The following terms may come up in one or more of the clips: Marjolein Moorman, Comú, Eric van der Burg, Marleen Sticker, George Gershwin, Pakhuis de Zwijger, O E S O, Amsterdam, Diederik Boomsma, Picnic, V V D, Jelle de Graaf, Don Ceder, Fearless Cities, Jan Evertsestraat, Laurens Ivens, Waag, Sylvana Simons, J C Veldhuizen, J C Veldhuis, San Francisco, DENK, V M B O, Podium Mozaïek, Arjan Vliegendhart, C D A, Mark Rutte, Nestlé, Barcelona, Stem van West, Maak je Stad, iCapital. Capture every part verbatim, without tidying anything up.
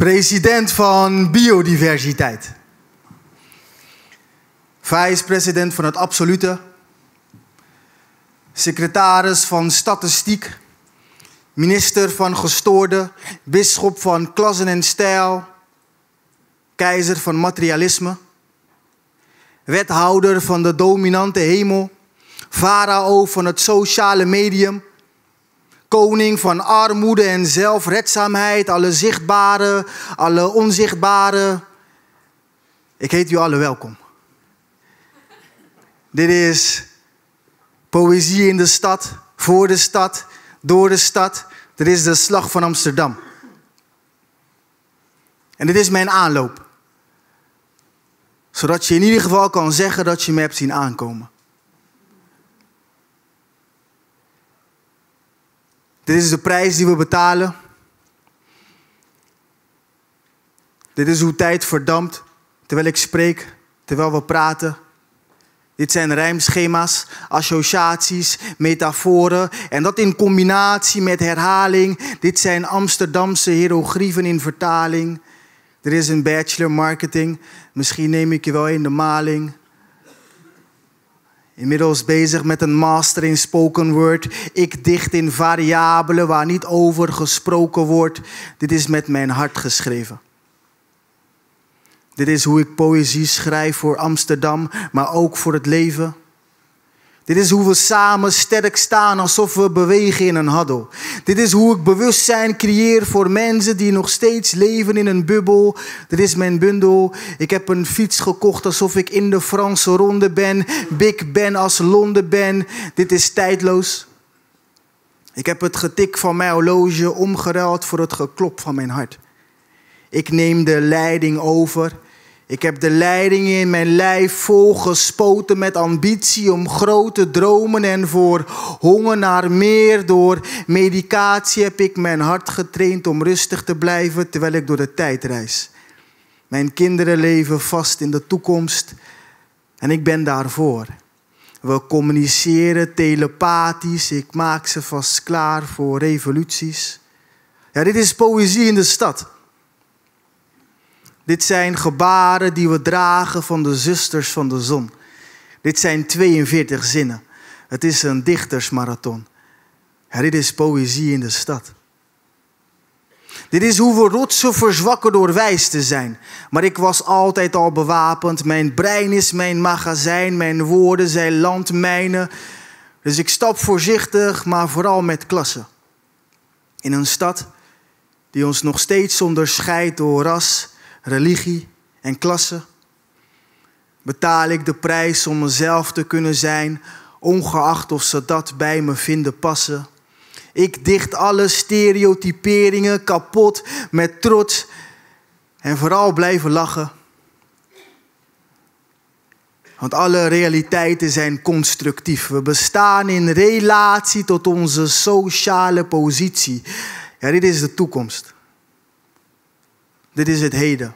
president van biodiversiteit. Vice-president van het absolute. Secretaris van statistiek. Minister van gestoorde. Bisschop van klassen en stijl. Keizer van materialisme. Wethouder van de dominante hemel. Farao van het sociale medium. Koning van armoede en zelfredzaamheid. Alle zichtbare, alle onzichtbare. Ik heet u allen welkom. Dit is poëzie in de stad, voor de stad, door de stad. Dit is de Slag van Amsterdam. En dit is mijn aanloop. Zodat je in ieder geval kan zeggen dat je me hebt zien aankomen. Dit is de prijs die we betalen. Dit is hoe tijd verdampt terwijl ik spreek, terwijl we praten. Dit zijn rijmschema's, associaties, metaforen en dat in combinatie met herhaling. Dit zijn Amsterdamse hiërogliefen in vertaling. Er is een bachelor marketing, misschien neem ik je wel in de maling. Inmiddels bezig met een master in spoken word. Ik dicht in variabelen waar niet over gesproken wordt. Dit is met mijn hart geschreven. Dit is hoe ik poëzie schrijf voor Amsterdam, maar ook voor het leven. Dit is hoe we samen sterk staan alsof we bewegen in een haddel. Dit is hoe ik bewustzijn creëer voor mensen die nog steeds leven in een bubbel. Dit is mijn bundel. Ik heb een fiets gekocht alsof ik in de Franse ronde ben. Big Ben als Londen ben. Dit is tijdloos. Ik heb het getik van mijn horloge omgeruild voor het geklop van mijn hart. Ik neem de leiding over. Ik heb de leiding in mijn lijf volgespoten met ambitie om grote dromen en voor honger naar meer. Door medicatie heb ik mijn hart getraind om rustig te blijven terwijl ik door de tijd reis. Mijn kinderen leven vast in de toekomst en ik ben daarvoor. We communiceren telepathisch. Ik maak ze vast klaar voor revoluties. Ja, dit is poëzie in de stad. Dit zijn gebaren die we dragen van de zusters van de zon. Dit zijn tweeënveertig zinnen. Het is een dichtersmarathon. Ja, dit is poëzie in de stad. Dit is hoe we rotsen verzwakken door wijs te zijn. Maar ik was altijd al bewapend. Mijn brein is mijn magazijn. Mijn woorden zijn landmijnen. Dus ik stap voorzichtig, maar vooral met klasse. In een stad die ons nog steeds onderscheidt door ras, religie en klasse. Betaal ik de prijs om mezelf te kunnen zijn, ongeacht of ze dat bij me vinden passen. Ik dicht alle stereotyperingen kapot met trots en vooral blijven lachen. Want alle realiteiten zijn constructief. We bestaan in relatie tot onze sociale positie. Ja, dit is de toekomst. Dit is het heden.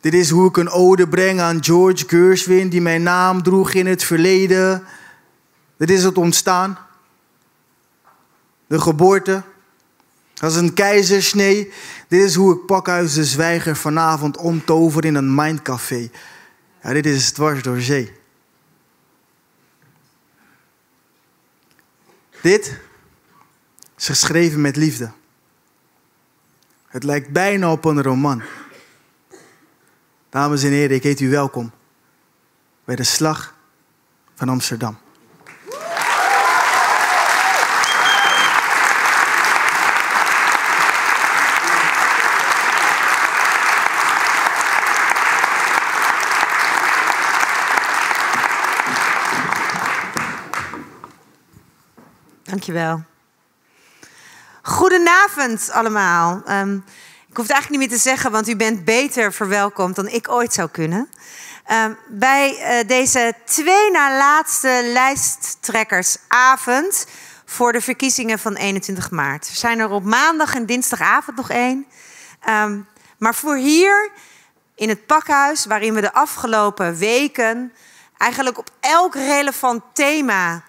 Dit is hoe ik een ode breng aan George Gershwin, die mijn naam droeg in het verleden. Dit is het ontstaan. De geboorte. Als een keizersnee. Dit is hoe ik Pakhuis de Zwijger vanavond omtover in een mindcafé. Ja, dit is dwars door zee. Dit is geschreven met liefde. Het lijkt bijna op een roman. Dames en heren, ik heet u welkom bij de Slag van Amsterdam. Dankjewel. Goedenavond allemaal. Um, ik hoef het eigenlijk niet meer te zeggen, want u bent beter verwelkomd dan ik ooit zou kunnen. Um, bij uh, deze twee na laatste lijsttrekkersavond voor de verkiezingen van eenentwintig maart. Er zijn er op maandag en dinsdagavond nog één. Um, maar voor hier in het Pakhuis, waarin we de afgelopen weken eigenlijk op elk relevant thema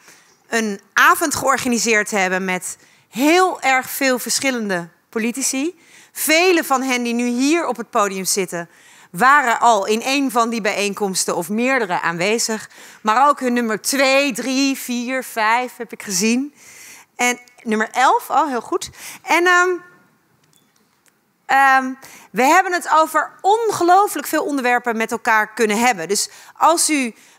een avond georganiseerd hebben met heel erg veel verschillende politici. Velen van hen die nu hier op het podium zitten waren al in één van die bijeenkomsten of meerdere aanwezig. Maar ook hun nummer twee, drie, vier, vijf heb ik gezien. En nummer elf, oh, heel goed. En um, um, we hebben het over ongelooflijk veel onderwerpen met elkaar kunnen hebben. Dus als u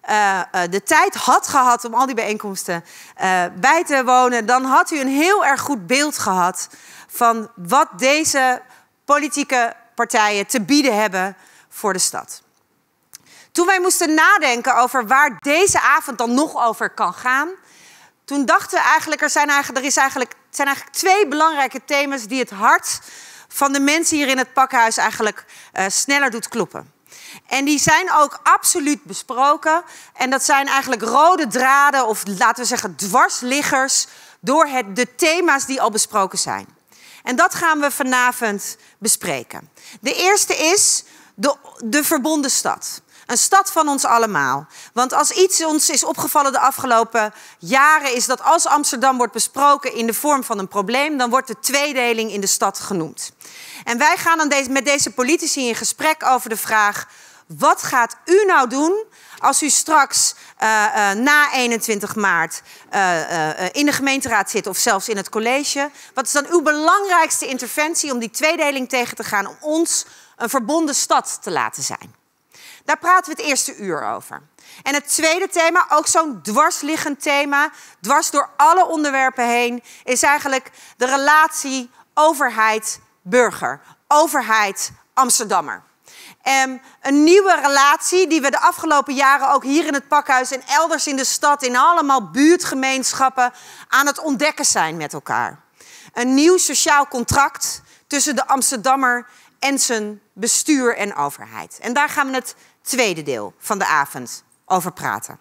uh, de tijd had gehad om al die bijeenkomsten uh, bij te wonen, dan had u een heel erg goed beeld gehad van wat deze politieke partijen te bieden hebben voor de stad. Toen wij moesten nadenken over waar deze avond dan nog over kan gaan, toen dachten we eigenlijk, er zijn eigenlijk, er is eigenlijk, zijn eigenlijk twee belangrijke thema's die het hart van de mensen hier in het pakhuis eigenlijk uh, sneller doet kloppen. En die zijn ook absoluut besproken. En dat zijn eigenlijk rode draden, of laten we zeggen dwarsliggers, door het, de thema's die al besproken zijn. En dat gaan we vanavond bespreken. De eerste is de, de verbonden stad. Een stad van ons allemaal. Want als iets ons is opgevallen de afgelopen jaren, is dat als Amsterdam wordt besproken in de vorm van een probleem, dan wordt de tweedeling in de stad genoemd. En wij gaan dan deze, met deze politici in gesprek over de vraag: wat gaat u nou doen als u straks uh, uh, na eenentwintig maart uh, uh, in de gemeenteraad zit of zelfs in het college? Wat is dan uw belangrijkste interventie om die tweedeling tegen te gaan, om ons een verbonden stad te laten zijn? Daar praten we het eerste uur over. En het tweede thema, ook zo'n dwarsliggend thema, dwars door alle onderwerpen heen, is eigenlijk de relatie overheid-burger, overheid-Amsterdammer. Um, een nieuwe relatie die we de afgelopen jaren ook hier in het pakhuis en elders in de stad, in allemaal buurtgemeenschappen, aan het ontdekken zijn met elkaar. Een nieuw sociaal contract tussen de Amsterdammer en zijn bestuur en overheid. En daar gaan we het tweede deel van de avond over praten.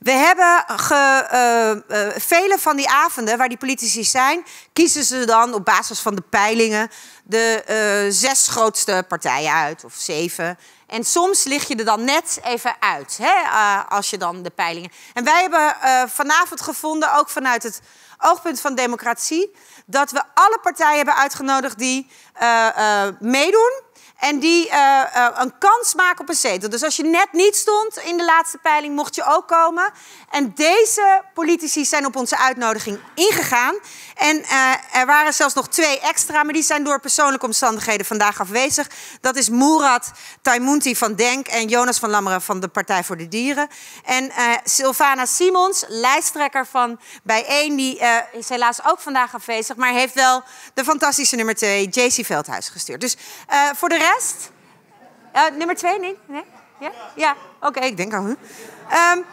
We hebben ge, uh, uh, vele van die avonden waar die politici zijn, kiezen ze dan op basis van de peilingen de uh, zes grootste partijen uit, of zeven. En soms lig je er dan net even uit, hè, uh, als je dan de peilingen. En wij hebben uh, vanavond gevonden, ook vanuit het oogpunt van democratie, dat we alle partijen hebben uitgenodigd die uh, uh, meedoen en die uh, uh, een kans maken op een zetel. Dus als je net niet stond in de laatste peiling, mocht je ook komen. En deze politici zijn op onze uitnodiging ingegaan. En uh, er waren zelfs nog twee extra, maar die zijn door persoonlijke omstandigheden vandaag afwezig. Dat is Mourad Taimounti van DENK en Johnas van Lammeren van de Partij voor de Dieren. En uh, Sylvana Simons, lijsttrekker van bijeen, die uh, is helaas ook vandaag afwezig, maar heeft wel de fantastische nummer twee, J C Veldhuis, gestuurd. Dus uh, voor de rest? Uh, nummer twee, nee? nee? Ja? Ja. Oké, okay, ik denk al. Huh? Um,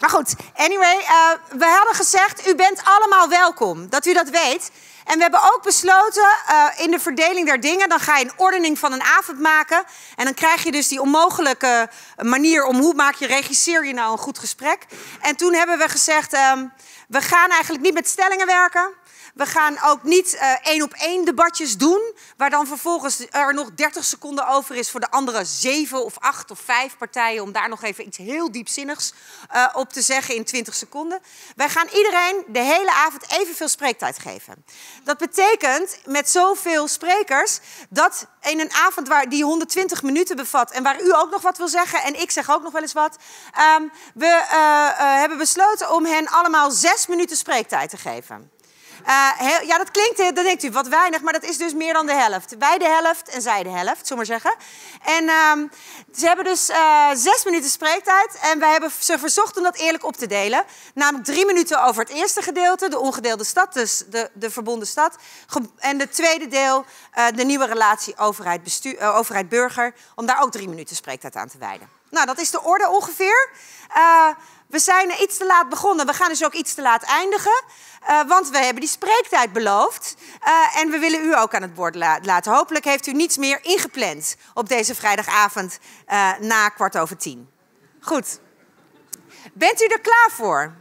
maar goed, anyway, uh, we hadden gezegd, u bent allemaal welkom, dat u dat weet. En we hebben ook besloten, uh, in de verdeling der dingen, dan ga je een ordening van een avond maken. En dan krijg je dus die onmogelijke manier om hoe maak je, regisseer je nou een goed gesprek. En toen hebben we gezegd, um, we gaan eigenlijk niet met stellingen werken. We gaan ook niet uh, één op één debatjes doen, waar dan vervolgens er nog dertig seconden over is voor de andere zeven of acht of vijf partijen, om daar nog even iets heel diepzinnigs uh, op te zeggen in twintig seconden. Wij gaan iedereen de hele avond evenveel spreektijd geven. Dat betekent met zoveel sprekers dat in een avond waar die honderdtwintig minuten bevat en waar u ook nog wat wil zeggen en ik zeg ook nog wel eens wat, um, we uh, uh, hebben besloten om hen allemaal zes minuten spreektijd te geven. Uh, heel, ja, dat klinkt, dat denkt u, wat weinig, maar dat is dus meer dan de helft. Wij de helft en zij de helft, zullen we maar zeggen. En um, ze hebben dus uh, zes minuten spreektijd en wij hebben ze verzocht om dat eerlijk op te delen. Namelijk drie minuten over het eerste gedeelte, de ongedeelde stad, dus de, de verbonden stad. En het tweede deel, uh, de nieuwe relatie overheid-bestuur, uh, overheid-burger, om daar ook drie minuten spreektijd aan te wijden. Nou, dat is de orde ongeveer. Uh, we zijn iets te laat begonnen, we gaan dus ook iets te laat eindigen. Uh, want we hebben die spreektijd beloofd. Uh, en we willen u ook aan het bord la laten. Hopelijk heeft u niets meer ingepland op deze vrijdagavond uh, na kwart over tien. Goed. Bent u er klaar voor?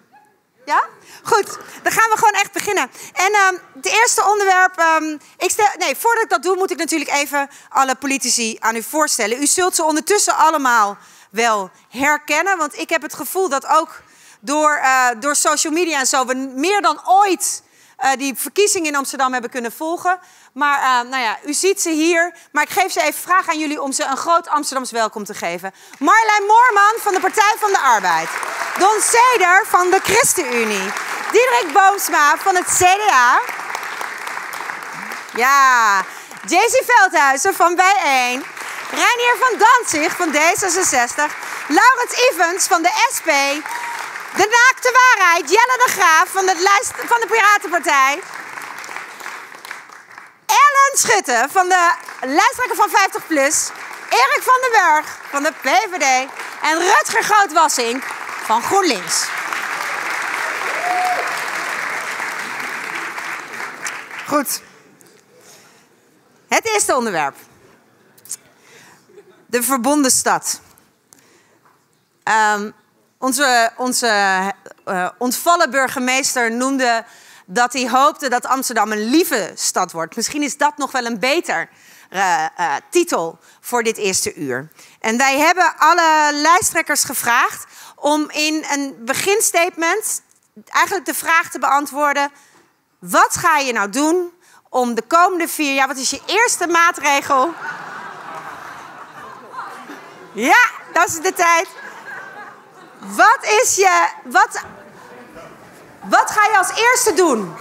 Ja? Goed, dan gaan we gewoon echt beginnen. En um, het eerste onderwerp... Um, ik stel, nee, voordat ik dat doe moet ik natuurlijk even alle politici aan u voorstellen. U zult ze ondertussen allemaal wel herkennen. Want ik heb het gevoel dat ook... Door, uh, door social media en zo, we meer dan ooit Uh, die verkiezingen in Amsterdam hebben kunnen volgen. Maar uh, nou ja, u ziet ze hier. Maar ik geef ze even vraag aan jullie om ze een groot Amsterdams welkom te geven. Marjolein Moorman van de Partij van de Arbeid. Don Ceder van de ChristenUnie. Diederik Boomsma van het C D A. Ja. J C Veldhuizen van bijeen. Reinier Dantzig van D zesenzestig. Laurens Ivens van de S P. De naakte waarheid, Jelle de Graaf van de, lijst, van de Piratenpartij. Ellen Schutten van de lijsttrekker van vijftig plus. Eric van der Burg van de P V D. En Ruger Groot Wassink van GroenLinks. Goed. Het eerste onderwerp. De verbonden stad. Um, Onze, onze uh, ontvallen burgemeester noemde dat hij hoopte dat Amsterdam een lieve stad wordt. Misschien is dat nog wel een beter uh, uh, titel voor dit eerste uur. En wij hebben alle lijsttrekkers gevraagd om in een beginstatement eigenlijk de vraag te beantwoorden. Wat ga je nou doen om de komende vier jaar... Wat is je eerste maatregel? Ja, dat is de tijd. Wat is je... Wat, wat ga je als eerste doen?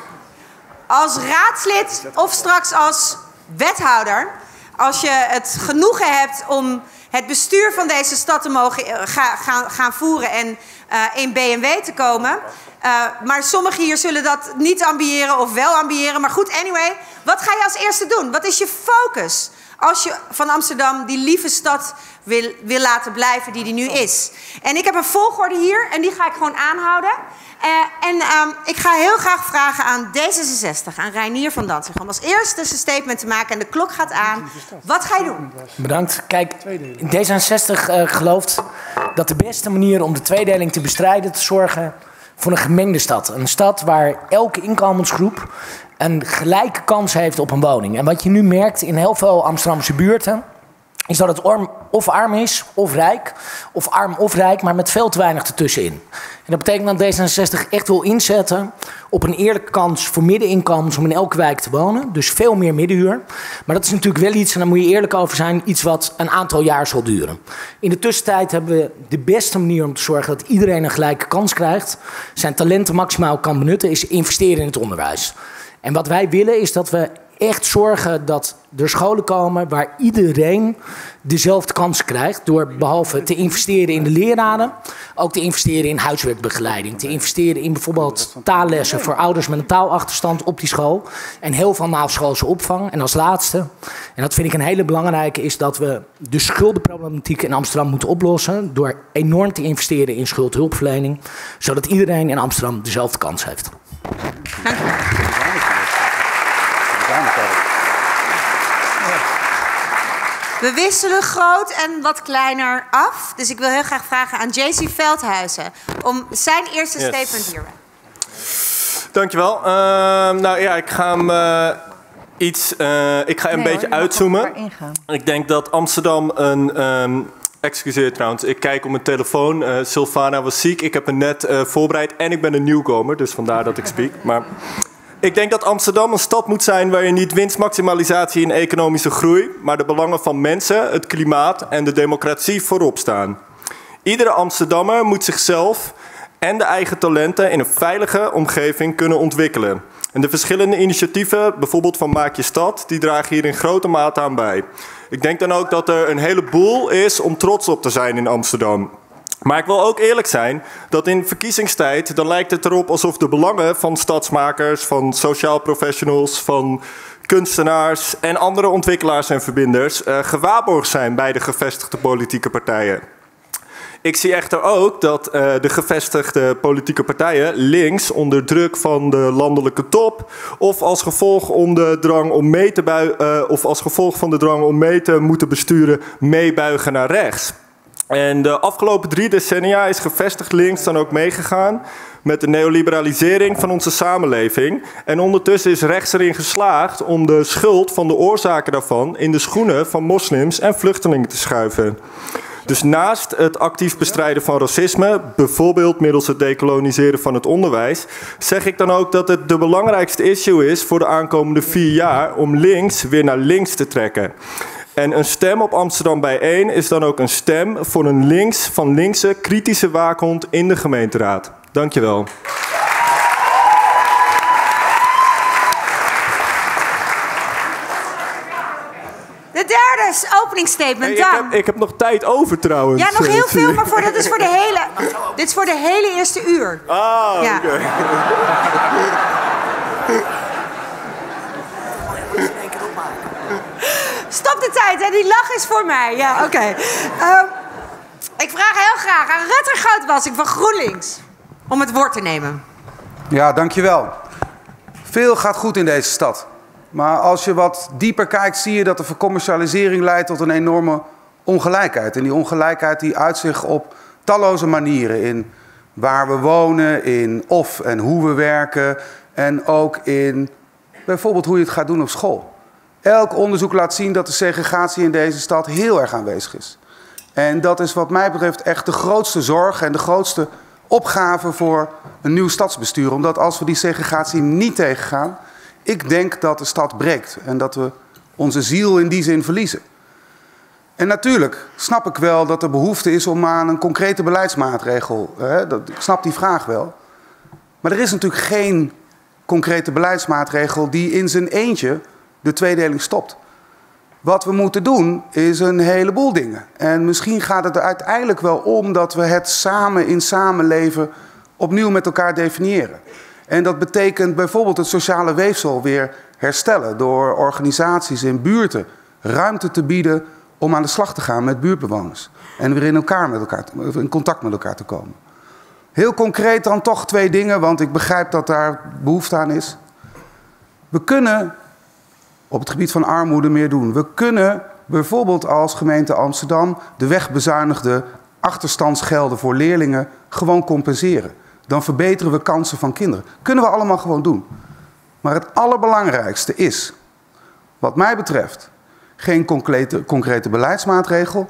Als raadslid of straks als wethouder? Als je het genoegen hebt om het bestuur van deze stad te mogen gaan, gaan voeren en uh, in B M W te komen. Uh, maar sommigen hier zullen dat niet ambiëren of wel ambiëren. Maar goed, anyway. Wat ga je als eerste doen? Wat is je focus? Als je van Amsterdam die lieve stad wil, wil laten blijven die die nu is. En ik heb een volgorde hier en die ga ik gewoon aanhouden. Uh, en um, ik ga heel graag vragen aan D zesenzestig, aan Reinier van Dantzig, om als eerste zijn statement te maken en de klok gaat aan. Wat ga je doen? Bedankt. Kijk, D zesenzestig uh, gelooft dat de beste manier om de tweedeling te bestrijden, te zorgen voor een gemengde stad. Een stad waar elke inkomensgroep een gelijke kans heeft op een woning. En wat je nu merkt in heel veel Amsterdamse buurten is dat het arm, of arm is, of rijk, of arm of rijk, maar met veel te weinig ertussenin. En dat betekent dat D zesenzestig echt wil inzetten op een eerlijke kans voor middeninkomens om in elke wijk te wonen. Dus veel meer middenhuur. Maar dat is natuurlijk wel iets, en daar moet je eerlijk over zijn, iets wat een aantal jaar zal duren. In de tussentijd hebben we de beste manier om te zorgen dat iedereen een gelijke kans krijgt, zijn talenten maximaal kan benutten, is investeren in het onderwijs. En wat wij willen is dat we echt zorgen dat er scholen komen waar iedereen dezelfde kans krijgt. Door behalve te investeren in de leraren, ook te investeren in huiswerkbegeleiding. Te investeren in bijvoorbeeld taallessen voor ouders met een taalachterstand op die school. En heel veel naschoolse opvang. En als laatste, en dat vind ik een hele belangrijke, is dat we de schuldenproblematiek in Amsterdam moeten oplossen. Door enorm te investeren in schuldhulpverlening. Zodat iedereen in Amsterdam dezelfde kans heeft. Dank u wel. We wisselen groot en wat kleiner af. Dus ik wil heel graag vragen aan J C Veldhuizen om zijn eerste yes. statement hier. Dankjewel. Uh, nou ja, ik ga hem uh, iets. Uh, ik ga nee, een hoor, beetje uitzoomen. Ik denk dat Amsterdam een. Um, Excuseer trouwens, ik kijk op mijn telefoon. Uh, Sylvana was ziek. Ik heb me net uh, voorbereid en ik ben een nieuwkomer, dus vandaar dat ik spreek. Maar ik denk dat Amsterdam een stad moet zijn waar je niet winstmaximalisatie en economische groei, maar de belangen van mensen, het klimaat en de democratie voorop staan. Iedere Amsterdammer moet zichzelf en de eigen talenten in een veilige omgeving kunnen ontwikkelen. En de verschillende initiatieven, bijvoorbeeld van Maak je Stad, die dragen hier in grote mate aan bij. Ik denk dan ook dat er een heleboel is om trots op te zijn in Amsterdam. Maar ik wil ook eerlijk zijn dat in verkiezingstijd dan lijkt het erop alsof de belangen van stadsmakers, van sociaal professionals, van kunstenaars en andere ontwikkelaars en verbinders uh, gewaarborgd zijn bij de gevestigde politieke partijen. Ik zie echter ook dat uh, de gevestigde politieke partijen links onder druk van de landelijke top of als gevolg om de drang om mee te bui- uh, of als gevolg van de drang om mee te moeten besturen meebuigen naar rechts. En de afgelopen drie decennia is gevestigd links dan ook meegegaan met de neoliberalisering van onze samenleving. En ondertussen is rechts erin geslaagd om de schuld van de oorzaken daarvan in de schoenen van moslims en vluchtelingen te schuiven. Dus naast het actief bestrijden van racisme, bijvoorbeeld middels het dekoloniseren van het onderwijs, zeg ik dan ook dat het de belangrijkste issue is voor de aankomende vier jaar om links weer naar links te trekken. En een stem op Amsterdam bijeen is dan ook een stem voor een links van linkse kritische waakhond in de gemeenteraad. Dankjewel. De derde openingsstatement, hey, dan. Ik heb, ik heb nog tijd over trouwens. Ja, nog heel veel, maar voor, dat is voor de hele, dit is voor de hele eerste uur. Oh, ja. Oké. Okay. Stop de tijd, hè? Die lach is voor mij. Ja, oké. Okay. Uh, ik vraag heel graag aan Ruger Groot Wassink van GroenLinks om het woord te nemen. Ja, dankjewel. Veel gaat goed in deze stad. Maar als je wat dieper kijkt, zie je dat de vercommercialisering leidt tot een enorme ongelijkheid. En die ongelijkheid die uit zich op talloze manieren. In waar we wonen, in of en hoe we werken. En ook in bijvoorbeeld hoe je het gaat doen op school. Elk onderzoek laat zien dat de segregatie in deze stad heel erg aanwezig is. En dat is wat mij betreft echt de grootste zorg en de grootste opgave voor een nieuw stadsbestuur. Omdat als we die segregatie niet tegengaan, ik denk dat de stad breekt en dat we onze ziel in die zin verliezen. En natuurlijk snap ik wel dat er behoefte is om aan een concrete beleidsmaatregel. Hè, dat, ik snap die vraag wel. Maar er is natuurlijk geen concrete beleidsmaatregel die in zijn eentje de tweedeling stopt. Wat we moeten doen is een heleboel dingen. En misschien gaat het er uiteindelijk wel om dat we het samen in samenleven opnieuw met elkaar definiëren. En dat betekent bijvoorbeeld het sociale weefsel weer herstellen door organisaties in buurten ruimte te bieden om aan de slag te gaan met buurtbewoners. En weer in, elkaar met elkaar, in contact met elkaar te komen. Heel concreet dan toch twee dingen, want ik begrijp dat daar behoefte aan is. We kunnen op het gebied van armoede meer doen. We kunnen bijvoorbeeld als gemeente Amsterdam de wegbezuinigde achterstandsgelden voor leerlingen gewoon compenseren. Dan verbeteren we kansen van kinderen. Kunnen we allemaal gewoon doen. Maar het allerbelangrijkste is, wat mij betreft, geen concrete, concrete beleidsmaatregel,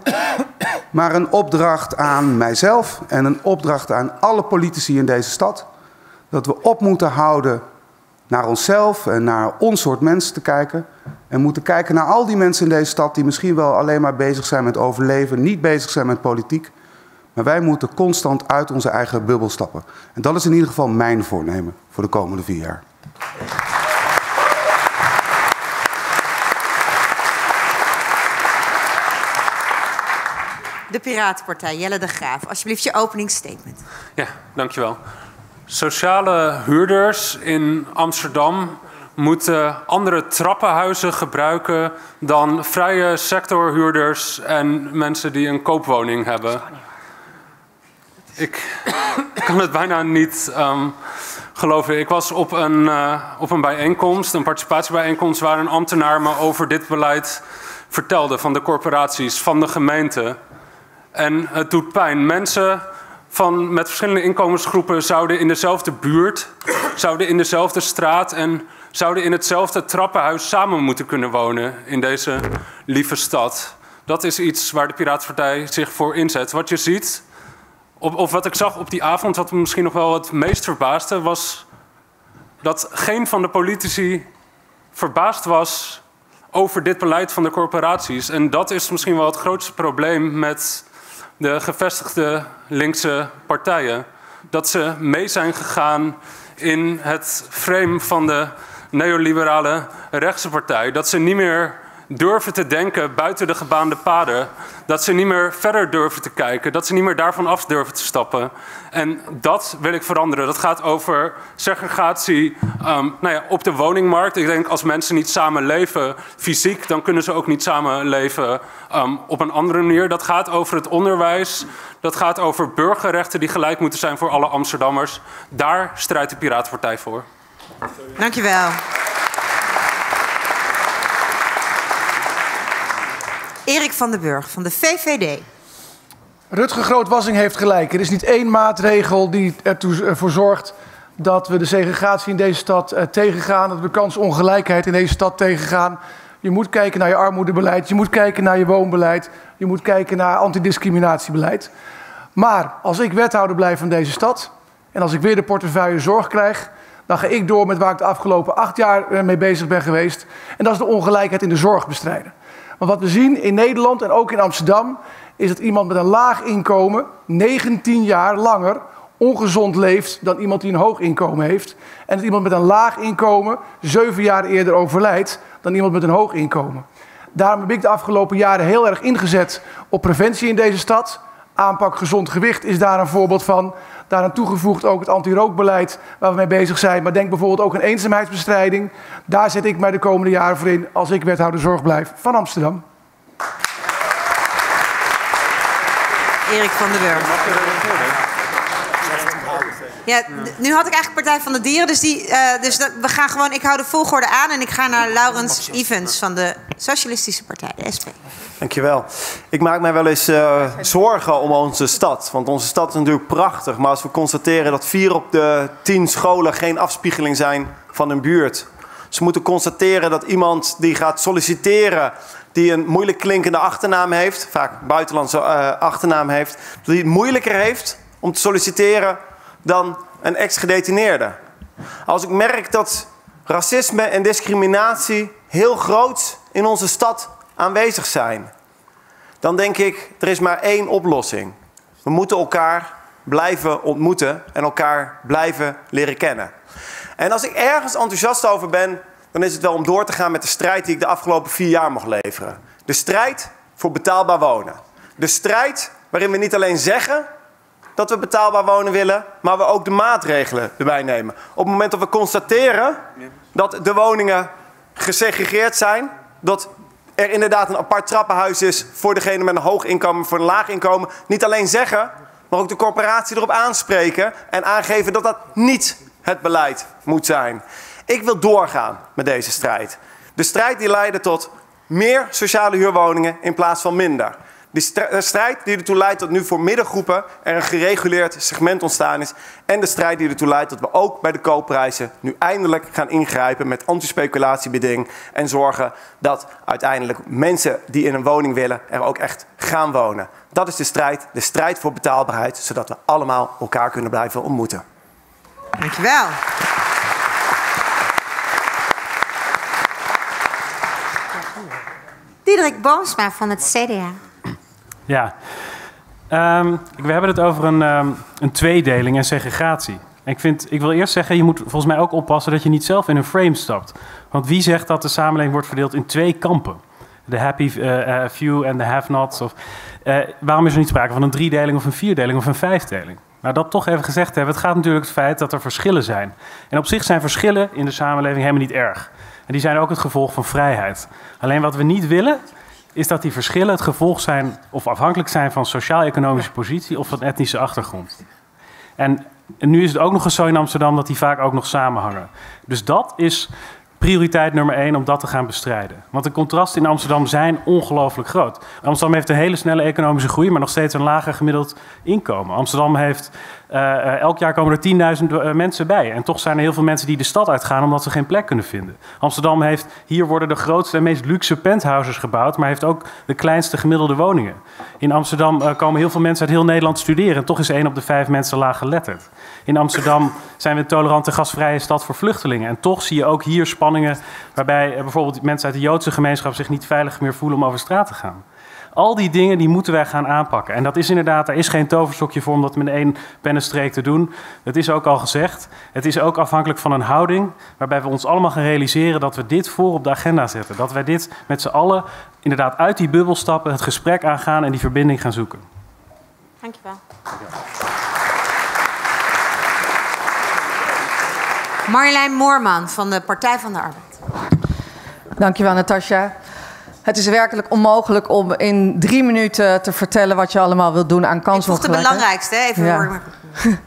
maar een opdracht aan mijzelf en een opdracht aan alle politici in deze stad, dat we op moeten houden naar onszelf en naar ons soort mensen te kijken en moeten kijken naar al die mensen in deze stad die misschien wel alleen maar bezig zijn met overleven, niet bezig zijn met politiek. Maar wij moeten constant uit onze eigen bubbel stappen. En dat is in ieder geval mijn voornemen voor de komende vier jaar. De Piratenpartij, Jelle de Graaf. Alsjeblieft je openingsstatement. Ja, dankjewel. Sociale huurders in Amsterdam moeten andere trappenhuizen gebruiken dan vrije sectorhuurders en mensen die een koopwoning hebben. Ik kan het bijna niet um, geloven. Ik was op een, uh, op een bijeenkomst, een participatiebijeenkomst, waar een ambtenaar me over dit beleid vertelde. Van de corporaties, van de gemeente. En het doet pijn. Mensen van, met verschillende inkomensgroepen zouden in dezelfde buurt, zouden in dezelfde straat en zouden in hetzelfde trappenhuis samen moeten kunnen wonen in deze lieve stad. Dat is iets waar de Piratenpartij zich voor inzet. Wat je ziet, of wat ik zag op die avond, wat me misschien nog wel het meest verbaasde, was dat geen van de politici verbaasd was over dit beleid van de corporaties. En dat is misschien wel het grootste probleem met de gevestigde linkse partijen. Dat ze mee zijn gegaan in het frame van de neoliberale rechtse partij. Dat ze niet meer durven te denken buiten de gebaande paden. Dat ze niet meer verder durven te kijken. Dat ze niet meer daarvan af durven te stappen. En dat wil ik veranderen. Dat gaat over segregatie um, nou ja, op de woningmarkt. Ik denk als mensen niet samen leven fysiek, dan kunnen ze ook niet samen leven um, op een andere manier. Dat gaat over het onderwijs. Dat gaat over burgerrechten die gelijk moeten zijn voor alle Amsterdammers. Daar strijdt de Piratenpartij voor. Dankjewel. Eric van der Burg van de V V D. Ruger Groot Wassink heeft gelijk. Er is niet één maatregel die ervoor zorgt dat we de segregatie in deze stad tegengaan, dat we kansongelijkheid in deze stad tegengaan. Je moet kijken naar je armoedebeleid. Je moet kijken naar je woonbeleid. Je moet kijken naar antidiscriminatiebeleid. Maar als ik wethouder blijf van deze stad en als ik weer de portefeuille zorg krijg, dan ga ik door met waar ik de afgelopen acht jaar mee bezig ben geweest. En dat is de ongelijkheid in de zorg bestrijden. Want wat we zien in Nederland en ook in Amsterdam is dat iemand met een laag inkomen negentien jaar langer ongezond leeft dan iemand die een hoog inkomen heeft. En dat iemand met een laag inkomen zeven jaar eerder overlijdt dan iemand met een hoog inkomen. Daarom heb ik de afgelopen jaren heel erg ingezet op preventie in deze stad. Aanpak gezond gewicht is daar een voorbeeld van. Daaraan toegevoegd ook het anti-rookbeleid waar we mee bezig zijn. Maar denk bijvoorbeeld ook aan eenzaamheidsbestrijding. Daar zet ik mij de komende jaren voor in als ik wethouder zorg blijf van Amsterdam. Eric van der Burg. Ja, nu had ik eigenlijk Partij van de Dieren, dus, die, uh, dus dat, we gaan gewoon, ik hou de volgorde aan en ik ga naar Laurens Ivens van de Socialistische Partij, de S P. Dankjewel. Ik maak mij wel eens uh, zorgen om onze stad, want onze stad is natuurlijk prachtig, maar als we constateren dat vier op de tien scholen geen afspiegeling zijn van hun buurt. Ze moeten constateren dat iemand die gaat solliciteren, die een moeilijk klinkende achternaam heeft, vaak een buitenlandse uh, achternaam heeft, dat die het moeilijker heeft om te solliciteren dan een ex-gedetineerde. Als ik merk dat racisme en discriminatie heel groot in onze stad aanwezig zijn, dan denk ik, er is maar één oplossing. We moeten elkaar blijven ontmoeten en elkaar blijven leren kennen. En als ik ergens enthousiast over ben, dan is het wel om door te gaan met de strijd die ik de afgelopen vier jaar mocht leveren. De strijd voor betaalbaar wonen. De strijd waarin we niet alleen zeggen dat we betaalbaar wonen willen, maar we ook de maatregelen erbij nemen. Op het moment dat we constateren dat de woningen gesegregeerd zijn, dat er inderdaad een apart trappenhuis is voor degene met een hoog inkomen, voor een laag inkomen, niet alleen zeggen, maar ook de corporatie erop aanspreken en aangeven dat dat niet het beleid moet zijn. Ik wil doorgaan met deze strijd. De strijd die leidde tot meer sociale huurwoningen in plaats van minder. Die strijd die ertoe leidt dat nu voor middengroepen er een gereguleerd segment ontstaan is. En de strijd die ertoe leidt dat we ook bij de koopprijzen nu eindelijk gaan ingrijpen met antispeculatiebeding. En zorgen dat uiteindelijk mensen die in een woning willen er ook echt gaan wonen. Dat is de strijd, de strijd voor betaalbaarheid, zodat we allemaal elkaar kunnen blijven ontmoeten. Dankjewel. Diederik Boomsma van het C D A. Ja, um, we hebben het over een, um, een tweedeling en segregatie. En ik, vind, ik wil eerst zeggen, je moet volgens mij ook oppassen dat je niet zelf in een frame stapt. Want wie zegt dat de samenleving wordt verdeeld in twee kampen? De happy uh, few en de have-nots. Of, uh, waarom is er niet sprake van een driedeling of een vierdeling of een vijfdeling? Nou, dat toch even gezegd hebben. Het gaat natuurlijk het feit dat er verschillen zijn. En op zich zijn verschillen in de samenleving helemaal niet erg. En die zijn ook het gevolg van vrijheid. Alleen wat we niet willen is dat die verschillen het gevolg zijn of afhankelijk zijn van sociaal-economische positie of van etnische achtergrond. En, en nu is het ook nog eens zo in Amsterdam dat die vaak ook nog samenhangen. Dus dat is prioriteit nummer één om dat te gaan bestrijden. Want de contrasten in Amsterdam zijn ongelooflijk groot. Amsterdam heeft een hele snelle economische groei, maar nog steeds een lager gemiddeld inkomen. Amsterdam heeft, uh, elk jaar komen er tienduizend mensen bij. En toch zijn er heel veel mensen die de stad uitgaan omdat ze geen plek kunnen vinden. Amsterdam heeft, hier worden de grootste en meest luxe penthouses gebouwd, maar heeft ook de kleinste gemiddelde woningen. In Amsterdam uh, komen heel veel mensen uit heel Nederland studeren. En toch is één op de vijf mensen laaggeletterd. In Amsterdam zijn we een tolerante, gastvrije stad voor vluchtelingen. En toch zie je ook hier spanningen waarbij bijvoorbeeld mensen uit de Joodse gemeenschap zich niet veilig meer voelen om over straat te gaan. Al die dingen die moeten wij gaan aanpakken. En dat is inderdaad, daar is geen toverstokje voor om dat met één pennenstreek te doen. Dat is ook al gezegd. Het is ook afhankelijk van een houding waarbij we ons allemaal gaan realiseren dat we dit voor op de agenda zetten. Dat wij dit met z'n allen inderdaad uit die bubbel stappen, het gesprek aangaan en die verbinding gaan zoeken. Dankjewel. Marjolein Moorman van de Partij van de Arbeid. Dankjewel, Natasja. Het is werkelijk onmogelijk om in drie minuten te vertellen wat je allemaal wilt doen aan kansongelijkheid. Dat is toch de belangrijkste, hè? Even ja. Voor...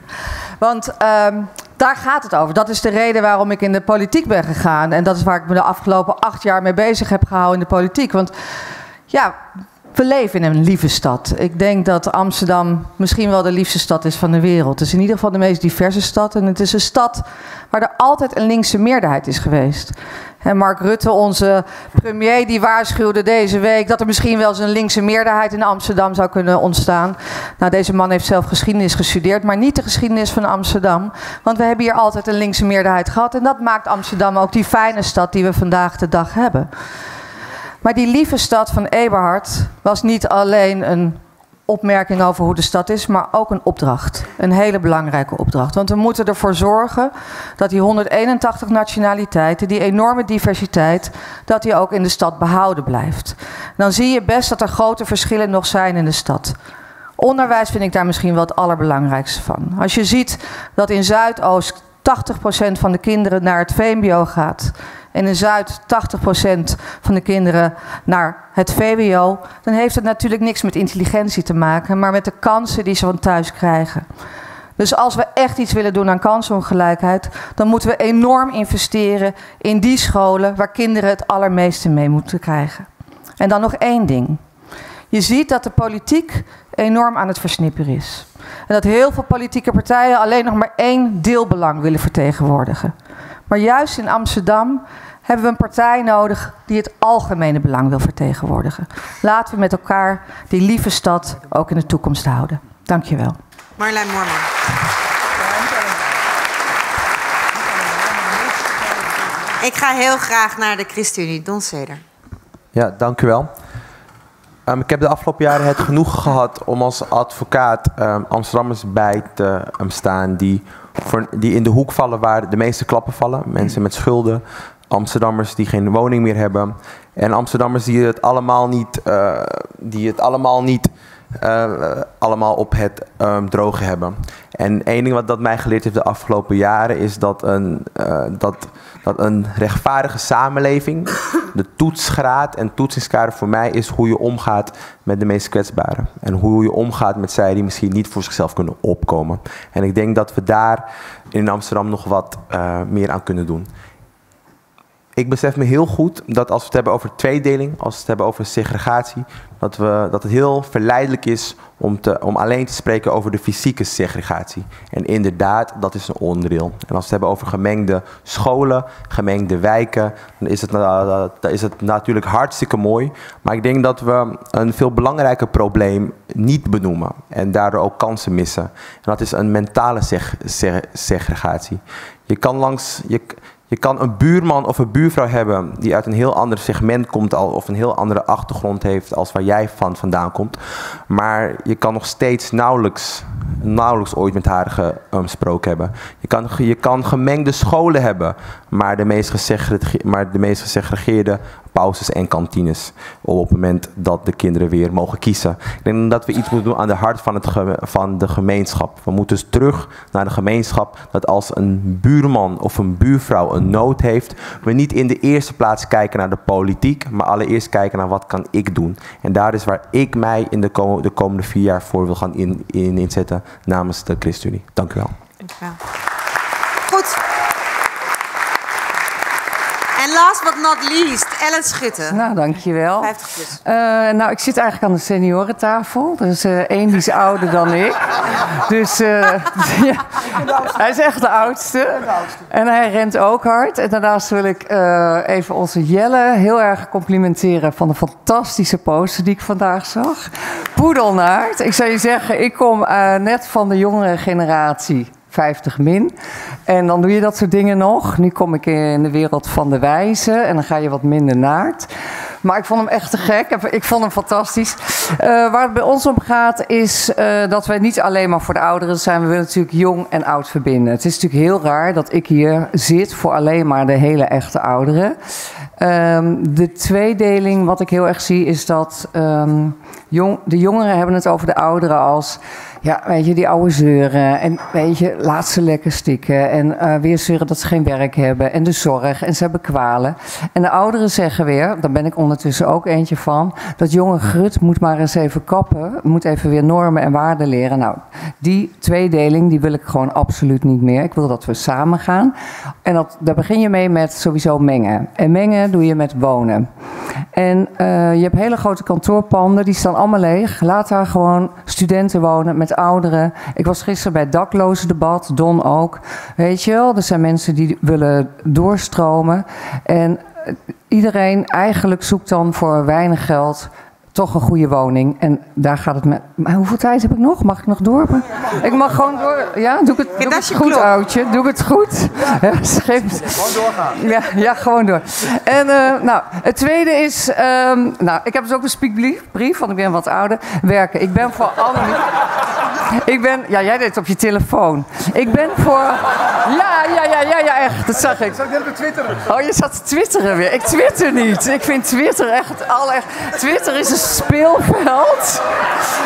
Want um, daar gaat het over. Dat is de reden waarom ik in de politiek ben gegaan. En dat is waar ik me de afgelopen acht jaar mee bezig heb gehouden in de politiek. Want ja, we leven in een lieve stad. Ik denk dat Amsterdam misschien wel de liefste stad is van de wereld. Het is in ieder geval de meest diverse stad. En het is een stad waar er altijd een linkse meerderheid is geweest. En Mark Rutte, onze premier, die waarschuwde deze week dat er misschien wel eens een linkse meerderheid in Amsterdam zou kunnen ontstaan. Nou, deze man heeft zelf geschiedenis gestudeerd, maar niet de geschiedenis van Amsterdam. Want we hebben hier altijd een linkse meerderheid gehad en dat maakt Amsterdam ook die fijne stad die we vandaag de dag hebben. Maar die lieve stad van Eberhard was niet alleen een opmerking over hoe de stad is, maar ook een opdracht. Een hele belangrijke opdracht. Want we moeten ervoor zorgen dat die honderdeenentachtig nationaliteiten, die enorme diversiteit, dat die ook in de stad behouden blijft. En dan zie je best dat er grote verschillen nog zijn in de stad. Onderwijs vind ik daar misschien wel het allerbelangrijkste van. Als je ziet dat in Zuidoost tachtig procent van de kinderen naar het V M B O gaat en in Zuid tachtig procent van de kinderen naar het V W O... dan heeft het natuurlijk niks met intelligentie te maken, maar met de kansen die ze van thuis krijgen. Dus als we echt iets willen doen aan kansenongelijkheid, dan moeten we enorm investeren in die scholen waar kinderen het allermeeste mee moeten krijgen. En dan nog één ding. Je ziet dat de politiek enorm aan het versnipperen is. En dat heel veel politieke partijen alleen nog maar één deelbelang willen vertegenwoordigen. Maar juist in Amsterdam hebben we een partij nodig die het algemene belang wil vertegenwoordigen. Laten we met elkaar die lieve stad ook in de toekomst houden. Dank je wel. Marjolein Moorman. Ik ga heel graag naar de ChristenUnie. Don Ceder. Ja, dank u wel. Um, ik heb de afgelopen jaren het genoegen gehad om als advocaat um, Amsterdammers bij te um, staan die, voor, die in de hoek vallen waar de meeste klappen vallen. Mensen met schulden, Amsterdammers die geen woning meer hebben en Amsterdammers die het allemaal niet, uh, die het allemaal, niet uh, allemaal op het um, droge hebben. En één ding wat dat mij geleerd heeft de afgelopen jaren is dat een, uh, dat, dat een rechtvaardige samenleving, de toetsgraad en toetsingskader voor mij is hoe je omgaat met de meest kwetsbaren. En hoe je omgaat met zij die misschien niet voor zichzelf kunnen opkomen. En ik denk dat we daar in Amsterdam nog wat uh, meer aan kunnen doen. Ik besef me heel goed dat als we het hebben over tweedeling, als we het hebben over segregatie, dat, we, dat het heel verleidelijk is om, te, om alleen te spreken over de fysieke segregatie. En inderdaad, dat is een onderdeel. En als we het hebben over gemengde scholen, gemengde wijken, dan is het, uh, dan is het natuurlijk hartstikke mooi. Maar ik denk dat we een veel belangrijker probleem niet benoemen en daardoor ook kansen missen. En dat is een mentale seg- seg- segregatie. Je kan langs... Je, Je kan een buurman of een buurvrouw hebben die uit een heel ander segment komt al, of een heel andere achtergrond heeft als waar jij van vandaan komt. Maar je kan nog steeds nauwelijks, nauwelijks ooit met haar gesproken hebben. Je kan, je kan gemengde scholen hebben, maar de meest gesegregeerde, maar de meest gesegregeerde pauzes en kantines op het moment dat de kinderen weer mogen kiezen. Ik denk dat we iets moeten doen aan de hart van, het geme- van de gemeenschap. We moeten dus terug naar de gemeenschap dat als een buurman of een buurvrouw een nood heeft, we niet in de eerste plaats kijken naar de politiek, maar allereerst kijken naar wat kan ik doen. En daar is waar ik mij in de, kom- de komende vier jaar voor wil gaan in- in- inzetten namens de ChristenUnie. Dank u wel. Dank u wel. Goed. En last but not least, Ellen Schutten. Nou, dankjewel. vijftig plus. Uh, nou, ik zit eigenlijk aan de seniorentafel. Er is uh, één die is ouder dan ik. Dus uh, ja, hij is echt de oudste. En hij rent ook hard. En daarnaast wil ik uh, even onze Jelle heel erg complimenteren van de fantastische poster die ik vandaag zag. Poedelnaard. Ik zou je zeggen, ik kom uh, net van de jongere generatie. vijftig min. En dan doe je dat soort dingen nog. Nu kom ik in de wereld van de wijze en dan ga je wat minder naakt. Maar ik vond hem echt te gek. Ik vond hem fantastisch. Uh, waar het bij ons om gaat is uh, dat wij niet alleen maar voor de ouderen zijn. We willen natuurlijk jong en oud verbinden. Het is natuurlijk heel raar dat ik hier zit voor alleen maar de hele echte ouderen. Um, de tweedeling wat ik heel erg zie is dat um, jong, de jongeren hebben het over de ouderen als... Ja, weet je, die oude zeuren en weet je, laat ze lekker stikken en uh, weer zeuren dat ze geen werk hebben en de zorg en ze hebben kwalen. En de ouderen zeggen weer, daar ben ik ondertussen ook eentje van, dat jonge grut moet maar eens even kappen, moet even weer normen en waarden leren. Nou, die tweedeling die wil ik gewoon absoluut niet meer. Ik wil dat we samen gaan en dat, daar begin je mee met sowieso mengen. En mengen doe je met wonen. En uh, je hebt hele grote kantoorpanden, die staan allemaal leeg. Laat daar gewoon studenten wonen met met ouderen. Ik was gisteren bij het daklozendebat, Don ook. Weet je wel, er zijn mensen die willen doorstromen. En iedereen eigenlijk zoekt dan voor weinig geld toch een goede woning. En daar gaat het met... Maar hoeveel tijd heb ik nog? Mag ik nog door? Ik mag gewoon door... Ja, doe ik het, doe ik het goed, oudje. Doe ik het goed. Ja. Gewoon doorgaan. Ja, ja, gewoon door. En uh, nou, het tweede is... Um, nou, ik heb dus ook een speakbrief, want ik ben wat ouder. Werken. Ik ben voor andere... Ik ben... Ja, jij deed het op je telefoon. Ik ben voor... Ja, ja, ja, ja, ja, echt. Dat zag ik. Zat ik net te twitteren? Oh, je zat te twitteren weer. Ik twitter niet. Ik vind Twitter echt... Al echt... Twitter is een speelveld.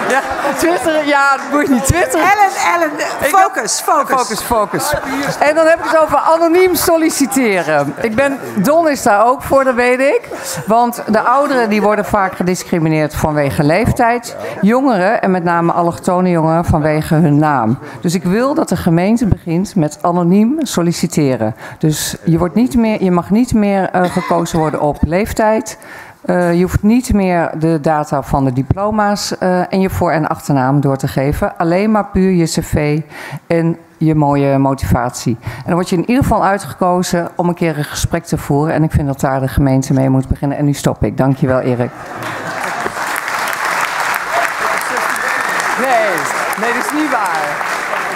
Ja, Twitter... Ja, dat moet je niet twitteren. Ellen, Ellen, focus, focus. Focus, focus. En dan heb ik het over anoniem solliciteren. Ik ben... Don is daar ook voor, dat weet ik. Want de ouderen, die worden vaak gediscrimineerd vanwege leeftijd. Jongeren, en met name allochtone jongeren, vanwege hun naam. Dus ik wil dat de gemeente begint met anoniem solliciteren. Dus je, wordt niet meer, je mag niet meer uh, gekozen worden op leeftijd. Uh, je hoeft niet meer de data van de diploma's uh, en je voor- en achternaam door te geven. Alleen maar puur je cv en je mooie motivatie. En dan word je in ieder geval uitgekozen om een keer een gesprek te voeren. En ik vind dat daar de gemeente mee moet beginnen. En nu stop ik. Dankjewel, Erik. Nee, dat is niet waar.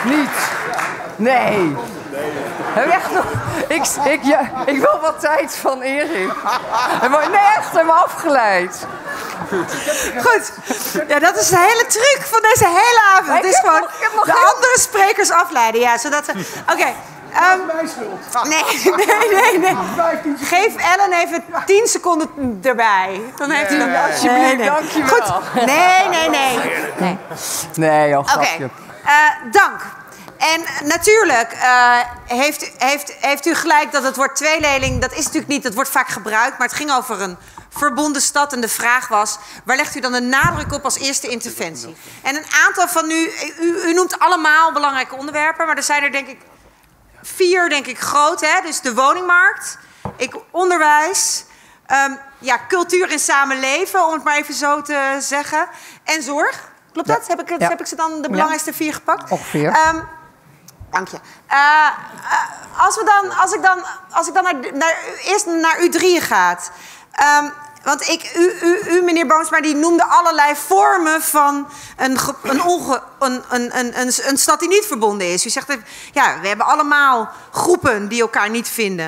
Niet. Nee. Heb je echt nog... Ik, ik, ja, ik wil wat tijd van Erik. Nee, echt, hem afgeleid. Goed. Ja, dat is de hele truc van deze hele avond. Het is gewoon de andere sprekers afleiden. Ja, zodat ze... Oké. Okay. Um, nee, nee, nee, nee. Geef Ellen even tien seconden erbij. Dan heeft hij dat. Alsjeblieft, dankjewel. Goed. Nee, nee, nee. Nee, nee joh, grapje. Oké, uh, dank. En natuurlijk uh, heeft, heeft, heeft u gelijk dat het woord tweeleling... dat is natuurlijk niet, dat wordt vaak gebruikt... maar het ging over een verbonden stad en de vraag was... waar legt u dan de nadruk op als eerste interventie? En een aantal van u... U, u noemt allemaal belangrijke onderwerpen... maar er zijn er denk ik... Vier, denk ik, groot, hè? Dus de woningmarkt, ik, onderwijs, um, ja, cultuur en samenleven, om het maar even zo te zeggen. En zorg, klopt dat? Ja. Heb, ik, ja. heb ik ze dan de belangrijkste ja. vier gepakt? Ongeveer. Um, dank je. Uh, uh, als, we dan, als ik dan, als ik dan naar, naar, eerst naar u drieën ga. Um, want ik, u, u, u, meneer Boomsma, die noemde allerlei vormen van een, een, onge, een, een, een, een, een stad die niet verbonden is. U zegt, ja, we hebben allemaal groepen die elkaar niet vinden.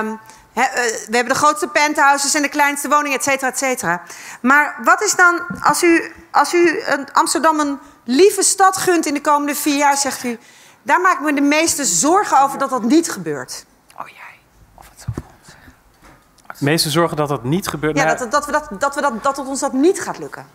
Um, he, we hebben de grootste penthouses en de kleinste woningen, et cetera, et cetera. Maar wat is dan, als u, als u Amsterdam een lieve stad gunt in de komende vier jaar, zegt u... daar maak ik me de meeste zorgen over dat dat niet gebeurt. De meeste zorgen dat dat niet gebeurt. Ja, dat, dat, we dat, dat, we dat, dat ons dat niet gaat lukken.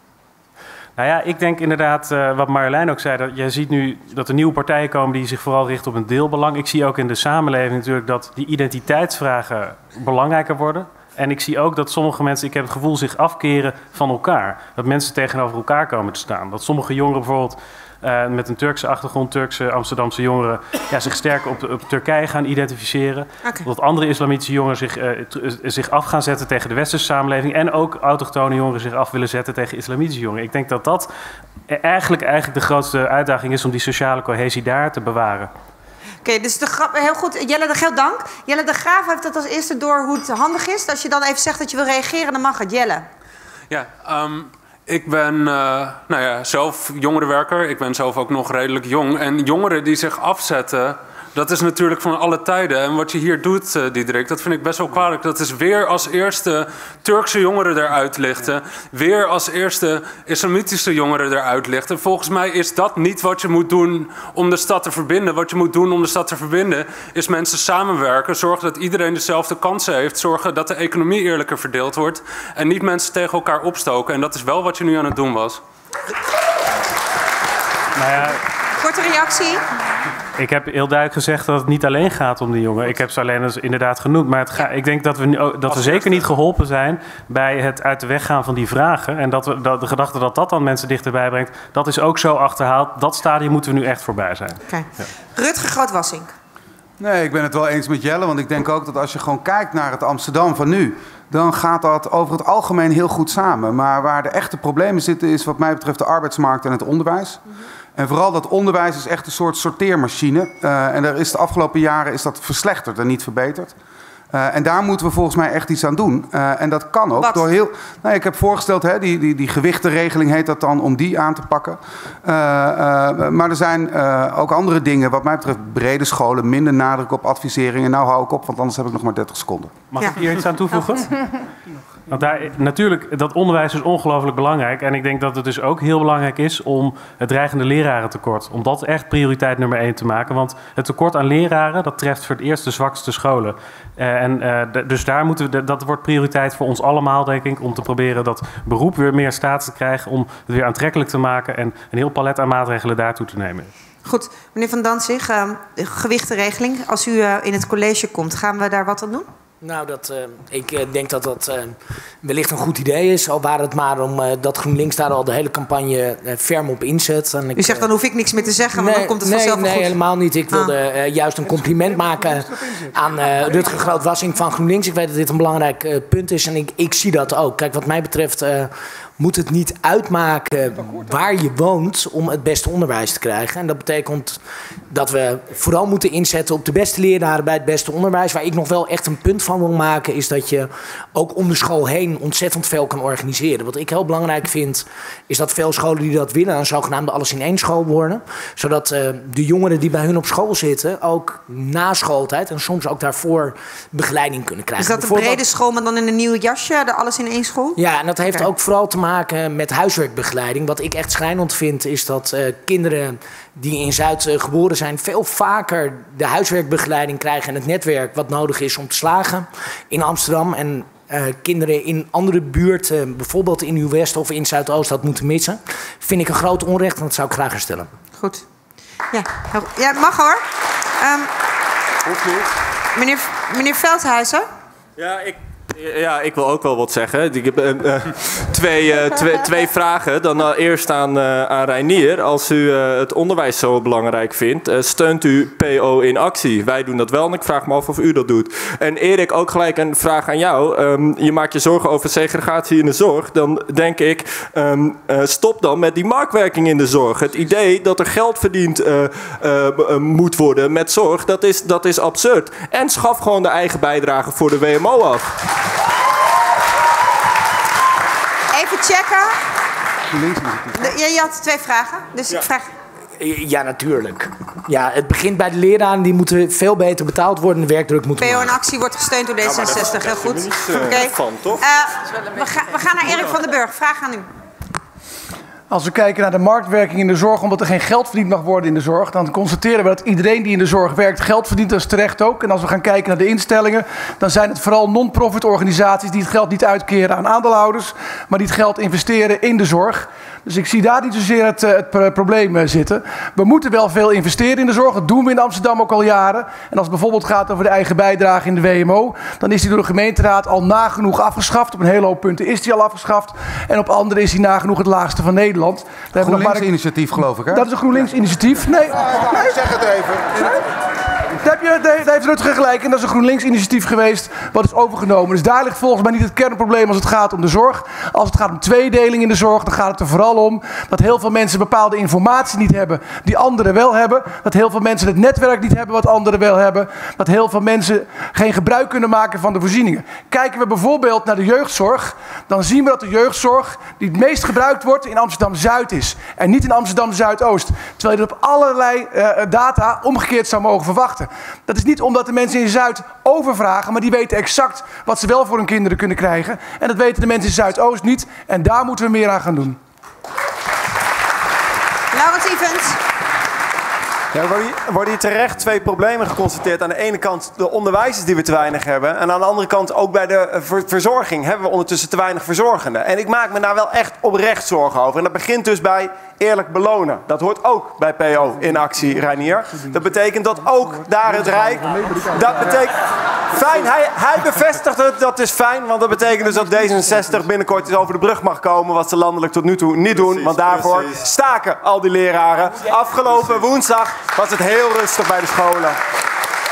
Nou ja, ik denk inderdaad, uh, wat Marjolein ook zei... dat je ziet nu dat er nieuwe partijen komen die zich vooral richten op een deelbelang. Ik zie ook in de samenleving natuurlijk dat die identiteitsvragen belangrijker worden. En ik zie ook dat sommige mensen, ik heb het gevoel, zich afkeren van elkaar. Dat mensen tegenover elkaar komen te staan. Dat sommige jongeren bijvoorbeeld... Uh, met een Turkse achtergrond, Turkse, Amsterdamse jongeren... Ja, zich sterk op, op Turkije gaan identificeren. Okay. Dat andere islamitische jongeren zich, uh, zich af gaan zetten tegen de westerse samenleving... en ook autochtone jongeren zich af willen zetten tegen islamitische jongeren. Ik denk dat dat eigenlijk, eigenlijk de grootste uitdaging is... om die sociale cohesie daar te bewaren. Oké, okay, dus de grap, heel goed. Jelle de Graaf, dank. Jelle de Graaf heeft dat als eerste door hoe het handig is. Als je dan even zegt dat je wil reageren, dan mag het. Jelle. Ja, um... Ik ben uh, nou ja, zelf jongerenwerker. Ik ben zelf ook nog redelijk jong. En jongeren die zich afzetten, dat is natuurlijk van alle tijden. En wat je hier doet, uh, Diederik, dat vind ik best wel kwalijk. Dat is weer als eerste Turkse jongeren eruit lichten. Weer als eerste islamitische jongeren eruit lichten. Volgens mij is dat niet wat je moet doen om de stad te verbinden. Wat je moet doen om de stad te verbinden is mensen samenwerken. Zorgen dat iedereen dezelfde kansen heeft. Zorgen dat de economie eerlijker verdeeld wordt. En niet mensen tegen elkaar opstoken. En dat is wel wat je nu aan het doen was. Nou ja... Korte reactie. Ik heb heel duidelijk gezegd dat het niet alleen gaat om die jongen. Ik heb ze alleen eens inderdaad genoemd. Maar het ga, ik denk dat we, dat we zeker niet geholpen zijn bij het uit de weg gaan van die vragen. En dat, we, dat de gedachte dat dat dan mensen dichterbij brengt, dat is ook zo achterhaald. Dat stadium moeten we nu echt voorbij zijn. Okay. Ja. Ruger Groot Wassink. Nee, ik ben het wel eens met Jelle. Want ik denk ook dat als je gewoon kijkt naar het Amsterdam van nu... dan gaat dat over het algemeen heel goed samen. Maar waar de echte problemen zitten is wat mij betreft de arbeidsmarkt en het onderwijs. Mm-hmm. En vooral dat onderwijs is echt een soort sorteermachine. Uh, en daar is de afgelopen jaren is dat verslechterd en niet verbeterd. Uh, en daar moeten we volgens mij echt iets aan doen. Uh, en dat kan ook Wat? door heel... Nou, ik heb voorgesteld, hè, die, die, die gewichtenregeling heet dat dan, om die aan te pakken. Uh, uh, maar er zijn uh, ook andere dingen. Wat mij betreft brede scholen, minder nadruk op advisering. En nou hou ik op, want anders heb ik nog maar dertig seconden. Mag ja. ik hier iets aan toevoegen? Want daar, natuurlijk, dat onderwijs is ongelooflijk belangrijk. En ik denk dat het dus ook heel belangrijk is om het dreigende lerarentekort, om dat echt prioriteit nummer één te maken. Want het tekort aan leraren, dat treft voor het eerst de zwakste scholen. Uh, en, uh, dus daar moeten we, dat wordt prioriteit voor ons allemaal, denk ik, om te proberen dat beroep weer meer staats te krijgen, om het weer aantrekkelijk te maken en een heel palet aan maatregelen daartoe te nemen. Goed, meneer Van Dantzig, uh, gewichtenregeling. Als u uh, in het college komt, gaan we daar wat aan doen? Nou, dat, uh, ik uh, denk dat dat uh, wellicht een goed idee is. Al waren het maar om uh, dat GroenLinks daar al de hele campagne uh, ferm op inzet. En ik, U zegt, dan hoef ik niks meer te zeggen, nee, want dan komt het nee, vanzelf nee, goed. Nee, helemaal niet. Ik wilde ah. uh, juist een compliment maken aan uh, Ruger Groot Wassink van GroenLinks. Ik weet dat dit een belangrijk uh, punt is en ik, ik zie dat ook. Kijk, wat mij betreft uh, moet het niet uitmaken waar je woont om het beste onderwijs te krijgen. En dat betekent dat we vooral moeten inzetten op de beste leraren bij het beste onderwijs. Waar ik nog wel echt een punt van wil maken is dat je ook om de school heen ontzettend veel kan organiseren. Wat ik heel belangrijk vind is dat veel scholen die dat willen een zogenaamde alles in één school worden. Zodat uh, de jongeren die bij hun op school zitten ook na schooltijd en soms ook daarvoor begeleiding kunnen krijgen. Is dat een brede school, maar dan in een nieuw jasje, de alles in één school? Ja, en dat heeft ook vooral te maken met huiswerkbegeleiding. Wat ik echt schrijnend vind is dat uh, kinderen die in Zuid uh, geboren zijn veel vaker de huiswerkbegeleiding krijgen en het netwerk wat nodig is om te slagen in Amsterdam. En Uh, kinderen in andere buurten, bijvoorbeeld in Nieuw-West of in Zuidoost, dat moeten missen. Vind ik een groot onrecht en dat zou ik graag herstellen. Goed. Ja, ja mag hoor. Um, meneer, meneer Veldhuizen? Ja, ik... Ja, ik wil ook wel wat zeggen. Ik heb uh, twee, uh, twee, twee vragen. Dan uh, eerst aan, uh, aan Reinier. Als u uh, het onderwijs zo belangrijk vindt, uh, steunt u P O in actie? Wij doen dat wel en ik vraag me af of u dat doet. En Erik, ook gelijk een vraag aan jou. Um, je maakt je zorgen over segregatie in de zorg. Dan denk ik, um, uh, stop dan met die marktwerking in de zorg. Het idee dat er geld verdiend uh, uh, uh, moet worden met zorg, dat is, dat is absurd. En schaf gewoon de eigen bijdrage voor de W M O af. Even checken. Je had twee vragen, dus ja. ik vraag... Ja, natuurlijk. Ja, het begint bij de leraren, die moeten veel beter betaald worden. De werkdruk moet worden. P O in actie wordt gesteund door D zesenzestig, ja, dat heel goed. Niet, uh, okay. van, toch? Uh, we, ga, we gaan naar Eric van der Burg. Vraag aan u. Als we kijken naar de marktwerking in de zorg, omdat er geen geld verdiend mag worden in de zorg, dan constateren we dat iedereen die in de zorg werkt geld verdient, dat is terecht ook. En als we gaan kijken naar de instellingen, dan zijn het vooral non-profit organisaties die het geld niet uitkeren aan aandeelhouders, maar die het geld investeren in de zorg. Dus ik zie daar niet zozeer het, het probleem zitten. We moeten wel veel investeren in de zorg. Dat doen we in Amsterdam ook al jaren. En als het bijvoorbeeld gaat over de eigen bijdrage in de W M O... dan is die door de gemeenteraad al nagenoeg afgeschaft. Op een hele hoop punten is die al afgeschaft. En op andere is die nagenoeg het laagste van Nederland. Een GroenLinks-initiatief, geloof ik, hè? Dat is een GroenLinks-initiatief. Nee, nee. Zeg het even. Nee. Daar, heb je, daar heeft Rutger gelijk. En dat is een GroenLinks-initiatief geweest wat is overgenomen. Dus daar ligt volgens mij niet het kernprobleem als het gaat om de zorg. Als het gaat om tweedeling in de zorg, dan gaat het er vooral om dat heel veel mensen bepaalde informatie niet hebben die anderen wel hebben. Dat heel veel mensen het netwerk niet hebben wat anderen wel hebben. Dat heel veel mensen geen gebruik kunnen maken van de voorzieningen. Kijken we bijvoorbeeld naar de jeugdzorg, dan zien we dat de jeugdzorg die het meest gebruikt wordt in Amsterdam-Zuid is. En niet in Amsterdam-Zuidoost. Terwijl je dat op allerlei uh, data omgekeerd zou mogen verwachten. Dat is niet omdat de mensen in Zuid overvragen, maar die weten exact wat ze wel voor hun kinderen kunnen krijgen. En dat weten de mensen in Zuidoost niet. En daar moeten we meer aan gaan doen. Laurens Ivens. Ja, er worden hier terecht twee problemen geconstateerd. Aan de ene kant de onderwijzers die we te weinig hebben. En aan de andere kant ook bij de ver verzorging hebben we ondertussen te weinig verzorgenden. En ik maak me daar wel echt oprecht zorgen over. En dat begint dus bij eerlijk belonen. Dat hoort ook bij P O in actie, Reinier. Dat betekent dat ook daar het Rijk... Dat betekent... Fijn, hij, hij bevestigt het. Dat is fijn, want dat betekent dus dat D zesenzestig binnenkort eens over de brug mag komen. Wat ze landelijk tot nu toe niet doen. Precies, want daarvoor precies. staken al die leraren. Afgelopen woensdag was het heel rustig bij de scholen.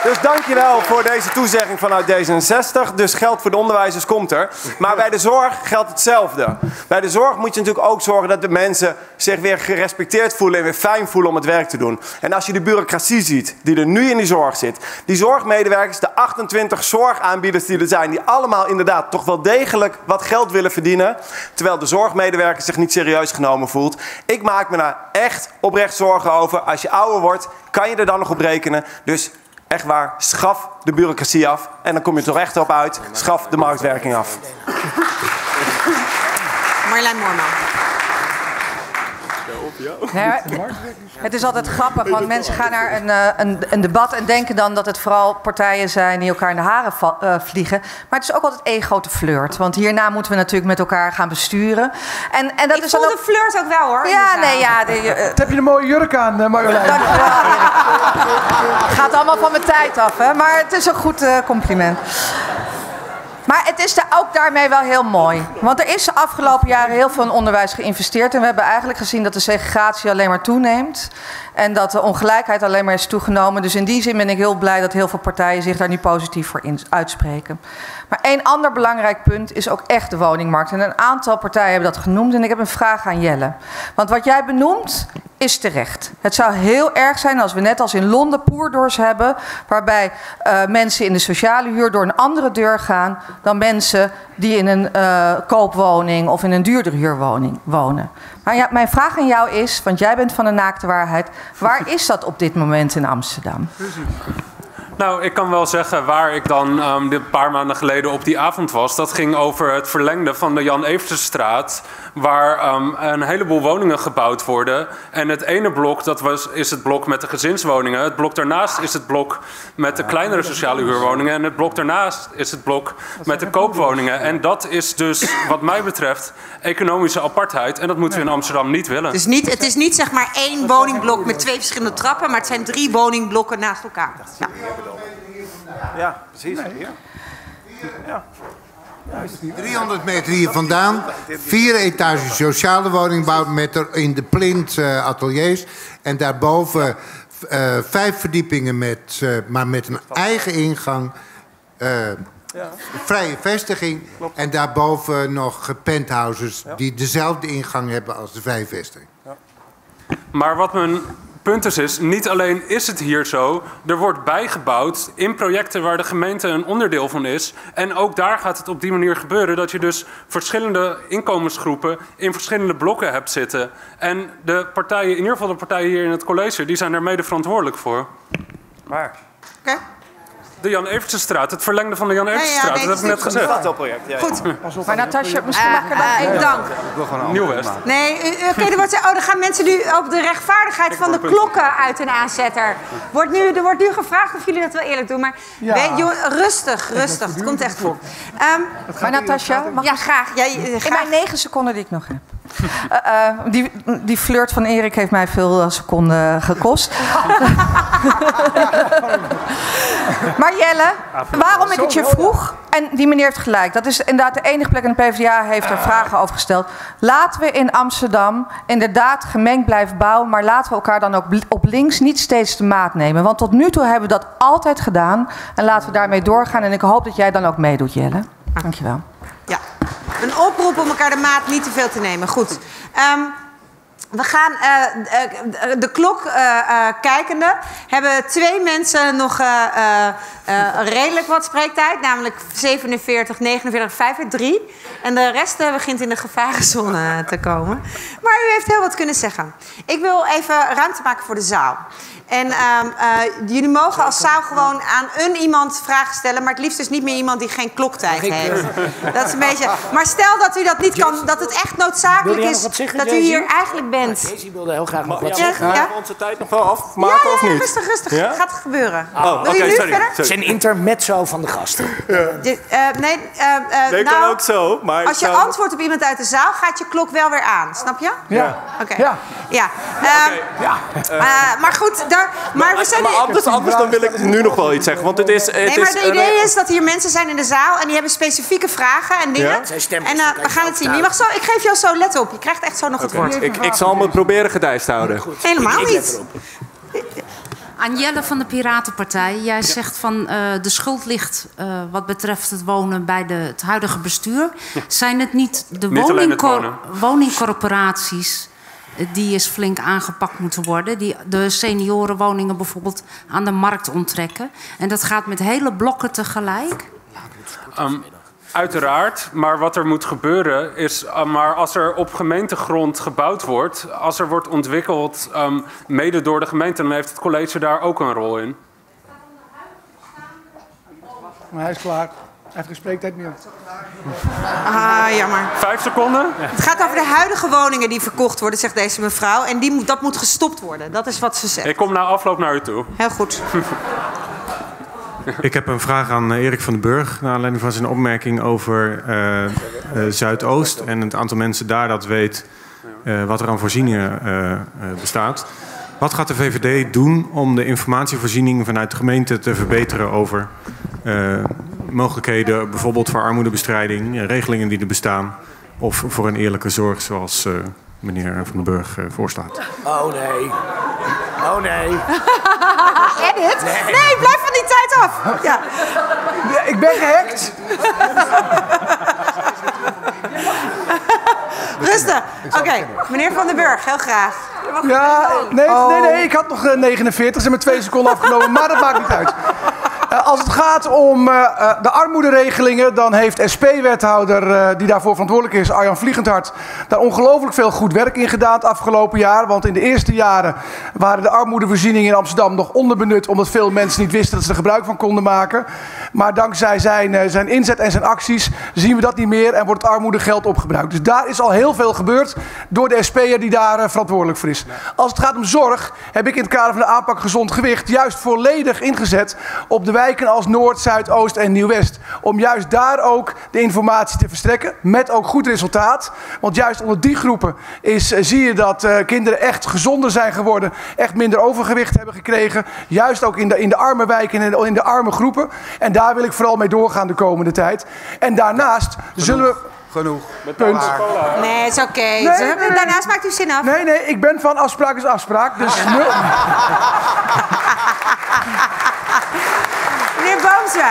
Dus dankjewel voor deze toezegging vanuit D zesenzestig. Dus geld voor de onderwijzers komt er. Maar bij de zorg geldt hetzelfde. Bij de zorg moet je natuurlijk ook zorgen dat de mensen zich weer gerespecteerd voelen en weer fijn voelen om het werk te doen. En als je de bureaucratie ziet die er nu in die zorg zit. Die zorgmedewerkers, de achtentwintig zorgaanbieders die er zijn. Die allemaal inderdaad toch wel degelijk wat geld willen verdienen. Terwijl de zorgmedewerker zich niet serieus genomen voelt. Ik maak me daar echt oprecht zorgen over. Als je ouder wordt, kan je er dan nog op rekenen. Dus echt waar, schaf de bureaucratie af. En dan kom je toch echt op uit. Schaf de marktwerking af. Marjolein Moorman. Ja, het is altijd grappig, want mensen gaan naar een, een, een debat en denken dan dat het vooral partijen zijn die elkaar in de haren va- uh, vliegen. Maar het is ook altijd één grote flirt, want hierna moeten we natuurlijk met elkaar gaan besturen. En, en dat ik is voel dan ook de flirt ook wel, hoor. Ja, nee, ja. De, uh, dat heb je een mooie jurk aan, Marjolein. Dank je wel. Gaat allemaal van mijn tijd af, hè? Maar het is een goed uh, compliment. Maar het is ook daarmee wel heel mooi. Want er is de afgelopen jaren heel veel in onderwijs geïnvesteerd. En we hebben eigenlijk gezien dat de segregatie alleen maar toeneemt. En dat de ongelijkheid alleen maar is toegenomen. Dus in die zin ben ik heel blij dat heel veel partijen zich daar nu positief voor in, uitspreken. Maar één ander belangrijk punt is ook echt de woningmarkt. En een aantal partijen hebben dat genoemd. En ik heb een vraag aan Jelle. Want wat jij benoemt is terecht. Het zou heel erg zijn als we net als in Londen poordoors hebben, waarbij uh, mensen in de sociale huur door een andere deur gaan dan mensen die in een uh, koopwoning of in een duurdere huurwoning wonen. Maar ja, mijn vraag aan jou is, want jij bent van de naakte waarheid, waar is dat op dit moment in Amsterdam? Nou, ik kan wel zeggen waar ik dan um, een paar maanden geleden op die avond was. Dat ging over het verlengde van de Jan Evertsestraat, waar um, een heleboel woningen gebouwd worden. En het ene blok, dat was, is het blok met de gezinswoningen. Het blok daarnaast is het blok met de kleinere sociale huurwoningen. En het blok daarnaast is het blok met de koopwoningen. En dat is dus, wat mij betreft, economische apartheid. En dat moeten we in Amsterdam niet willen. Het is niet, het is niet zeg maar één woningblok met twee verschillende trappen, maar het zijn drie woningblokken naast elkaar. Ja. Ja, precies. Nee. Ja. driehonderd meter hier vandaan, vier etages sociale woningbouw met er in de plint uh, ateliers. En daarboven uh, vijf verdiepingen, met, uh, maar met een eigen ingang, uh, vrije vestiging. En daarboven nog penthouses die dezelfde ingang hebben als de vrije vestiging. Maar wat men... punt is, is, niet alleen is het hier zo, er wordt bijgebouwd in projecten waar de gemeente een onderdeel van is. En ook daar gaat het op die manier gebeuren dat je dus verschillende inkomensgroepen in verschillende blokken hebt zitten. En de partijen, in ieder geval de partijen hier in het college, die zijn daar mede verantwoordelijk voor. Maar... Okay. De Jan Evertsestraat, het verlengde van de Jan Evertsestraat, nee, ja, nee, dat heb ik net gezegd. Dat is een project, ja. Goed, ja. Maar Natasja, misschien mag ik er maar één dank. Nieuw West. Nee, oké, okay, er wordt, oh, dan gaan mensen nu op de rechtvaardigheid van de klokken uit een aanzetter. Wordt nu, er wordt nu gevraagd of jullie dat wel eerlijk doen, maar ja. weet, joh, rustig, rustig, het komt echt goed. Um, maar Natasja, mag ja, graag. Ja, graag. In mijn negen seconden die ik nog heb. Uh, uh, die, die flirt van Erik heeft mij veel uh, seconden gekost. Maar Jelle, waarom ik het je vroeg, en die meneer heeft gelijk. Dat is inderdaad de enige plek, en de P v d A heeft er vragen over gesteld. Laten we in Amsterdam inderdaad gemengd blijven bouwen, maar laten we elkaar dan ook op links niet steeds de maat nemen. Want tot nu toe hebben we dat altijd gedaan. En laten we daarmee doorgaan. En ik hoop dat jij dan ook meedoet, Jelle. Dankjewel. Ja, een oproep om elkaar de maat niet te veel te nemen. Goed. Um, we gaan uh, de klok uh, uh, kijkende. Hebben twee mensen nog uh, uh, redelijk wat spreektijd. Namelijk zevenenveertig, negenenveertig, vijfenveertig, drie. En de rest uh, begint in de gevarenzone te komen. Maar u heeft heel wat kunnen zeggen. Ik wil even ruimte maken voor de zaal. En uh, uh, jullie mogen als zaal gewoon aan een iemand vragen stellen, maar het liefst dus niet meer iemand die geen kloktijd heeft. Dat is een beetje. Maar stel dat u dat niet kan, dat het echt noodzakelijk is dat u hier eigenlijk bent. Daisy wilde heel graag nog wat zeggen. Gaan we onze tijd nog wel afmaken of niet? Ja, rustig, rustig. Het gaat gebeuren. Wil je nu verder? Het is een intermezzo van de gasten. Nee, nee, kan ook zo. Als je antwoordt op iemand uit de zaal, gaat je klok wel weer aan. Snap je? Ja. Oké. Ja. Maar goed. Maar, we zijn maar anders, anders dan wil ik nu nog wel iets zeggen. Want het is, het nee, maar het idee is dat hier mensen zijn in de zaal en die hebben specifieke vragen en dingen. Ja? En uh, we gaan het zien. Je mag zo, ik geef jou zo, let op. Je krijgt echt zo nog okay. het woord. Ik, ik zal me proberen gedijst te houden. Goed. Helemaal ik, ik niet. Aan Jelle van de Piratenpartij. Jij ja. zegt van uh, de schuld ligt uh, wat betreft het wonen bij de, het huidige bestuur. Ja. Zijn het niet de niet woningcor- woningcorporaties die is flink aangepakt moeten worden? Die de seniorenwoningen bijvoorbeeld aan de markt onttrekken. En dat gaat met hele blokken tegelijk. Um, Uiteraard, maar wat er moet gebeuren is, uh, maar als er op gemeentegrond gebouwd wordt, als er wordt ontwikkeld um, mede door de gemeente, dan heeft het college daar ook een rol in. Maar hij is klaar. Hij heeft geen spreektijd meer. Ah, jammer. Vijf seconden? Ja. Het gaat over de huidige woningen die verkocht worden, zegt deze mevrouw. En die moet, dat moet gestopt worden. Dat is wat ze zegt. Ik kom na afloop naar u toe. Heel goed. Ik heb een vraag aan Eric van der Burg, naar aanleiding van zijn opmerking over uh, uh, Zuidoost en het aantal mensen daar dat weet uh, wat er aan voorzieningen uh, uh, bestaat. Wat gaat de V V D doen om de informatievoorziening vanuit de gemeente te verbeteren over uh, mogelijkheden, bijvoorbeeld voor armoedebestrijding, regelingen die er bestaan, of voor een eerlijke zorg zoals uh, meneer van der Burg uh, voorstaat? Oh nee. Oh nee. Edit? Nee. nee, blijf van die tijd af. Ja. Ja, ik ben gehackt. Rustig. Oké, okay. Meneer Van der Burg, heel graag. Ja, nee, nee, nee, ik had nog negenenveertig, ze hebben twee seconden afgenomen, maar dat maakt niet uit. Uh, als het gaat om uh, de armoederegelingen, dan heeft S P-wethouder uh, die daarvoor verantwoordelijk is, Arjan Vliegendhart, daar ongelooflijk veel goed werk in gedaan het afgelopen jaar. Want in de eerste jaren waren de armoedevoorzieningen in Amsterdam nog onderbenut, omdat veel mensen niet wisten dat ze er gebruik van konden maken. Maar dankzij zijn, uh, zijn inzet en zijn acties zien we dat niet meer en wordt het armoedegeld opgebruikt. Dus daar is al heel veel gebeurd door de S P'er die daar uh, verantwoordelijk voor is. Als het gaat om zorg, heb ik in het kader van de aanpak Gezond Gewicht juist volledig ingezet op de wijken als Noord, Zuidoost en Nieuw-West. Om juist daar ook de informatie te verstrekken. Met ook goed resultaat. Want juist onder die groepen is, zie je dat uh, kinderen echt gezonder zijn geworden. Echt minder overgewicht hebben gekregen. Juist ook in de, in de arme wijken en in, in de arme groepen. En daar wil ik vooral mee doorgaan de komende tijd. En daarnaast Genoeg. zullen we... Genoeg. Punt. Nee, het is oké. Okay. Nee, nee, nee. Daarnaast maakt u zin af. Nee, nee. Ik ben van afspraak is afspraak. Dus... Ja. Meneer Boomsma.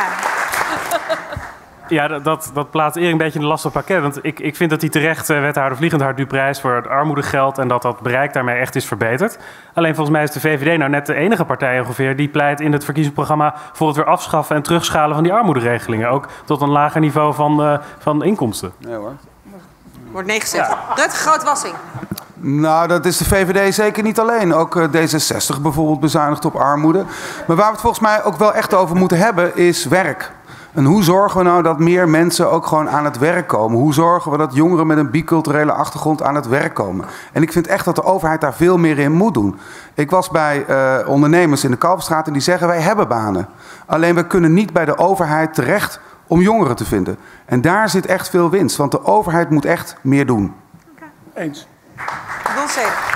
Ja, dat, dat plaatst Erik een beetje in de last van het pakket. Want ik, ik vind dat hij terecht eh, wethouder Vliegendhart nu prijst voor het armoedegeld en dat dat bereik daarmee echt is verbeterd. Alleen volgens mij is de V V D nou net de enige partij ongeveer die pleit in het verkiezingsprogramma voor het weer afschaffen en terugschalen van die armoederegelingen. Ook tot een lager niveau van, uh, van inkomsten. Nee hoor. Wordt neergezet. Ja. Ruimte voor Groot Wassink. Nou, dat is de V V D zeker niet alleen. Ook D zesenzestig bijvoorbeeld bezuinigt op armoede. Maar waar we het volgens mij ook wel echt over moeten hebben is werk. En hoe zorgen we nou dat meer mensen ook gewoon aan het werk komen? Hoe zorgen we dat jongeren met een biculturele achtergrond aan het werk komen? En ik vind echt dat de overheid daar veel meer in moet doen. Ik was bij uh, ondernemers in de Kalverstraat en die zeggen wij hebben banen. Alleen we kunnen niet bij de overheid terecht om jongeren te vinden. En daar zit echt veel winst, want de overheid moet echt meer doen. Okay. Eens. Don Ceder.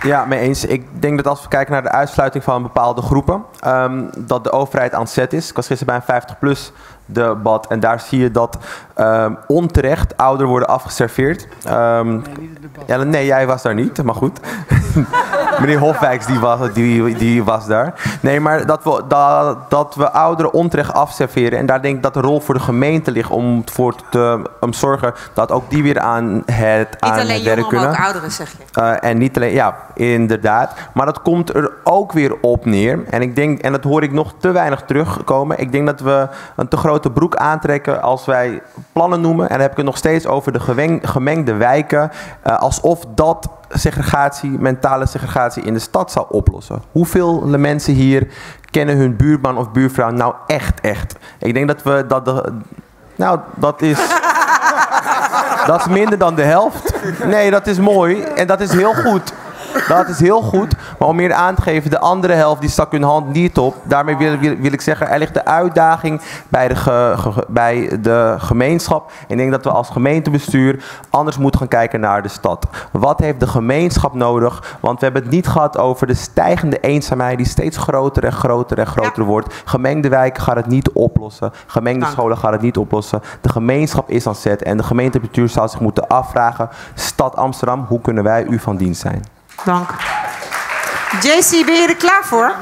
Ja, mee eens. Ik denk dat als we kijken naar de uitsluiting van bepaalde groepen, um, dat de overheid aan het zet is. Ik was gisteren bij een vijftig plus debat en daar zie je dat um, onterecht ouderen worden afgeserveerd. Um, ja, nee, jij was daar niet, maar goed. Meneer Hofwijks die was, die, die was daar. Nee, maar dat we, dat, dat we ouderen onterecht afserveren. En daar denk ik dat de rol voor de gemeente ligt om voor te om zorgen dat ook die weer aan het aan het werk kunnen. Niet alleen jongeren, maar ook ouderen, zeg je. Uh, en niet alleen, ja, inderdaad. Maar dat komt er ook weer op neer. En ik denk, en dat hoor ik nog te weinig terugkomen. Ik denk dat we een te grote broek aantrekken als wij plannen noemen. En dan heb ik het nog steeds over de geweng, gemengde wijken. Uh, alsof dat segregatie, mentale segregatie in de stad zou oplossen. Hoeveel mensen hier kennen hun buurman of buurvrouw nou echt, echt? Ik denk dat we dat... De, nou, dat is... dat is minder dan de helft. Nee, dat is mooi. En dat is heel goed. Dat is heel goed. Maar om meer aan te geven, de andere helft die stak hun hand niet op. Daarmee wil, wil, wil ik zeggen, er ligt de uitdaging bij de, ge, ge, bij de gemeenschap. Ik denk dat we als gemeentebestuur anders moeten gaan kijken naar de stad. Wat heeft de gemeenschap nodig? Want we hebben het niet gehad over de stijgende eenzaamheid die steeds groter en groter en groter ja. wordt. Gemengde wijken gaan het niet oplossen. Gemengde Dank. scholen gaan het niet oplossen. De gemeenschap is aan zet en de gemeentebestuur zou zich moeten afvragen. Stad Amsterdam, hoe kunnen wij u van dienst zijn? Dank. J C, ben je er klaar voor?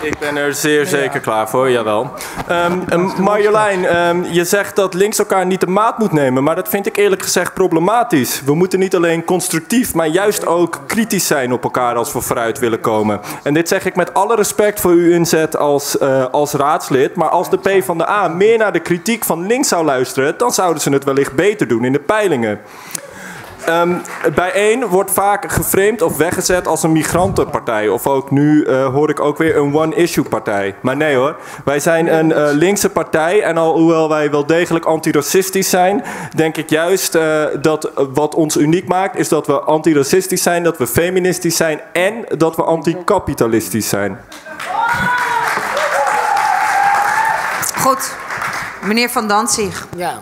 Ik ben er zeer zeker klaar voor, jawel. Um, Marjolein, um, je zegt dat links elkaar niet de maat moet nemen, maar dat vind ik eerlijk gezegd problematisch. We moeten niet alleen constructief, maar juist ook kritisch zijn op elkaar als we vooruit willen komen. En dit zeg ik met alle respect voor uw inzet als, uh, als raadslid, maar als de PvdA meer naar de kritiek van links zou luisteren, dan zouden ze het wellicht beter doen in de peilingen. Um, bijeen wordt vaak geframed of weggezet als een migrantenpartij. Of ook nu uh, hoor ik ook weer een one-issue-partij. Maar nee hoor, wij zijn een uh, linkse partij. En alhoewel wij wel degelijk antiracistisch zijn, denk ik juist uh, dat wat ons uniek maakt, is dat we antiracistisch zijn, dat we feministisch zijn en dat we anticapitalistisch zijn. Goed, meneer Van Dantzig. Ja.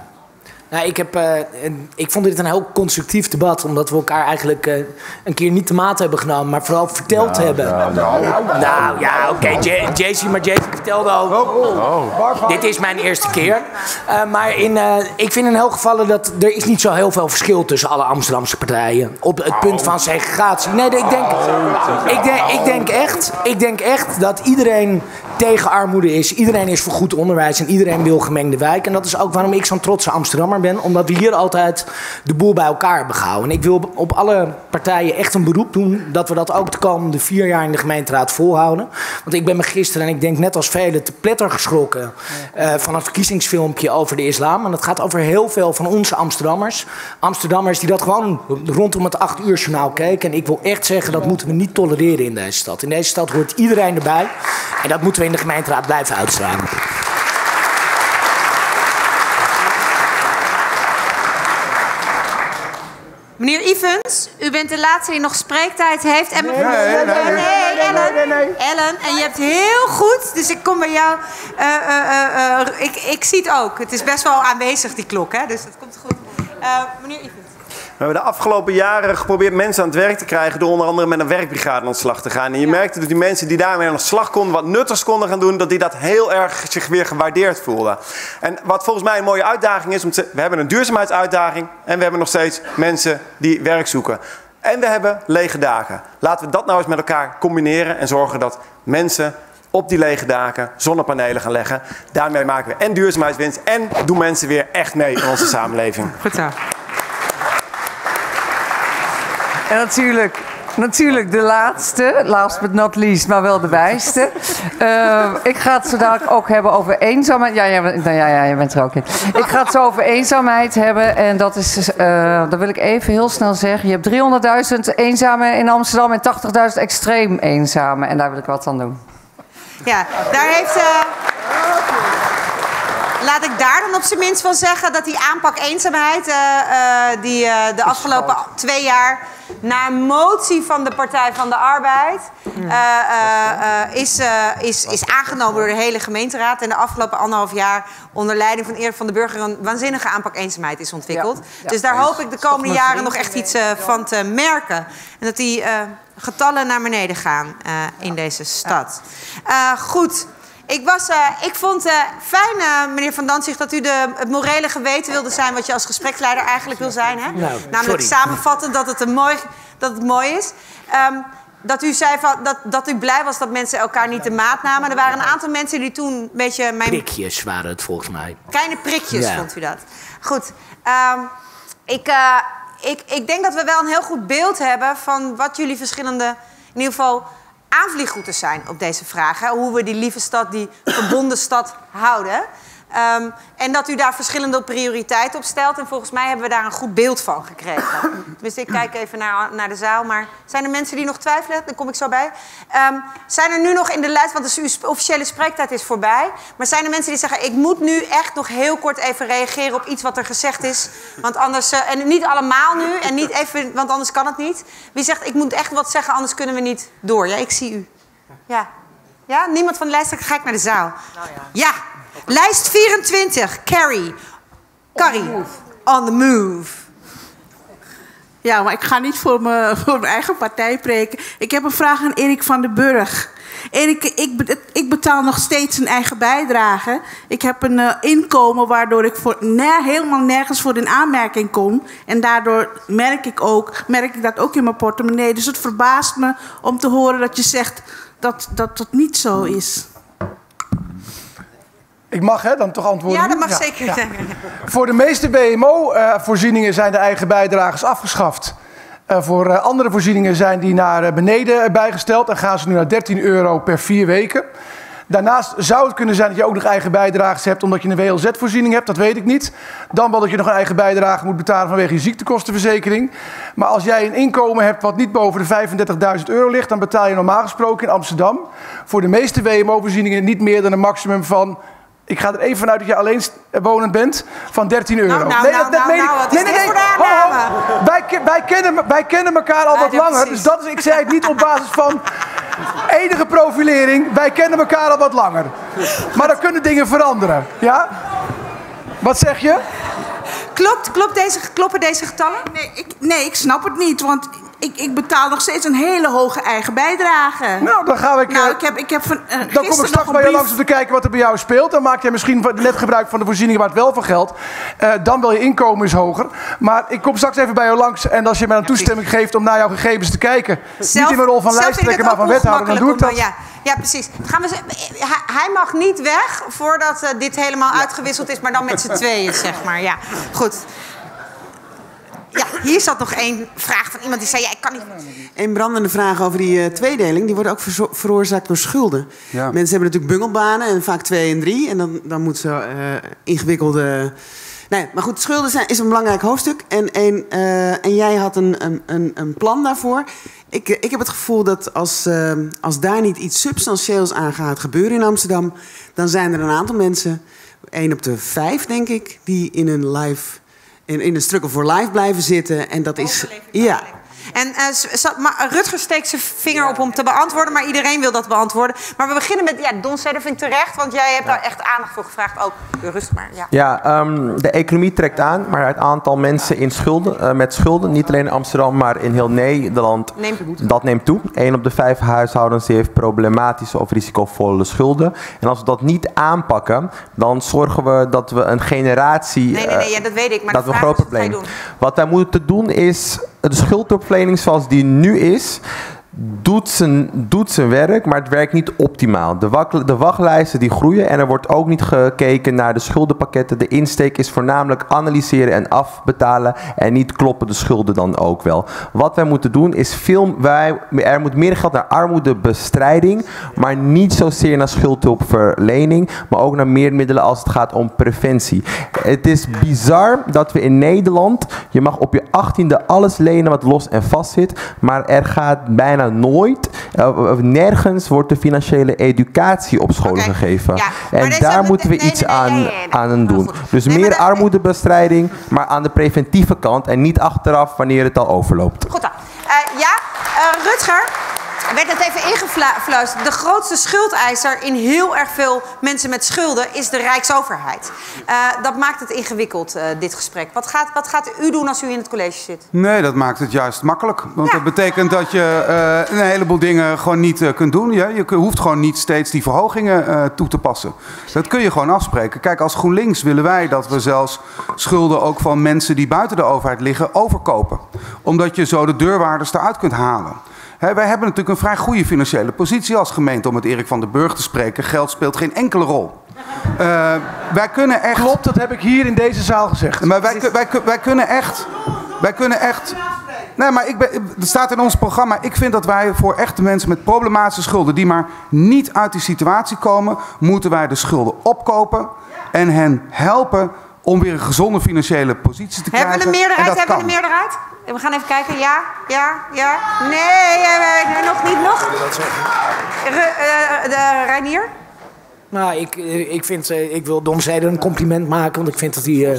Nou, ik, heb, uh, ik vond dit een heel constructief debat, omdat we elkaar eigenlijk uh, een keer niet de maat hebben genomen, maar vooral verteld nou, hebben. Nou, nou, nou, nou ja, oké, okay. J C, maar J C vertelde al, oh, oh. Oh. Dit is mijn eerste keer. Uh, maar in, uh, ik vind in heel gevallen dat er is niet zo heel veel verschil tussen alle Amsterdamse partijen op het punt van segregatie. Nee, ik denk, ik denk, ik denk, echt, ik denk echt dat iedereen tegen armoede is, iedereen is voor goed onderwijs en iedereen wil gemengde wijk. En dat is ook waarom ik zo'n trotse Amsterdammer ben, omdat we hier altijd de boel bij elkaar hebben gehouden. En ik wil op alle partijen echt een beroep doen dat we dat ook de komende vier jaar in de gemeenteraad volhouden. Want ik ben me gisteren, en ik denk net als velen, te pletter geschrokken uh, van een verkiezingsfilmpje over de islam. En dat gaat over heel veel van onze Amsterdammers. Amsterdammers die dat gewoon rondom het acht uur journaal keken. En ik wil echt zeggen, dat moeten we niet tolereren in deze stad. In deze stad hoort iedereen erbij. En dat moeten we in de gemeenteraad blijven uitstralen. Meneer Ivens, u bent de laatste die nog spreektijd heeft. En nee, nee, nee, nee, nee, Ellen, nee, nee, nee. Ellen, en je hebt heel goed, dus ik kom bij jou. Uh, uh, uh, ik, ik zie het ook. Het is best wel aanwezig, die klok, hè? Dus dat komt goed. Uh, meneer Ivens. We hebben de afgelopen jaren geprobeerd mensen aan het werk te krijgen door onder andere met een werkbrigade aan de slag te gaan. En je ja. merkte dat die mensen die daarmee aan de slag konden, wat nuttigs konden gaan doen, dat die dat heel erg zich weer gewaardeerd voelden. En wat volgens mij een mooie uitdaging is, want we hebben een duurzaamheidsuitdaging en we hebben nog steeds mensen die werk zoeken. En we hebben lege dagen. Laten we dat nou eens met elkaar combineren en zorgen dat mensen op die lege daken zonnepanelen gaan leggen. Daarmee maken we en duurzaamheidswinst en doen mensen weer echt mee in onze samenleving. Goed zo. En natuurlijk, natuurlijk de laatste, last but not least, maar wel de wijste. Uh, ik ga het zo dadelijk ook hebben over eenzaamheid. Ja, ja, nou ja, ja, je bent er ook in. Ik ga het zo over eenzaamheid hebben. En dat is, uh, dat wil ik even heel snel zeggen. Je hebt driehonderdduizend eenzamen in Amsterdam en tachtigduizend extreem eenzamen. En daar wil ik wat aan doen. Ja, daar heeft... Uh... Laat ik daar dan op zijn minst van zeggen dat die aanpak eenzaamheid, uh, uh, die uh, de afgelopen twee jaar na motie van de Partij van de Arbeid uh, uh, uh, is, uh, is, is aangenomen door de hele gemeenteraad. En de afgelopen anderhalf jaar onder leiding van Eric van der Burg een waanzinnige aanpak eenzaamheid is ontwikkeld. Ja, ja, dus daar hoop ik de komende jaren nog echt iets uh, van te merken. En dat die uh, getallen naar beneden gaan uh, in deze stad. Uh, goed. Ik, was, uh, ik vond het uh, fijn, uh, meneer Van Dantzig, dat u de, het morele geweten wilde zijn wat je als gespreksleider eigenlijk wil zijn. Hè? Nou, namelijk samenvatten dat het, een mooi, dat het mooi is. Um, dat u zei van, dat, dat u blij was dat mensen elkaar niet de maat namen. Er waren een aantal mensen die toen een beetje... Mijn... Prikjes waren het volgens mij. Kleine prikjes, ja. Vond u dat. Goed. Um, ik, uh, ik, ik denk dat we wel een heel goed beeld hebben van wat jullie verschillende... in ieder geval... aanvliegroutes zijn op deze vraag. Hè? Hoe we die lieve stad, die verbonden stad houden. Um, en dat u daar verschillende prioriteiten op stelt. En volgens mij hebben we daar een goed beeld van gekregen. Tenminste, ik kijk even naar, naar de zaal. Maar zijn er mensen die nog twijfelen? Dan kom ik zo bij. Um, zijn er nu nog in de lijst, want de officiële spreektijd is voorbij. Maar zijn er mensen die zeggen, ik moet nu echt nog heel kort even reageren op iets wat er gezegd is. Want anders, uh, en niet allemaal nu, en niet even, want anders kan het niet. Wie zegt, ik moet echt wat zeggen, anders kunnen we niet door. Ja, ik zie u. Ja, ja? Niemand van de lijst, dan ga ik naar de zaal. Nou ja. Ja. Lijst vierentwintig, Carrie. Carrie, on the move. Ja, maar ik ga niet voor mijn, voor mijn eigen partij preken. Ik heb een vraag aan Eric van der Burg. En ik, ik, ik betaal nog steeds een eigen bijdrage. Ik heb een uh, inkomen waardoor ik voor ne- helemaal nergens voor in aanmerking kom. En daardoor merk ik, ook, merk ik dat ook in mijn portemonnee. Dus het verbaast me om te horen dat je zegt dat dat, dat niet zo is. Ik mag hè, dan toch antwoorden? Ja, dat mag ja, zeker. Ja. Voor de meeste B M O-voorzieningen zijn de eigen bijdrages afgeschaft. Uh, voor uh, andere voorzieningen zijn die naar uh, beneden bijgesteld. En gaan ze nu naar dertien euro per vier weken. Daarnaast zou het kunnen zijn dat je ook nog eigen bijdrages hebt omdat je een W L Z-voorziening hebt. Dat weet ik niet. Dan wel dat je nog een eigen bijdrage moet betalen vanwege je ziektekostenverzekering. Maar als jij een inkomen hebt wat niet boven de vijfendertigduizend euro ligt, dan betaal je normaal gesproken in Amsterdam voor de meeste W M O-voorzieningen niet meer dan een maximum van... Ik ga er even vanuit dat je alleen wonend bent van dertien euro. Nou, nou, nee, dat, dat nou, meen nou, ik. Wat nee, nee, nee. Ho, ho. Wij, wij, kennen, wij kennen elkaar al ja, wat langer. Precies. Dus dat is, ik zei het niet op basis van enige profilering. Wij kennen elkaar al wat langer. Maar dan kunnen dingen veranderen. Ja? Wat zeg je? Klopt, klopt deze, kloppen deze getallen? Nee ik, nee, ik snap het niet. Want ik, ik betaal nog steeds een hele hoge eigen bijdrage. Nou, dan ga ik... Nou, ik heb, ik heb van, uh, dan kom ik straks bij jou langs om te kijken wat er bij jou speelt. Dan maak jij misschien net gebruik van de voorzieningen waar het wel van geldt. Uh, dan wel je inkomen is hoger. Maar ik kom straks even bij jou langs. En als je mij een toestemming geeft om naar jouw gegevens te kijken. Zelf, niet in mijn rol van lijsttrekker, maar van wethouder. Dan doe ik dat. Om, ja. Ja, precies. Gaan we hij mag niet weg voordat uh, dit helemaal ja. uitgewisseld is. Maar dan met z'n tweeën, zeg maar. Ja, goed. Ja, hier zat nog één vraag van iemand die zei... Ja, ik kan niet... Een brandende vraag over die uh, tweedeling. Die wordt ook verzo- veroorzaakt door schulden. Ja. Mensen hebben natuurlijk bungelbanen en vaak twee en drie. En dan, dan moeten ze uh, ingewikkelde... Nee, maar goed, schulden zijn, is een belangrijk hoofdstuk. En, en, uh, en jij had een, een, een, een plan daarvoor. Ik, ik heb het gevoel dat als, uh, als daar niet iets substantieels aan gaat gebeuren in Amsterdam... dan zijn er een aantal mensen, één op de vijf denk ik... die in hun life... In, in een struggle for life blijven zitten. En dat is... Ja. En uh, maar Rutger steekt zijn vinger ja. op om te beantwoorden. Maar iedereen wil dat beantwoorden. Maar we beginnen met... Ja, Don Ceder vindt terecht. Want jij hebt ja. daar echt aandacht voor gevraagd. Ook oh, rustig maar. Ja, ja um, de economie trekt aan. Maar het aantal mensen in schulden, uh, met schulden... Niet alleen in Amsterdam, maar in heel Nederland... Neemt dat neemt toe. Een op de vijf huishoudens heeft problematische of risicovolle schulden. En als we dat niet aanpakken... Dan zorgen we dat we een generatie... Nee, nee, nee. Ja, dat weet ik. Maar dat we een groot probleem. Wat wij moeten doen is... De schuldhulpverlening zoals die nu is, doet zijn, doet zijn werk, maar het werkt niet optimaal. De, wak, de wachtlijsten die groeien en er wordt ook niet gekeken naar de schuldenpakketten. De insteek is voornamelijk analyseren en afbetalen en niet kloppen de schulden dan ook wel. Wat wij moeten doen is, veel, wij, er moet meer geld naar armoedebestrijding, maar niet zozeer naar schuldhulpverlening, maar ook naar meer middelen als het gaat om preventie. Het is bizar dat we in Nederland, je mag op je achttiende alles lenen wat los en vast zit, maar er gaat bijna nooit, uh, nergens wordt de financiële educatie op scholen okay. gegeven. Ja, en daar moeten we nee, iets nee, nee, aan, nee, nee, nee, aan nee, doen. Dus nee, meer armoedebestrijding, maar aan de preventieve kant en niet achteraf wanneer het al overloopt. Goed dan. Uh, ja, uh, Rutger werd net even ingefluisterd. De grootste schuldeiser in heel erg veel mensen met schulden is de Rijksoverheid. Uh, dat maakt het ingewikkeld, uh, dit gesprek. Wat gaat, wat gaat u doen als u in het college zit? Nee, dat maakt het juist makkelijk. Want ja. dat betekent dat je uh, een heleboel dingen gewoon niet uh, kunt doen. Ja? Je hoeft gewoon niet steeds die verhogingen uh, toe te passen. Dat kun je gewoon afspreken. Kijk, als GroenLinks willen wij dat we zelfs schulden ook van mensen die buiten de overheid liggen overkopen. Omdat je zo de deurwaarders eruit kunt halen. He, wij hebben natuurlijk een vrij goede financiële positie als gemeente, om met Eric van der Burg te spreken. Geld speelt geen enkele rol. Uh, wij kunnen echt... Klopt, dat heb ik hier in deze zaal gezegd. Maar wij, wij, wij, wij kunnen echt... Wij kunnen echt... Nee, maar ik ben, dat staat in ons programma. Ik vind dat wij voor echte mensen met problematische schulden, die maar niet uit die situatie komen, moeten wij de schulden opkopen en hen helpen om weer een gezonde financiële positie te krijgen. Hebben we een meerderheid? Hebben kan. we een meerderheid? We gaan even kijken. Ja, ja, ja. Nee, nog niet, nog. Reinier? Nou, ik, ik, vind, ik wil Don Ceder een compliment maken, want ik vind dat hij uh,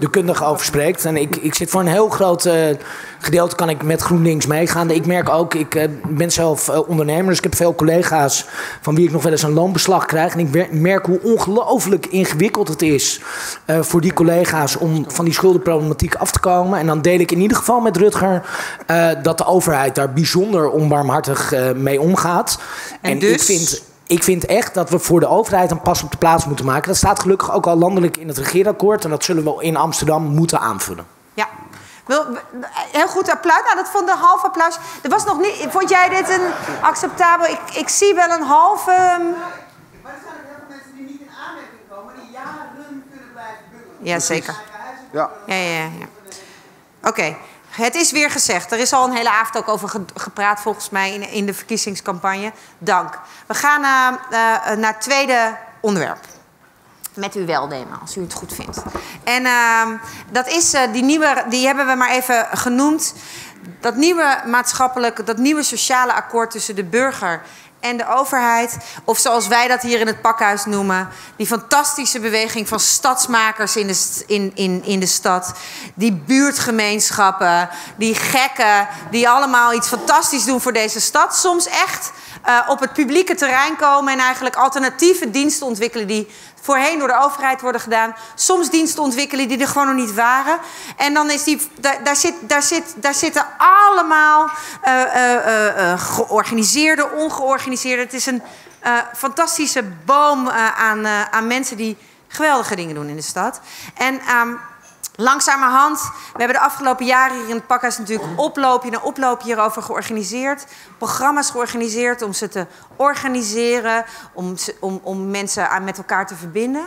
er kundig over spreekt. En ik, ik zit voor een heel groot uh, gedeelte, kan ik met GroenLinks meegaan. Ik merk ook, ik uh, ben zelf uh, ondernemer, dus ik heb veel collega's van wie ik nog wel eens een loonbeslag krijg. En ik merk hoe ongelooflijk ingewikkeld het is uh, voor die collega's om van die schuldenproblematiek af te komen. En dan deel ik in ieder geval met Rutger uh, dat de overheid daar bijzonder onbarmhartig uh, mee omgaat. En, en dus... ik vind... Ik vind echt dat we voor de overheid een pas op de plaats moeten maken. Dat staat gelukkig ook al landelijk in het regeerakkoord. En dat zullen we in Amsterdam moeten aanvullen. Ja, heel goed applaus. Nou, dat vond een half applaus. Er was nog niet. Vond jij dit een acceptabel? Ik, ik zie wel een halve. Um... Maar er zijn ook heel veel mensen die niet in aanmerking komen, die jaren kunnen blijven bukken. Ja, zeker. Ja. Ja, ja, ja. Oké. Okay. Het is weer gezegd. Er is al een hele avond ook over gepraat volgens mij in, in de verkiezingscampagne. Dank. We gaan uh, uh, naar het tweede onderwerp. Met uw welnemen, als u het goed vindt. En uh, dat is uh, die nieuwe, die hebben we maar even genoemd. Dat nieuwe maatschappelijke, dat nieuwe sociale akkoord tussen de burger en de overheid. Of zoals wij dat hier in het Pakhuis noemen. Die fantastische beweging van stadsmakers in de, st in, in, in de stad. Die buurtgemeenschappen. Die gekken. Die allemaal iets fantastisch doen voor deze stad. Soms echt uh, op het publieke terrein komen. En eigenlijk alternatieve diensten ontwikkelen die voorheen door de overheid worden gedaan. Soms diensten ontwikkelen die er gewoon nog niet waren. En dan is die, daar, daar, zit, daar, zit, daar zitten allemaal uh, uh, uh, georganiseerde, ongeorganiseerde. Het is een uh, fantastische boom uh, aan, uh, aan mensen die geweldige dingen doen in de stad. En um, langzamerhand, we hebben de afgelopen jaren hier in het Pakhuis natuurlijk oploopje na oploopje hierover georganiseerd. Programma's georganiseerd om ze te organiseren, om, om, om mensen aan, met elkaar te verbinden.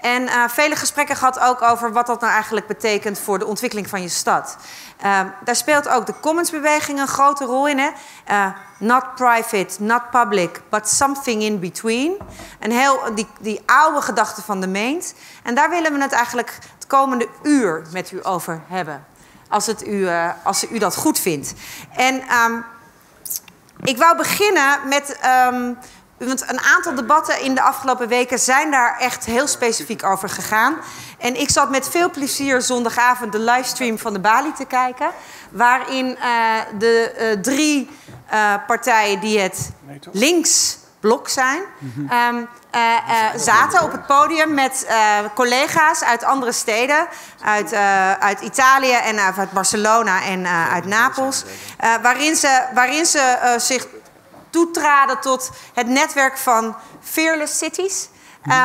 En uh, vele gesprekken gehad ook over wat dat nou eigenlijk betekent voor de ontwikkeling van je stad. Uh, daar speelt ook de commonsbeweging een grote rol in. Hè? Uh, not private, not public, but something in between. Een heel, die, die oude gedachte van de meent. En daar willen we het eigenlijk het komende uur met u over hebben. Als, het u, uh, als u dat goed vindt. En um, ik wou beginnen met... Um, want een aantal debatten in de afgelopen weken zijn daar echt heel specifiek over gegaan. En ik zat met veel plezier zondagavond de livestream van de Bali te kijken. Waarin uh, de uh, drie uh, partijen die het linksblok zijn, um, Uh, uh, zaten op het podium met uh, collega's uit andere steden. Uit, uh, uit Italië en uh, uit Barcelona en uh, uit Napels. Uh, waarin ze, waarin ze uh, zich toetraden tot het netwerk van Fearless Cities.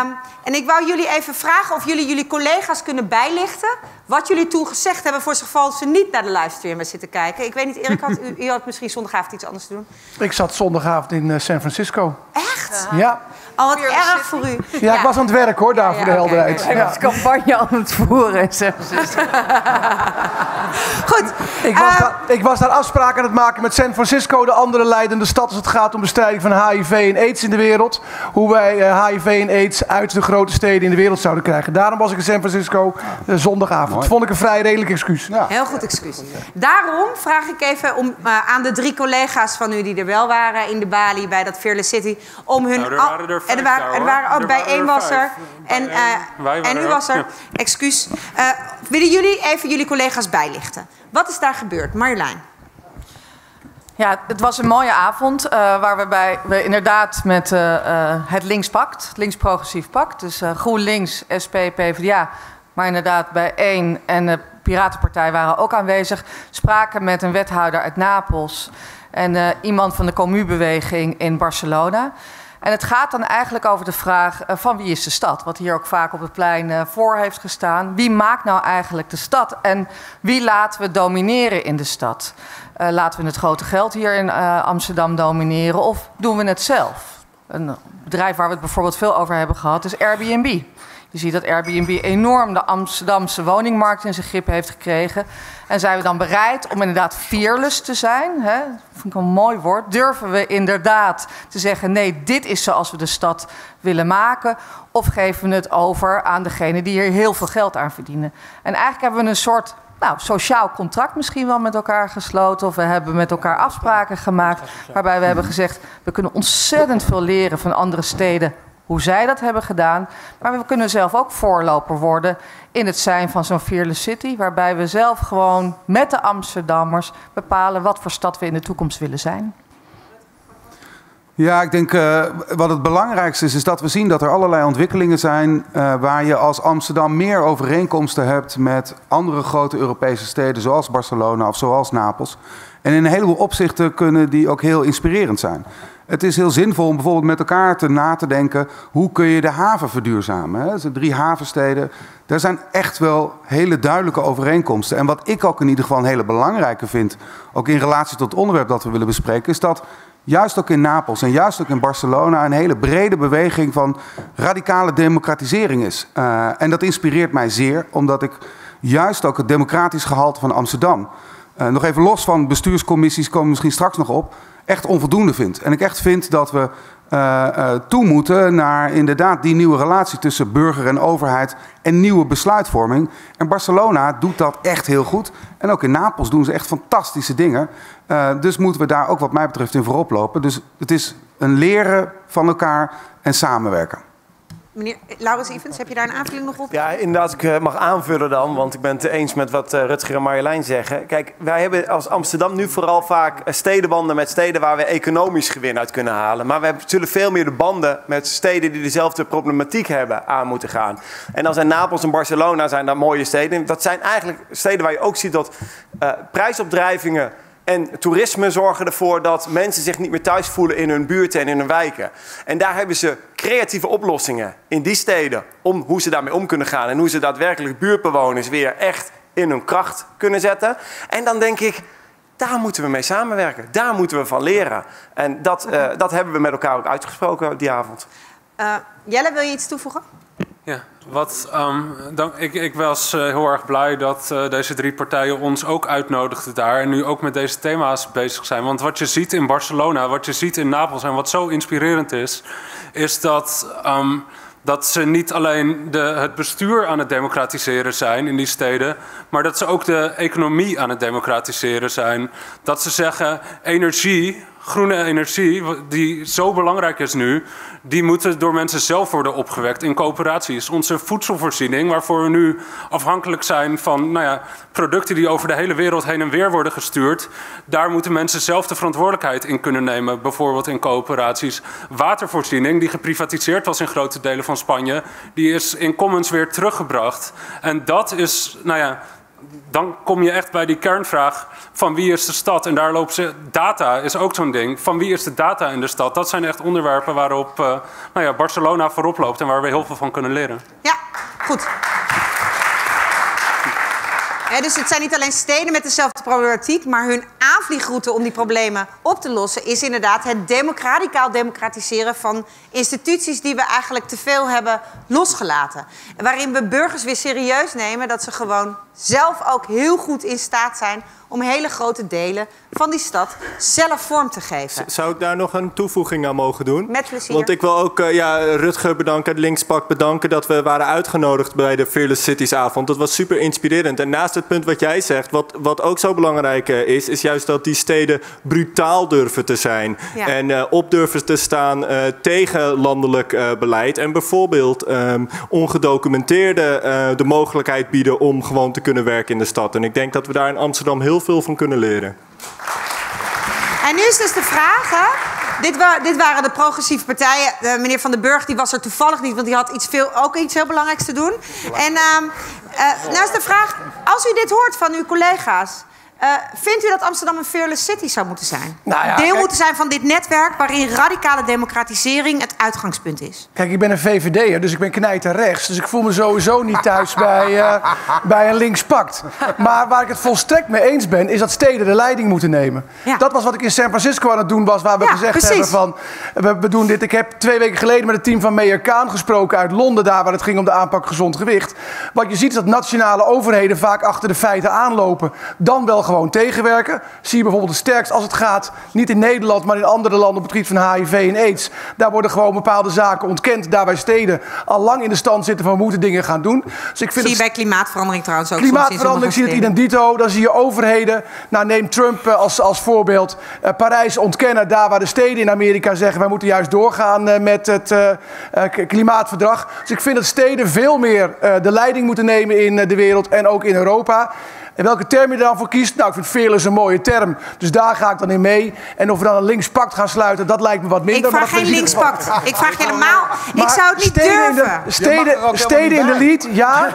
Um, en ik wou jullie even vragen of jullie jullie collega's kunnen bijlichten wat jullie toen gezegd hebben voor zover ze niet naar de livestream hebben zitten kijken. Ik weet niet, Erik, had, u, u had misschien zondagavond iets anders te doen. Ik zat zondagavond in uh, San Francisco. Echt? Ja. Ja. Al wat erg voor u. Ja, ja, ik was aan het werk hoor, daar ja, voor de helderheid. Okay, okay. Hij was ja. campagne aan het voeren in San Francisco. Goed. Ik was, uh, daar, ik was daar afspraken aan het maken met San Francisco, de andere leidende stad als het gaat om bestrijding van H I V en AIDS in de wereld. Hoe wij uh, H I V en AIDS uit de grote steden in de wereld zouden krijgen. Daarom was ik in San Francisco uh, zondagavond. Mooi. Dat vond ik een vrij redelijk excuus. Ja. Heel goed excuus. Daarom vraag ik even om, uh, aan de drie collega's van u die er wel waren in de Bali bij dat Fearless City, om hun... Nou, er er vijf, en er waren, er waren ook bij één was er. En, uh, en nu was er. Excuus. Uh, willen jullie even jullie collega's bijlichten? Wat is daar gebeurd? Marjolein. Ja, het was een mooie avond uh, waar we, bij, we inderdaad met uh, uh, het linkspact, het links-progressief pact, dus uh, GroenLinks, S P, PvdA, maar inderdaad bij één en de Piratenpartij waren ook aanwezig, spraken met een wethouder uit Napels en uh, iemand van de Comú-beweging in Barcelona. En het gaat dan eigenlijk over de vraag uh, van wie is de stad? Wat hier ook vaak op het plein uh, voor heeft gestaan. Wie maakt nou eigenlijk de stad? En wie laten we domineren in de stad? Uh, laten we het grote geld hier in uh, Amsterdam domineren of doen we het zelf? Een bedrijf waar we het bijvoorbeeld veel over hebben gehad is Airbnb. Je ziet dat Airbnb enorm de Amsterdamse woningmarkt in zijn grip heeft gekregen. En zijn we dan bereid om inderdaad fearless te zijn? Hè? Dat vind ik een mooi woord. Durven we inderdaad te zeggen, nee, dit is zoals we de stad willen maken? Of geven we het over aan degene die hier heel veel geld aan verdienen? En eigenlijk hebben we een soort nou, sociaal contract misschien wel met elkaar gesloten. Of we hebben met elkaar afspraken gemaakt waarbij we hebben gezegd, we kunnen ontzettend veel leren van andere steden hoe zij dat hebben gedaan. Maar we kunnen zelf ook voorloper worden in het zijn van zo'n Fearless City, waarbij we zelf gewoon met de Amsterdammers bepalen wat voor stad we in de toekomst willen zijn. Ja, ik denk uh, wat het belangrijkste is, is dat we zien dat er allerlei ontwikkelingen zijn uh, waar je als Amsterdam meer overeenkomsten hebt met andere grote Europese steden zoals Barcelona of zoals Napels. En in een heleboel opzichten kunnen die ook heel inspirerend zijn. Het is heel zinvol om bijvoorbeeld met elkaar te na te denken, hoe kun je de haven verduurzamen? Hè? Dus de drie havensteden, daar zijn echt wel hele duidelijke overeenkomsten. En wat ik ook in ieder geval een hele belangrijke vind, ook in relatie tot het onderwerp dat we willen bespreken, is dat juist ook in Napels en juist ook in Barcelona een hele brede beweging van radicale democratisering is. Uh, en dat inspireert mij zeer, omdat ik juist ook het democratisch gehalte van Amsterdam, Uh, nog even los van bestuurscommissies, komen we misschien straks nog op, echt onvoldoende vind. En ik echt vind dat we uh, uh, toe moeten naar inderdaad die nieuwe relatie tussen burger en overheid en nieuwe besluitvorming. En Barcelona doet dat echt heel goed. En ook in Napels doen ze echt fantastische dingen. Uh, dus moeten we daar ook wat mij betreft in voorop lopen. Dus het is een leren van elkaar en samenwerken. Meneer Laurens Ivens, heb je daar een aanvulling nog op? Ja, inderdaad, ik mag aanvullen dan, want ik ben het eens met wat Rutger en Marjolein zeggen. Kijk, wij hebben als Amsterdam nu vooral vaak stedenbanden met steden waar we economisch gewin uit kunnen halen. Maar we zullen veel meer de banden met steden die dezelfde problematiek hebben aan moeten gaan. En dan zijn Napels en Barcelona zijn daar mooie steden. Dat zijn eigenlijk steden waar je ook ziet dat uh, prijsopdrijvingen en toerisme zorgen ervoor dat mensen zich niet meer thuis voelen in hun buurten en in hun wijken. En daar hebben ze creatieve oplossingen in die steden om hoe ze daarmee om kunnen gaan en hoe ze daadwerkelijk buurtbewoners weer echt in hun kracht kunnen zetten. En dan denk ik, daar moeten we mee samenwerken. Daar moeten we van leren. En dat, uh, dat hebben we met elkaar ook uitgesproken die avond. Uh, Jelle, wil je iets toevoegen? Ja, wat, um, dank, ik, ik was uh, heel erg blij dat uh, deze drie partijen ons ook uitnodigden daar en nu ook met deze thema's bezig zijn. Want wat je ziet in Barcelona, wat je ziet in Napels en wat zo inspirerend is, is dat, um, dat ze niet alleen de, het bestuur aan het democratiseren zijn in die steden, maar dat ze ook de economie aan het democratiseren zijn. Dat ze zeggen, energie, groene energie, die zo belangrijk is nu, die moeten door mensen zelf worden opgewekt in coöperaties. Onze voedselvoorziening, waarvoor we nu afhankelijk zijn van nou ja, producten die over de hele wereld heen en weer worden gestuurd, daar moeten mensen zelf de verantwoordelijkheid in kunnen nemen, bijvoorbeeld in coöperaties. Watervoorziening, die geprivatiseerd was in grote delen van Spanje, die is in commons weer teruggebracht. En dat is, nou ja, dan kom je echt bij die kernvraag van wie is de stad? En daar lopen ze, data is ook zo'n ding. Van wie is de data in de stad? Dat zijn echt onderwerpen waarop uh, nou ja, Barcelona voorop loopt en waar we heel veel van kunnen leren. Ja, goed. He, dus het zijn niet alleen steden met dezelfde problematiek, maar hun aanvliegroute om die problemen op te lossen is inderdaad het democraticaal democratiseren van instituties die we eigenlijk te veel hebben losgelaten. Waarin we burgers weer serieus nemen dat ze gewoon zelf ook heel goed in staat zijn om hele grote delen van die stad zelf vorm te geven. Zou ik daar nog een toevoeging aan mogen doen? Met plezier. Want ik wil ook uh, ja, Rutger bedanken, het Linkspark bedanken dat we waren uitgenodigd bij de Fearless Cities avond. Dat was super inspirerend. En naast het punt wat jij zegt, wat, wat ook zo belangrijk uh, is, is juist dat die steden brutaal durven te zijn. Ja. En uh, op durven te staan uh, tegen landelijk uh, beleid. En bijvoorbeeld um, ongedocumenteerden uh, de mogelijkheid bieden om gewoon te kunnen werken in de stad. En ik denk dat we daar in Amsterdam heel veel van kunnen leren. En nu is dus de vraag, hè? Dit, wa dit waren de progressieve partijen. Uh, meneer Van der Burg die was er toevallig niet, want die had iets veel, ook iets heel belangrijks te doen. En uh, uh, nou is de vraag, als u dit hoort van uw collega's, Uh, vindt u dat Amsterdam een fearless city zou moeten zijn? Nou ja, Deel kijk, moeten zijn van dit netwerk waarin radicale democratisering het uitgangspunt is. Kijk, ik ben een V V D'er, dus ik ben knijt aan rechts. Dus ik voel me sowieso niet thuis bij, uh, bij een links pact. Maar waar ik het volstrekt mee eens ben, is dat steden de leiding moeten nemen. Ja. Dat was wat ik in San Francisco aan het doen was, waar we ja, gezegd precies. hebben van, we, we doen dit. Ik heb twee weken geleden met het team van Mayor Kaan gesproken uit Londen, daar waar het ging om de aanpak gezond gewicht. Wat je ziet is dat nationale overheden vaak achter de feiten aanlopen, dan wel gewoon tegenwerken. Zie je bijvoorbeeld het sterkst als het gaat, niet in Nederland, maar in andere landen op het gebied van H I V en AIDS. Daar worden gewoon bepaalde zaken ontkend, daar wij steden al lang in de stand zitten van we moeten dingen gaan doen. Dus ik vind zie je het... bij klimaatverandering trouwens ook. Klimaatverandering, zie je het identito, dan zie je overheden. Nou, neem Trump als, als voorbeeld. Uh, Parijs ontkennen, daar waar de steden in Amerika zeggen wij moeten juist doorgaan uh, met het uh, uh, klimaatverdrag. Dus ik vind dat steden veel meer uh, de leiding moeten nemen in uh, de wereld en ook in Europa. En welke term je dan voor kiest? Nou, ik vind Fearless een mooie term. Dus daar ga ik dan in mee. En of we dan een linkspact gaan sluiten, dat lijkt me wat minder. Ik vraag geen linkspact. Ik vraag helemaal... Maar ik zou het niet durven. De, steden steden in de lead, ja.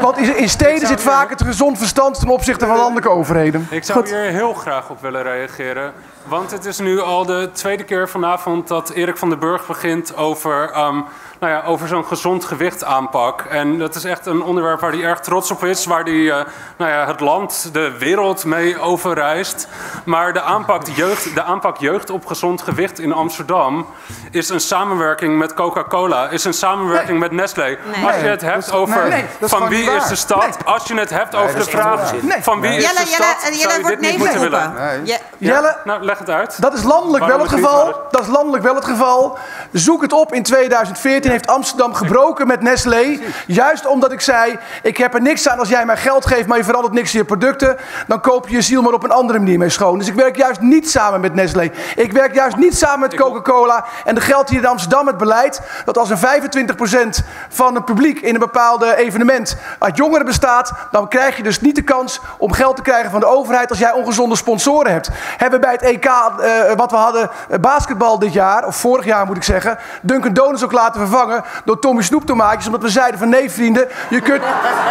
Want in steden zit vaak het gezond verstand ten opzichte van landelijke overheden. Ik zou hier heel graag op willen reageren. Want het is nu al de tweede keer vanavond dat Eric van der Burg begint over, um, nou ja, over zo'n gezond gewicht aanpak. En dat is echt een onderwerp waar hij erg trots op is, waar hij uh, nou ja, het land, de wereld mee overreist. Maar de aanpak jeugd, de aanpak jeugd op gezond gewicht in Amsterdam is een samenwerking met Coca-Cola, is een samenwerking nee. met Nestlé. Nee. Als je het hebt over nee, nee, van wie is de stad, nee. als je het hebt nee, over de vraag nee. van wie Jelle, is de stad, Jelle, Jelle, zou je dit niet moeten willen. Nee. Ja. Jelle, nou, leg het uit. Dat is landelijk wel het geval. Dat is landelijk wel het geval. Zoek het op. In tweeduizend veertien heeft Amsterdam gebroken met Nestlé. Juist omdat ik zei, ik heb er niks aan als jij mij geld geeft, maar je verandert niks in je producten. Dan koop je je ziel maar op een andere manier mee schoon. Dus ik werk juist niet samen met Nestlé. Ik werk juist niet samen met Coca-Cola. En de geld hier in Amsterdam, het beleid, dat als een vijfentwintig procent van het publiek in een bepaald evenement uit jongeren bestaat, dan krijg je dus niet de kans om geld te krijgen van de overheid als jij ongezonde sponsoren hebt. Hebben bij het E K, uh, wat we hadden, uh, basketbal dit jaar, of vorig jaar moet ik zeggen, Dunkin' Donuts ook laten vervangen door Tommy Snoep tomaatjes, omdat we zeiden van nee vrienden, je kunt...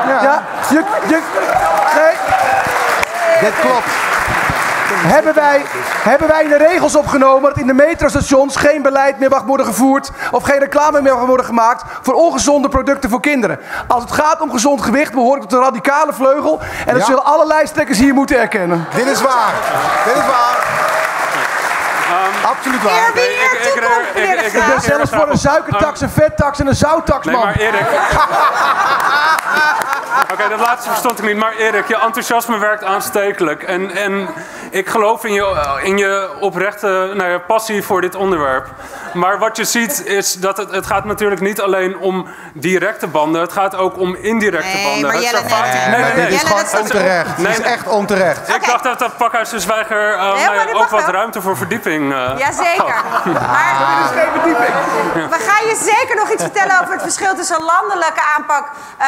Ja, ja je, je... Nee. Dit klopt. Hebben wij, hebben wij in de regels opgenomen dat in de metrostations geen beleid meer mag worden gevoerd of geen reclame meer mag worden gemaakt voor ongezonde producten voor kinderen. Als het gaat om gezond gewicht behoor ik tot de radicale vleugel en dat ja. zullen alle lijsttrekkers hier moeten erkennen. Dit is waar. Dit is waar. Um, Absoluut waar. Eer, wie eer ik, toekomt, ik, ik, ik, ik, ik ben zelfs voor een suikertax, een vettax en een zouttax, man. Nee, maar Erik... Oké, okay, dat laatste verstond ik niet. Maar Erik, je enthousiasme werkt aanstekelijk. En, en ik geloof in je, in je oprechte nou ja, passie voor dit onderwerp. Maar wat je ziet is dat het, het gaat natuurlijk niet alleen om directe banden. Het gaat ook om indirecte nee, banden. Maar Jelle, het nee, nee, nee, nee, nee. Dit is gewoon onterecht. Nee, nee. Dit is echt onterecht. Okay. Ik dacht dat dat Pakhuis de Zwijger uh, nee, nou ja, ook wat wel. ruimte voor verdieping Uh, Jazeker. Oh. Maar uh, we gaan je zeker nog iets vertellen over het verschil tussen landelijke aanpak, uh,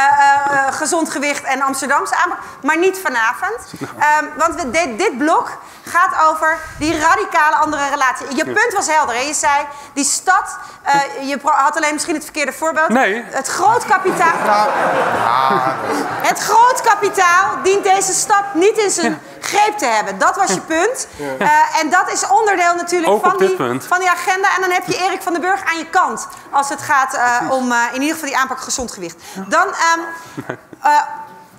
uh, gezond gewicht en Amsterdamse aanpak. Maar niet vanavond. Um, want we, dit, dit blok gaat over die radicale andere relatie. Je punt was helder. Hè? Je zei, die stad, uh, je had alleen misschien het verkeerde voorbeeld. Nee. Het groot kapitaal... Nou. Ah. Het groot kapitaal dient deze stad niet in zijn... Ja. greep te hebben. Dat was je punt. Ja. Uh, en dat is onderdeel natuurlijk van die, van die agenda. En dan heb je Erik van der Burg aan je kant. Als het gaat uh, om uh, in ieder geval die aanpak gezond gewicht. Dan um, uh,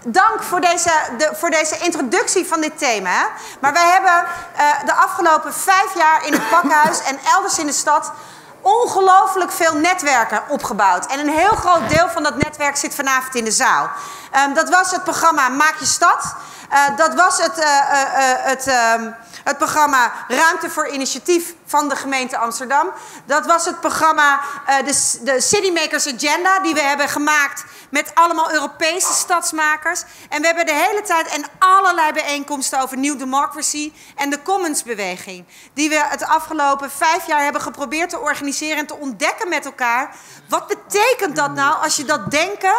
dank voor deze, de, voor deze introductie van dit thema. Hè. Maar wij hebben uh, de afgelopen vijf jaar in het Pakhuis en elders in de stad ongelooflijk veel netwerken opgebouwd. En een heel groot deel van dat netwerk zit vanavond in de zaal. Um, dat was het programma Maak je Stad. Uh, dat was het, uh, uh, uh, het, uh, het programma Ruimte voor Initiatief van de gemeente Amsterdam. Dat was het programma uh, de, de Citymakers Agenda die we hebben gemaakt met allemaal Europese stadsmakers. En we hebben de hele tijd en allerlei bijeenkomsten over New Democracy en de Commons-beweging. Die we het afgelopen vijf jaar hebben geprobeerd te organiseren en te ontdekken met elkaar. Wat betekent dat nou als je dat denken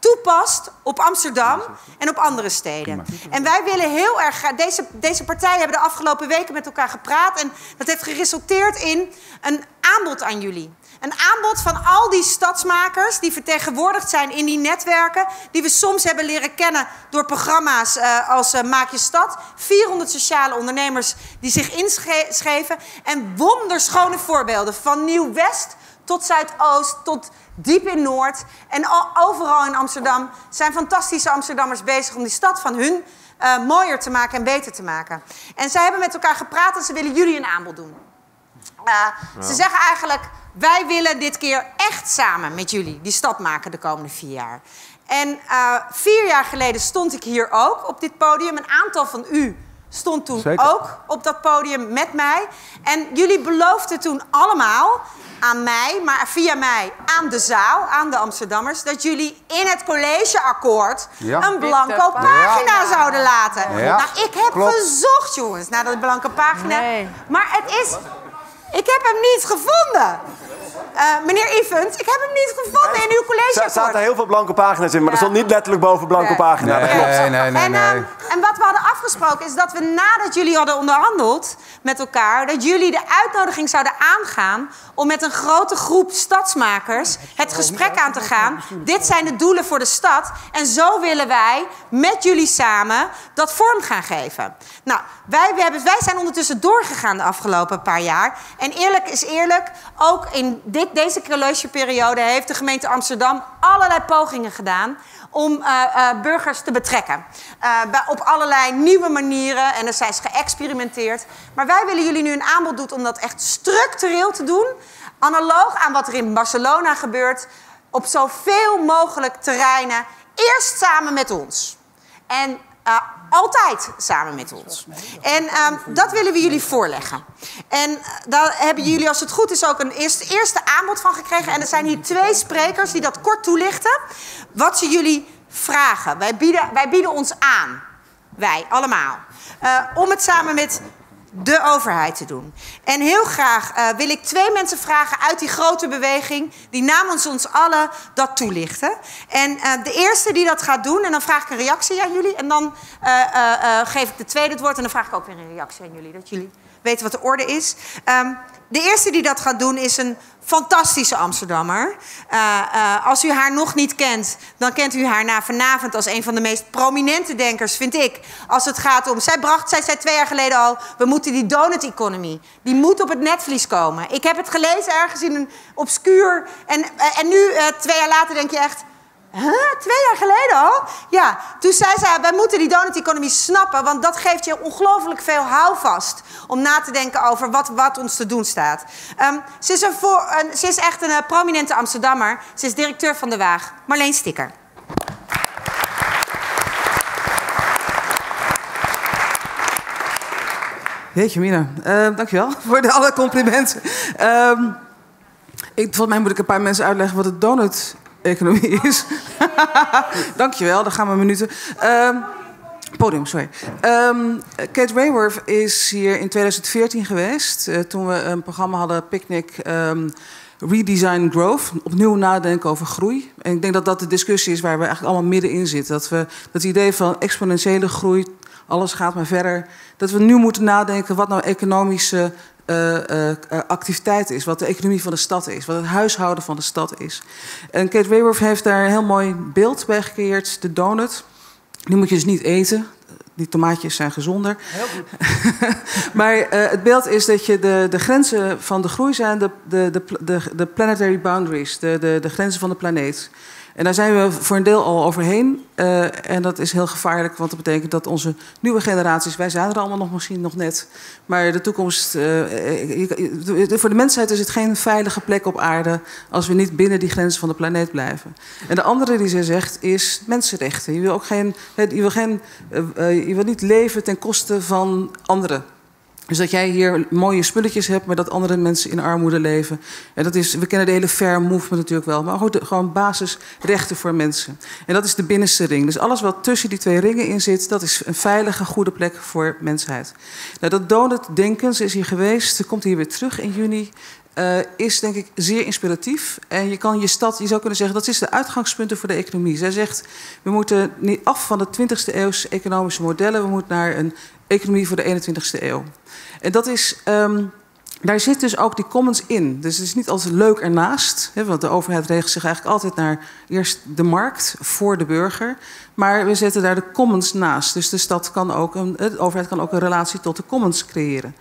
toepast op Amsterdam en op andere steden. En wij willen heel erg graag... Deze, deze partijen hebben de afgelopen weken met elkaar gepraat en dat heeft geresulteerd in een aanbod aan jullie. Een aanbod van al die stadsmakers die vertegenwoordigd zijn in die netwerken, die we soms hebben leren kennen door programma's uh, als uh, Maak je Stad. vierhonderd sociale ondernemers die zich inschreven en wonderschone voorbeelden van Nieuw-West tot Zuidoost, tot diep in Noord en overal in Amsterdam zijn fantastische Amsterdammers bezig om die stad van hun uh, mooier te maken en beter te maken. En zij hebben met elkaar gepraat en ze willen jullie een aanbod doen. Uh, ja. Ze zeggen eigenlijk, wij willen dit keer echt samen met jullie die stad maken de komende vier jaar. En uh, vier jaar geleden stond ik hier ook op dit podium. Een aantal van u stond toen Zeker. ook op dat podium met mij. En jullie beloofden toen allemaal aan mij, maar via mij, aan de zaal, aan de Amsterdammers, dat jullie in het collegeakkoord ja. een blanco pagina ja. zouden laten. Ja. Nou, ik heb Klopt. gezocht, jongens, naar dat blanke pagina. Nee. Maar het is... Ik heb hem niet gevonden. Uh, meneer Ivens, ik heb hem niet gevonden in uw collegeakkoord. Er zaten heel veel blanke pagina's in, maar ja. er stond niet letterlijk boven blanke nee. pagina. Nee, nee, nee, nee, en, um, en wat we hadden afgesproken is dat we nadat jullie hadden onderhandeld met elkaar, dat jullie de uitnodiging zouden aangaan om met een grote groep stadsmakers het gesprek aan te gaan. Dit zijn de doelen voor de stad en zo willen wij met jullie samen dat vorm gaan geven. Nou, wij, wij, hebben, wij zijn ondertussen doorgegaan de afgelopen paar jaar. En eerlijk is eerlijk, ook in dit, deze collegeperiode heeft de gemeente Amsterdam allerlei pogingen gedaan om uh, uh, burgers te betrekken. Uh, op allerlei nieuwe manieren en er zijn ze geëxperimenteerd. Maar wij willen jullie nu een aanbod doen om dat echt structureel te doen. Analoog aan wat er in Barcelona gebeurt. Op zoveel mogelijk terreinen. Eerst samen met ons. En uh, altijd samen met ons. En um, dat willen we jullie voorleggen. En uh, daar hebben jullie, als het goed is, ook een eerste, eerste aanbod van gekregen. En er zijn hier twee sprekers die dat kort toelichten. Wat ze jullie vragen. Wij bieden, wij bieden ons aan. Wij, allemaal. Uh, om het samen met de overheid te doen. En heel graag uh, wil ik twee mensen vragen uit die grote beweging die namens ons allen dat toelichten. En uh, de eerste die dat gaat doen, en dan vraag ik een reactie aan jullie. En dan uh, uh, uh, geef ik de tweede het woord en dan vraag ik ook weer een reactie aan jullie. Dat jullie weten wat de orde is. Um, de eerste die dat gaat doen is een fantastische Amsterdammer. Uh, uh, als u haar nog niet kent, dan kent u haar na vanavond als een van de meest prominente denkers, vind ik. Als het gaat om... Zij, bracht, zij zei twee jaar geleden al, we moeten die donut economy, die moet op het netvlies komen. Ik heb het gelezen ergens in een obscuur... En, uh, en nu, uh, twee jaar later, denk je echt... Huh? Twee jaar geleden al? Ja, toen zei ze, wij moeten die donut-economie snappen, want dat geeft je ongelooflijk veel houvast om na te denken over wat, wat ons te doen staat. Um, ze, is een voor, een, ze is echt een uh, prominente Amsterdammer. Ze is directeur van de Waag. Marleen Sticker. Jeetje Mina, uh, dankjewel voor de alle complimenten. Um, ik, volgens mij moet ik een paar mensen uitleggen wat het donut economie is. Dankjewel, daar gaan we minuten. Um, podium, sorry. Um, Kate Raworth is hier in tweeduizend veertien geweest. Uh, toen we een programma hadden, Picnic, um, Redesign Growth. Opnieuw nadenken over groei. En ik denk dat dat de discussie is waar we eigenlijk allemaal middenin zitten. Dat we dat idee van exponentiële groei, alles gaat maar verder. Dat we nu moeten nadenken wat nou economische Uh, uh, activiteit is, wat de economie van de stad is, wat het huishouden van de stad is. En Kate Raworth heeft daar een heel mooi beeld bij gecreëerd, de donut. Die moet je dus niet eten. Die tomaatjes zijn gezonder. Heel goed. Maar uh, het beeld is dat je de, de grenzen van de groei zijn, de, de, de, de, de planetary boundaries, de, de, de grenzen van de planeet. En daar zijn we voor een deel al overheen. Uh, en dat is heel gevaarlijk, want dat betekent dat onze nieuwe generaties... Wij zijn er allemaal nog misschien nog net. Maar de toekomst... Uh, je, voor de mensheid is het geen veilige plek op aarde als we niet binnen die grenzen van de planeet blijven. En de andere die zij zegt is mensenrechten. Je wil ook geen... Je wil, geen, uh, je wil niet leven ten koste van anderen. Dus dat jij hier mooie spulletjes hebt, maar dat andere mensen in armoede leven. En dat is, we kennen de hele fair movement natuurlijk wel, maar ook de, gewoon basisrechten voor mensen. En dat is de binnenste ring. Dus alles wat tussen die twee ringen in zit, dat is een veilige, goede plek voor mensheid. Nou, dat donut-denkens is hier geweest, ze komt hier weer terug in juni. Uh, is denk ik zeer inspiratief. En je kan je stad, je zou kunnen zeggen, dat is de uitgangspunten voor de economie. Zij zegt, we moeten niet af van de twintigste eeuwse economische modellen, we moeten naar een economie voor de eenentwintigste eeuw. En dat is, um, daar zit dus ook die commons in. Dus het is niet altijd leuk ernaast, hè, want de overheid regelt zich eigenlijk altijd naar eerst de markt voor de burger. Maar we zetten daar de commons naast. Dus de stad kan ook een, de overheid kan ook een relatie tot de commons creëren.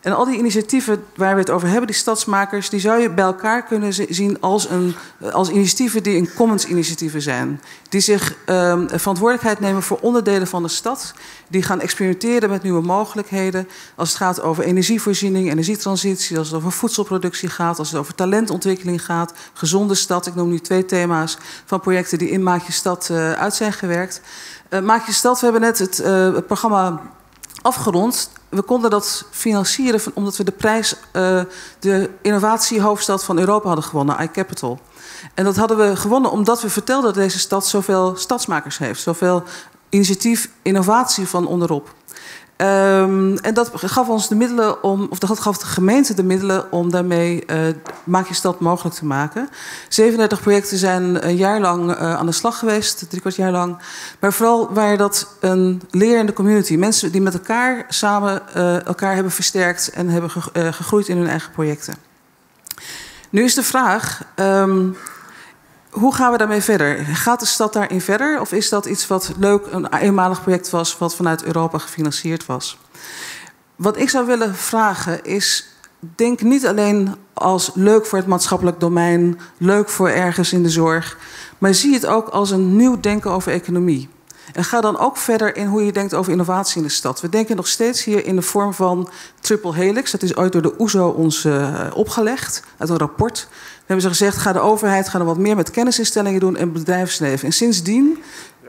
En al die initiatieven waar we het over hebben, die stadsmakers, die zou je bij elkaar kunnen zien als, een, als initiatieven die een commons-initiatieven zijn. Die zich uh, verantwoordelijkheid nemen voor onderdelen van de stad. Die gaan experimenteren met nieuwe mogelijkheden. Als het gaat over energievoorziening, energietransitie, als het over voedselproductie gaat, als het over talentontwikkeling gaat, gezonde stad. Ik noem nu twee thema's van projecten die in Maak je Stad uh, uit zijn gewerkt. Uh, Maak je Stad, we hebben net het, uh, het programma afgerond. We konden dat financieren van, omdat we de prijs, uh, de innovatiehoofdstad van Europa hadden gewonnen, iCapital. En dat hadden we gewonnen omdat we vertelden dat deze stad zoveel stadsmakers heeft. Zoveel initiatief, innovatie van onderop. Um, en dat gaf ons de middelen om, of dat gaf de gemeente de middelen om daarmee uh, Maak je Stad mogelijk te maken. zevenendertig projecten zijn een jaar lang uh, aan de slag geweest, drie kwart jaar lang. Maar vooral waren dat een lerende community. Mensen die met elkaar samen uh, elkaar hebben versterkt en hebben ge uh, gegroeid in hun eigen projecten. Nu is de vraag, um, hoe gaan we daarmee verder? Gaat de stad daarin verder? Of is dat iets wat leuk, een eenmalig project was, wat vanuit Europa gefinancierd was? Wat ik zou willen vragen is, denk niet alleen als leuk voor het maatschappelijk domein, leuk voor ergens in de zorg, maar zie het ook als een nieuw denken over economie. En ga dan ook verder in hoe je denkt over innovatie in de stad. We denken nog steeds hier in de vorm van triple helix. Dat is ooit door de O E S O ons uh, opgelegd, uit een rapport. Dan hebben ze gezegd, ga de overheid gaan er wat meer met kennisinstellingen doen en bedrijfsleven. En sindsdien,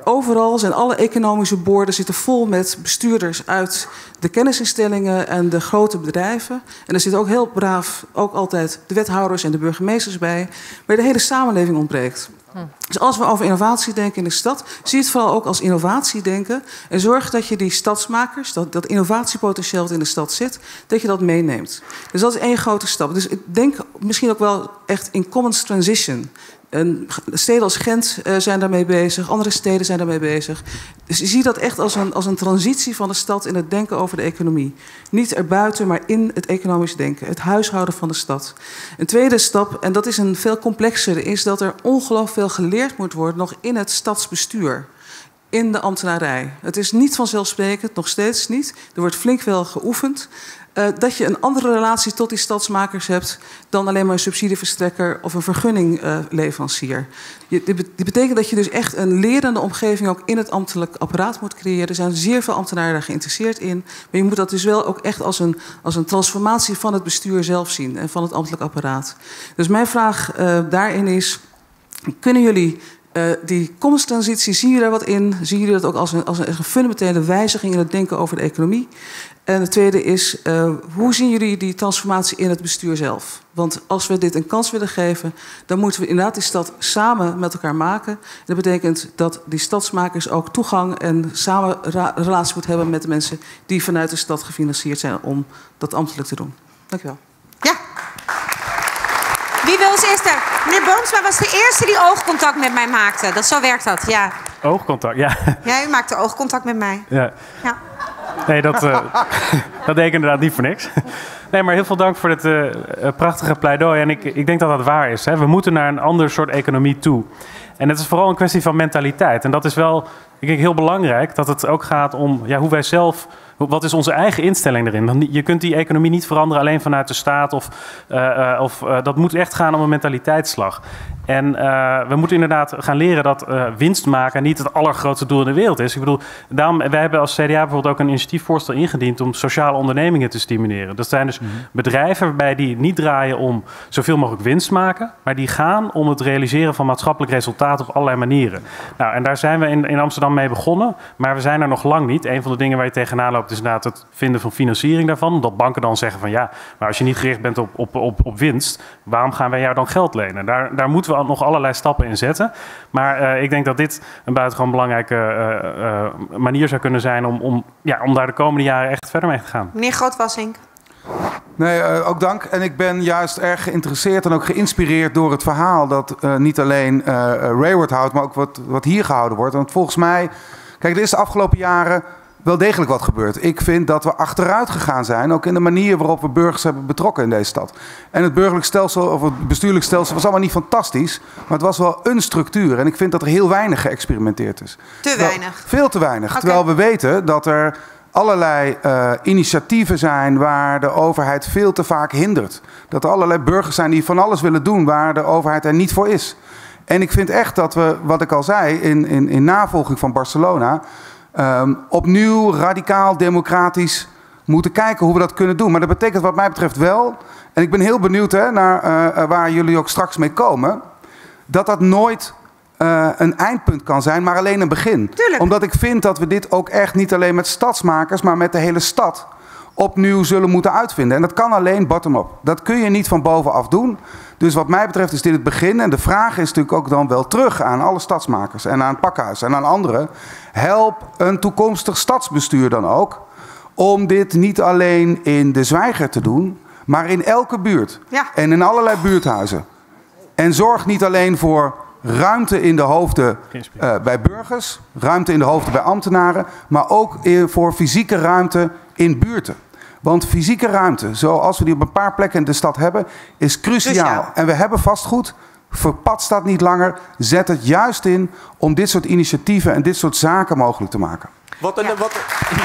overal zijn alle economische borden zitten vol met bestuurders uit de kennisinstellingen en de grote bedrijven. En er zitten ook heel braaf ook altijd de wethouders en de burgemeesters bij. Maar de hele samenleving ontbreekt. Dus als we over innovatie denken in de stad, zie het vooral ook als innovatie denken. En zorg dat je die stadsmakers, dat, dat innovatiepotentieel dat in de stad zit, dat je dat meeneemt. Dus dat is één grote stap. Dus ik denk misschien ook wel echt in commons transition. En steden als Gent uh, zijn daarmee bezig, andere steden zijn daarmee bezig. Dus je ziet dat echt als een, als een transitie van de stad in het denken over de economie. Niet erbuiten, maar in het economisch denken. Het huishouden van de stad. Een tweede stap, en dat is een veel complexere, is dat er ongelooflijk veel geleerd moet worden nog in het stadsbestuur. In de ambtenarij. Het is niet vanzelfsprekend, nog steeds niet. Er wordt flink wel geoefend. Uh, dat je een andere relatie tot die stadsmakers hebt dan alleen maar een subsidieverstrekker of een vergunningleverancier. Uh, dit betekent dat je dus echt een lerende omgeving ook in het ambtelijk apparaat moet creëren. Er zijn zeer veel ambtenaren daar geïnteresseerd in. Maar je moet dat dus wel ook echt als een, als een transformatie van het bestuur zelf zien en van het ambtelijk apparaat. Dus mijn vraag uh, daarin is, kunnen jullie... Uh, die commons-transitie, zien jullie daar wat in? Zien jullie dat ook als een, als een fundamentele wijziging in het denken over de economie? En het tweede is, uh, hoe zien jullie die transformatie in het bestuur zelf? Want als we dit een kans willen geven, dan moeten we inderdaad die stad samen met elkaar maken. En dat betekent dat die stadsmakers ook toegang en samen relatie moeten hebben met de mensen die vanuit de stad gefinancierd zijn om dat ambtelijk te doen. Dank u wel. Ja. Wie wil als eerste? Meneer Boomsma was de eerste die oogcontact met mij maakte. Dat, zo werkt dat, ja. Oogcontact, ja. Ja, u maakte oogcontact met mij. Ja. Ja. Nee, dat, uh, dat deed ik inderdaad niet voor niks. Nee, maar heel veel dank voor dit uh, prachtige pleidooi. En ik, ik denk dat dat waar is. Hè. We moeten naar een ander soort economie toe. En het is vooral een kwestie van mentaliteit. En dat is wel, ik denk, heel belangrijk. Dat het ook gaat om ja, hoe wij zelf... Wat is onze eigen instelling erin? Je kunt die economie niet veranderen alleen vanuit de staat. Of, uh, of, uh, dat moet echt gaan om een mentaliteitsslag. En uh, we moeten inderdaad gaan leren dat uh, winst maken niet het allergrootste doel in de wereld is. Ik bedoel, daarom, wij hebben als C D A bijvoorbeeld ook een initiatiefvoorstel ingediend om sociale ondernemingen te stimuleren. Dat zijn dus mm-hmm. bedrijven waarbij die niet draaien om zoveel mogelijk winst maken, maar die gaan om het realiseren van maatschappelijk resultaat op allerlei manieren. Nou, en daar zijn we in, in Amsterdam mee begonnen, maar we zijn er nog lang niet. Een van de dingen waar je tegenaan loopt is inderdaad het vinden van financiering daarvan. Omdat banken dan zeggen van ja, maar als je niet gericht bent op, op, op, op winst, waarom gaan wij jou dan geld lenen? Daar, daar moeten we nog allerlei stappen in zetten. Maar uh, ik denk dat dit een buitengewoon belangrijke uh, uh, manier zou kunnen zijn om, om, ja, om daar de komende jaren echt verder mee te gaan. Meneer Groot Wassink. Nee, uh, ook dank. En ik ben juist erg geïnteresseerd en ook geïnspireerd door het verhaal dat uh, niet alleen uh, Raworth houdt, maar ook wat, wat hier gehouden wordt. Want volgens mij, kijk, er is de afgelopen jaren wel degelijk wat gebeurt. Ik vind dat we achteruit gegaan zijn, ook in de manier waarop we burgers hebben betrokken in deze stad. En het burgerlijk stelsel of het bestuurlijk stelsel was allemaal niet fantastisch, maar het was wel een structuur. En ik vind dat er heel weinig geëxperimenteerd is. Te weinig. Wel, veel te weinig. Okay. Terwijl we weten dat er allerlei uh, initiatieven zijn waar de overheid veel te vaak hindert. Dat er allerlei burgers zijn die van alles willen doen waar de overheid er niet voor is. En ik vind echt dat we, wat ik al zei, in, in, in navolging van Barcelona, Um, opnieuw radicaal democratisch moeten kijken hoe we dat kunnen doen. Maar dat betekent wat mij betreft wel, en ik ben heel benieuwd hè, naar uh, waar jullie ook straks mee komen, dat dat nooit uh, een eindpunt kan zijn, maar alleen een begin. Tuurlijk. Omdat ik vind dat we dit ook echt niet alleen met stadsmakers, maar met de hele stad opnieuw zullen moeten uitvinden. En dat kan alleen bottom-up. Dat kun je niet van bovenaf doen. Dus wat mij betreft is dit het begin. En de vraag is natuurlijk ook dan wel terug aan alle stadsmakers en aan Pakhuis en aan anderen. Help een toekomstig stadsbestuur dan ook om dit niet alleen in de Zwijger te doen, maar in elke buurt. Ja. En in allerlei buurthuizen. En zorg niet alleen voor ruimte in de hoofden uh, bij burgers, ruimte in de hoofden bij ambtenaren, maar ook voor fysieke ruimte in buurten. Want fysieke ruimte, zoals we die op een paar plekken in de stad hebben, is cruciaal. Dus ja. En we hebben vastgoed. Verpatst dat niet langer. Zet het juist in om dit soort initiatieven en dit soort zaken mogelijk te maken. Wat een, ja. wat een,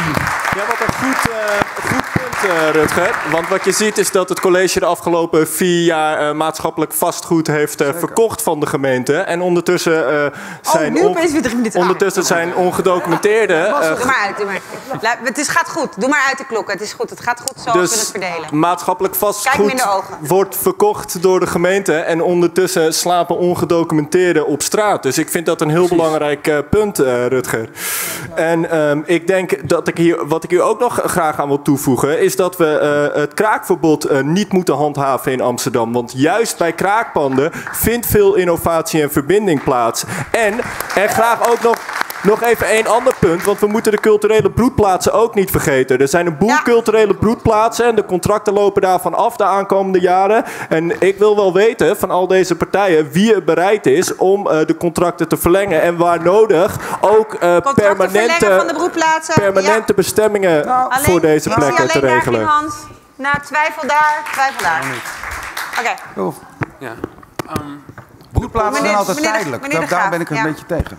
ja, wat een goed, uh, goed punt, uh, Rutger. Want wat je ziet is dat het college de afgelopen vier jaar uh, maatschappelijk vastgoed heeft uh, verkocht van de gemeente. En ondertussen uh, zijn, oh, on ondertussen zijn ongedocumenteerden... Uh, doe maar uit, doe maar. Laat, het is, gaat goed. Doe maar uit de klok. Het is goed. Het gaat goed zo dus we het verdelen. Maatschappelijk vastgoed wordt verkocht door de gemeente. En ondertussen slapen ongedocumenteerden op straat. Dus ik vind dat een heel Precies. belangrijk uh, punt, uh, Rutger. En... Uh, Um, ik denk dat ik hier, wat ik hier ook nog graag aan wil toevoegen, is dat we uh, het kraakverbod uh, niet moeten handhaven in Amsterdam. Want juist bij kraakpanden vindt veel innovatie en verbinding plaats. En er graag ook nog, nog even één ander punt, want we moeten de culturele broedplaatsen ook niet vergeten. Er zijn een boel ja. culturele broedplaatsen en de contracten lopen daarvan af de aankomende jaren. En ik wil wel weten van al deze partijen wie er bereid is om uh, de contracten te verlengen. En waar nodig ook uh, permanente... Van de broedplaatsen. Permanente ja. bestemmingen nou, voor alleen, deze plekken te regelen. Daar, Hans. Nou, twijfel daar, twijfel daar. Oké. Okay. Ja. Um, broedplaatsen meneer, zijn altijd meneer, tijdelijk. Meneer de, meneer de Graaf, daar ben ik een ja. beetje tegen.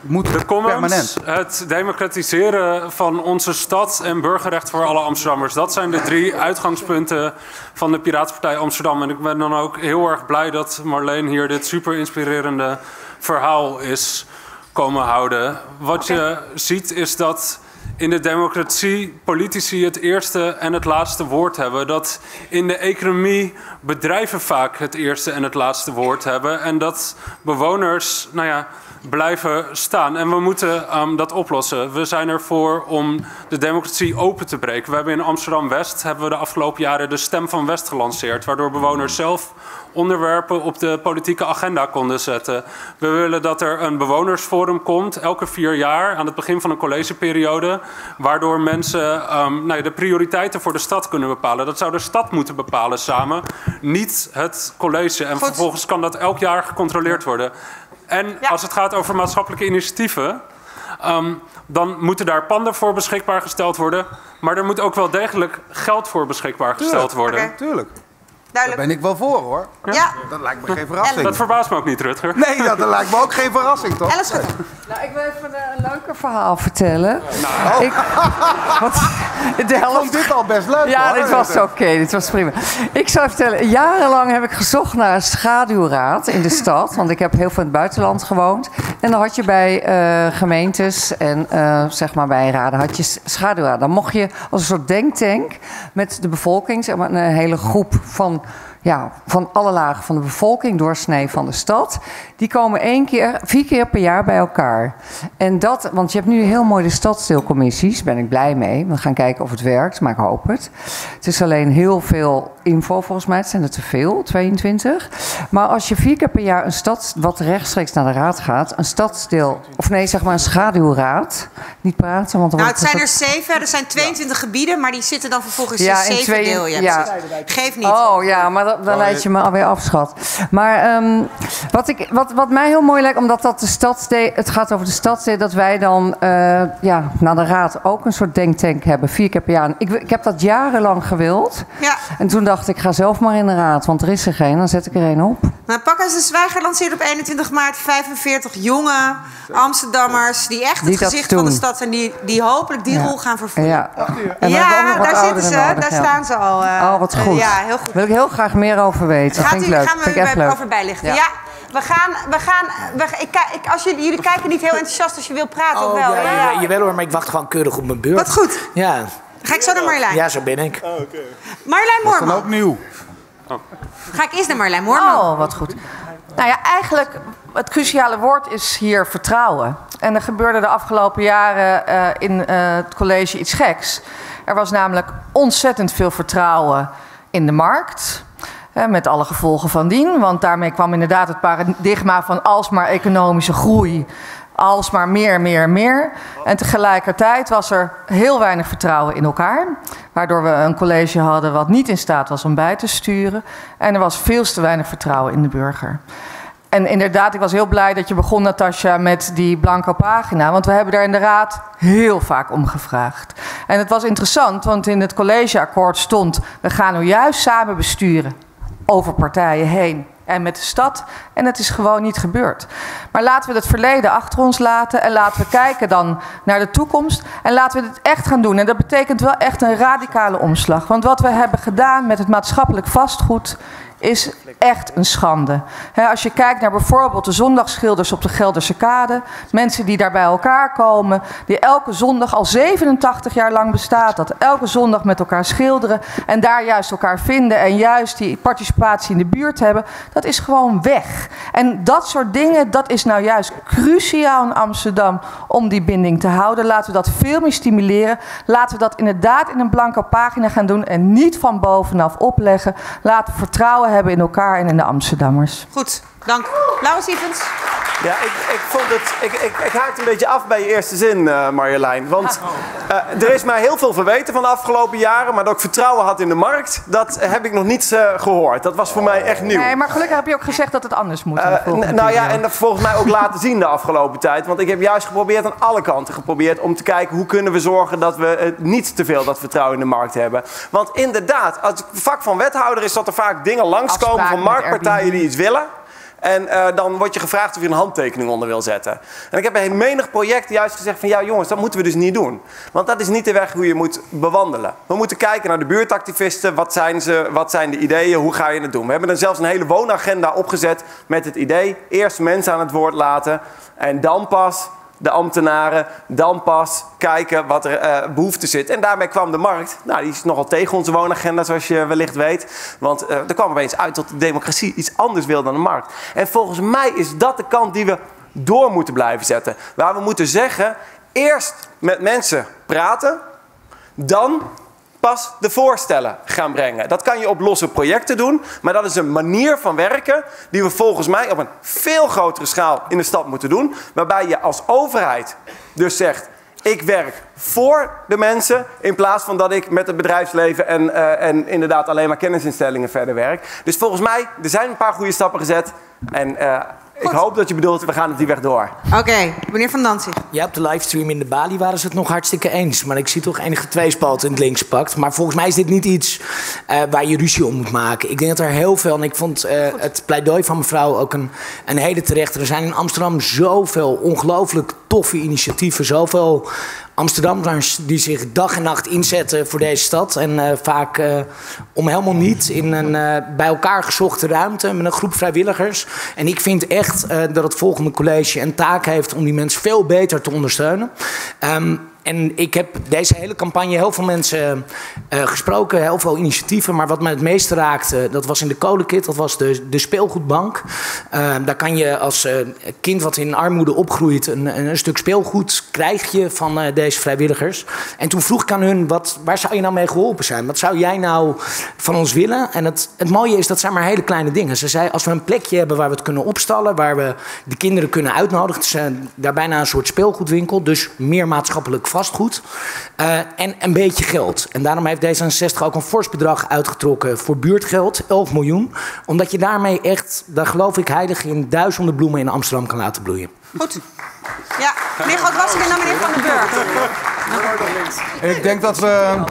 Moet de Commons, permanent. Het democratiseren van onze stad en burgerrecht voor alle Amsterdammers. Dat zijn de drie uitgangspunten van de Piratenpartij Amsterdam. En ik ben dan ook heel erg blij dat Marleen hier dit super inspirerende verhaal is komen houden. Wat okay. je ziet is dat in de democratie politici het eerste en het laatste woord hebben. Dat in de economie bedrijven vaak het eerste en het laatste woord hebben. En dat bewoners nou ja, blijven staan. En we moeten um, dat oplossen. We zijn ervoor om de democratie open te breken. We hebben in Amsterdam-West hebben we de afgelopen jaren de Stem van West gelanceerd. Waardoor bewoners zelf onderwerpen op de politieke agenda konden zetten. We willen dat er een bewonersforum komt, elke vier jaar, aan het begin van een collegeperiode, waardoor mensen um, nou ja, de prioriteiten voor de stad kunnen bepalen. Dat zou de stad moeten bepalen samen, niet het college. En Goed. vervolgens kan dat elk jaar gecontroleerd worden. En ja. als het gaat over maatschappelijke initiatieven, um, dan moeten daar panden voor beschikbaar gesteld worden, maar er moet ook wel degelijk geld voor beschikbaar Tuurlijk. gesteld worden. Okay. Tuurlijk. Duidelijk. Daar ben ik wel voor, hoor. Ja. ja. Dat lijkt me geen verrassing. Dat verbaast me ook niet, Rutger. Nee, dat, dat lijkt me ook geen verrassing, toch? Ellen Schutten. Nou, ik wil even een leuker verhaal vertellen. Nou. Ik, wat, de helft... ik vond dit al best leuk, Ja, hoor. dit was oké. Okay, dit was prima. Ik zou vertellen, jarenlang heb ik gezocht naar een schaduwraad in de stad. Want ik heb heel veel in het buitenland gewoond. En dan had je bij uh, gemeentes en uh, zeg maar bij raden had je schaduwraad. Dan mocht je als een soort denktank met de bevolking, zeg maar, een hele groep van... Ja, van alle lagen van de bevolking, doorsnee van de stad. Die komen één keer, vier keer per jaar bij elkaar. En dat, want je hebt nu heel mooi de stadsdeelcommissies, daar ben ik blij mee. We gaan kijken of het werkt, maar ik hoop het. Het is alleen heel veel info volgens mij, het zijn er te veel, tweeëntwintig. Maar als je vier keer per jaar een stad, wat rechtstreeks naar de raad gaat, een stadsdeel, of nee, zeg maar een schaduwraad, niet praten. Want nou, het zijn er zeven, er zijn tweeëntwintig ja. gebieden, maar die zitten dan vervolgens ja, in zeven twee, deel. Ja, ja. Geef niet. Oh ja, maar dat, dan leid je me alweer af, schat. Maar um, wat, ik, wat, wat mij heel mooi lijkt, omdat dat de stadsdeel, het gaat over de stadsdeel, dat wij dan uh, ja, naar de raad ook een soort denktank hebben, vier keer per jaar. Ik, ik heb dat jarenlang gewild. Ja. En toen dacht ik, ga zelf maar in de raad, want er is er geen, dan zet ik er een op. Nou, Pakhuis de Zwijger lanceert op eenentwintig maart vijfenveertig jonge Amsterdammers die echt het gezicht van de stad zijn, die, die hopelijk die ja. rol gaan vervullen. Ja, en ja daar zitten ze, nodig, daar ja. staan ze al. Uh, oh, wat goed. Uh, ja, heel goed. Daar wil ik heel graag meer over weten. Dat vind ik leuk. Gaan we u bij, over bijlichten. Ja. ja. We gaan, we gaan, we, ik, ik, als jullie, jullie kijken niet heel enthousiast als je wil praten, oh, of wel? Ja, ja. Je, je wel hoor, maar ik wacht gewoon keurig op mijn beurt. Wat goed. Ja. Ga ik zo naar Marjolein? Ja, zo ben ik. Oh, okay. Marjolein Moorman. Dat is dan ook nieuw. Oh. Ga ik eerst naar Marjolein Moorman. Oh, wat goed. Nou ja, eigenlijk, het cruciale woord is hier vertrouwen. En er gebeurde de afgelopen jaren uh, in uh, het college iets geks. Er was namelijk ontzettend veel vertrouwen in de markt. Met alle gevolgen van dien, want daarmee kwam inderdaad het paradigma van alsmaar economische groei, alsmaar meer, meer, meer. En tegelijkertijd was er heel weinig vertrouwen in elkaar, waardoor we een college hadden wat niet in staat was om bij te sturen. En er was veel te weinig vertrouwen in de burger. En inderdaad, ik was heel blij dat je begon, Natasja, met die blanco pagina. Want we hebben daar in de raad heel vaak om gevraagd. En het was interessant, want in het collegeakkoord stond, we gaan nu juist samen besturen. Over partijen heen en met de stad. En het is gewoon niet gebeurd. Maar laten we het verleden achter ons laten. En laten we kijken dan naar de toekomst. En laten we het echt gaan doen. En dat betekent wel echt een radicale omslag. Want wat we hebben gedaan met het maatschappelijk vastgoed is echt een schande. He, als je kijkt naar bijvoorbeeld de zondagsschilders op de Gelderse Kade. Mensen die daar bij elkaar komen. Die elke zondag, al zevenentachtig jaar lang bestaat dat. Elke zondag met elkaar schilderen. En daar juist elkaar vinden. En juist die participatie in de buurt hebben. Dat is gewoon weg. En dat soort dingen, dat is nou juist cruciaal in Amsterdam. Om die binding te houden. Laten we dat veel meer stimuleren. Laten we dat inderdaad in een blanco pagina gaan doen. En niet van bovenaf opleggen. Laten we vertrouwen hebben in elkaar en in de Amsterdammers. Goed, dank. Laurens Ivens. Ja, ik, ik vond het... Ik, ik, ik haakte een beetje af bij je eerste zin, uh, Marjolein. Want uh, er is mij heel veel verweten van de afgelopen jaren, maar dat ik vertrouwen had in de markt, dat heb ik nog niet uh, gehoord. Dat was voor mij echt nieuw. Nee, maar gelukkig heb je ook gezegd dat het anders moet. Uh, nou ja, en dat volgens mij ook laten zien de afgelopen tijd. Want ik heb juist geprobeerd, aan alle kanten geprobeerd, om te kijken hoe kunnen we zorgen dat we uh, niet te veel dat vertrouwen in de markt hebben. Want inderdaad, als het vak van wethouder is dat er vaak dingen langskomen afspraak van marktpartijen die iets willen. En uh, dan word je gevraagd of je een handtekening onder wil zetten. En ik heb bij menig project juist gezegd van ja jongens, dat moeten we dus niet doen. Want dat is niet de weg hoe je moet bewandelen. We moeten kijken naar de buurtactivisten. Wat zijn ze? Wat zijn de ideeën? Hoe ga je het doen? We hebben dan zelfs een hele woonagenda opgezet met het idee. Eerst mensen aan het woord laten en dan pas de ambtenaren, dan pas kijken wat er uh, behoefte zit. En daarmee kwam de markt, nou die is nogal tegen onze woonagenda zoals je wellicht weet. Want uh, er kwam opeens uit dat de democratie iets anders wil dan de markt. En volgens mij is dat de kant die we door moeten blijven zetten. Waar we moeten zeggen, eerst met mensen praten, dan pas de voorstellen gaan brengen. Dat kan je op losse projecten doen, maar dat is een manier van werken die we volgens mij op een veel grotere schaal in de stad moeten doen, waarbij je als overheid dus zegt, ik werk voor de mensen in plaats van dat ik met het bedrijfsleven en, uh, en inderdaad alleen maar kennisinstellingen verder werk. Dus volgens mij, er zijn een paar goede stappen gezet en uh, ik hoop dat je bedoelt, we gaan op die weg door. Oké, okay, meneer Van Dantzig. Ja, op de livestream in de Bali waren ze het nog hartstikke eens. Maar ik zie toch enige tweespalt in het links pakt. Maar volgens mij is dit niet iets uh, waar je ruzie om moet maken. Ik denk dat er heel veel... En ik vond uh, het pleidooi van mevrouw ook een, een hele terechte. Er zijn in Amsterdam zoveel ongelooflijk toffe initiatieven. Zoveel Amsterdammers die zich dag en nacht inzetten voor deze stad. En uh, vaak uh, om helemaal niet in een uh, bij elkaar gezochte ruimte met een groep vrijwilligers. En ik vind echt uh, dat het volgende college een taak heeft om die mensen veel beter te ondersteunen. Um, En ik heb deze hele campagne heel veel mensen uh, gesproken, heel veel initiatieven. Maar wat me het meest raakte, dat was in de kolenkit, dat was de, de speelgoedbank. Uh, daar kan je als uh, kind wat in armoede opgroeit, een, een stuk speelgoed krijg je van uh, deze vrijwilligers. En toen vroeg ik aan hun, wat, waar zou je nou mee geholpen zijn? Wat zou jij nou van ons willen? En het, het mooie is, dat zijn maar hele kleine dingen. Ze zei, als we een plekje hebben waar we het kunnen opstallen, waar we de kinderen kunnen uitnodigen. Het is uh, daar bijna een soort speelgoedwinkel, dus meer maatschappelijk vastgoed uh, en een beetje geld. En daarom heeft D zesenzestig ook een fors bedrag uitgetrokken voor buurtgeld, elf miljoen. Omdat je daarmee echt, daar geloof ik heilig in, duizenden bloemen in Amsterdam kan laten bloeien. Goed. Ja, meneer Groot Wassink en dan meneer Van der Burg. Ik denk dat we,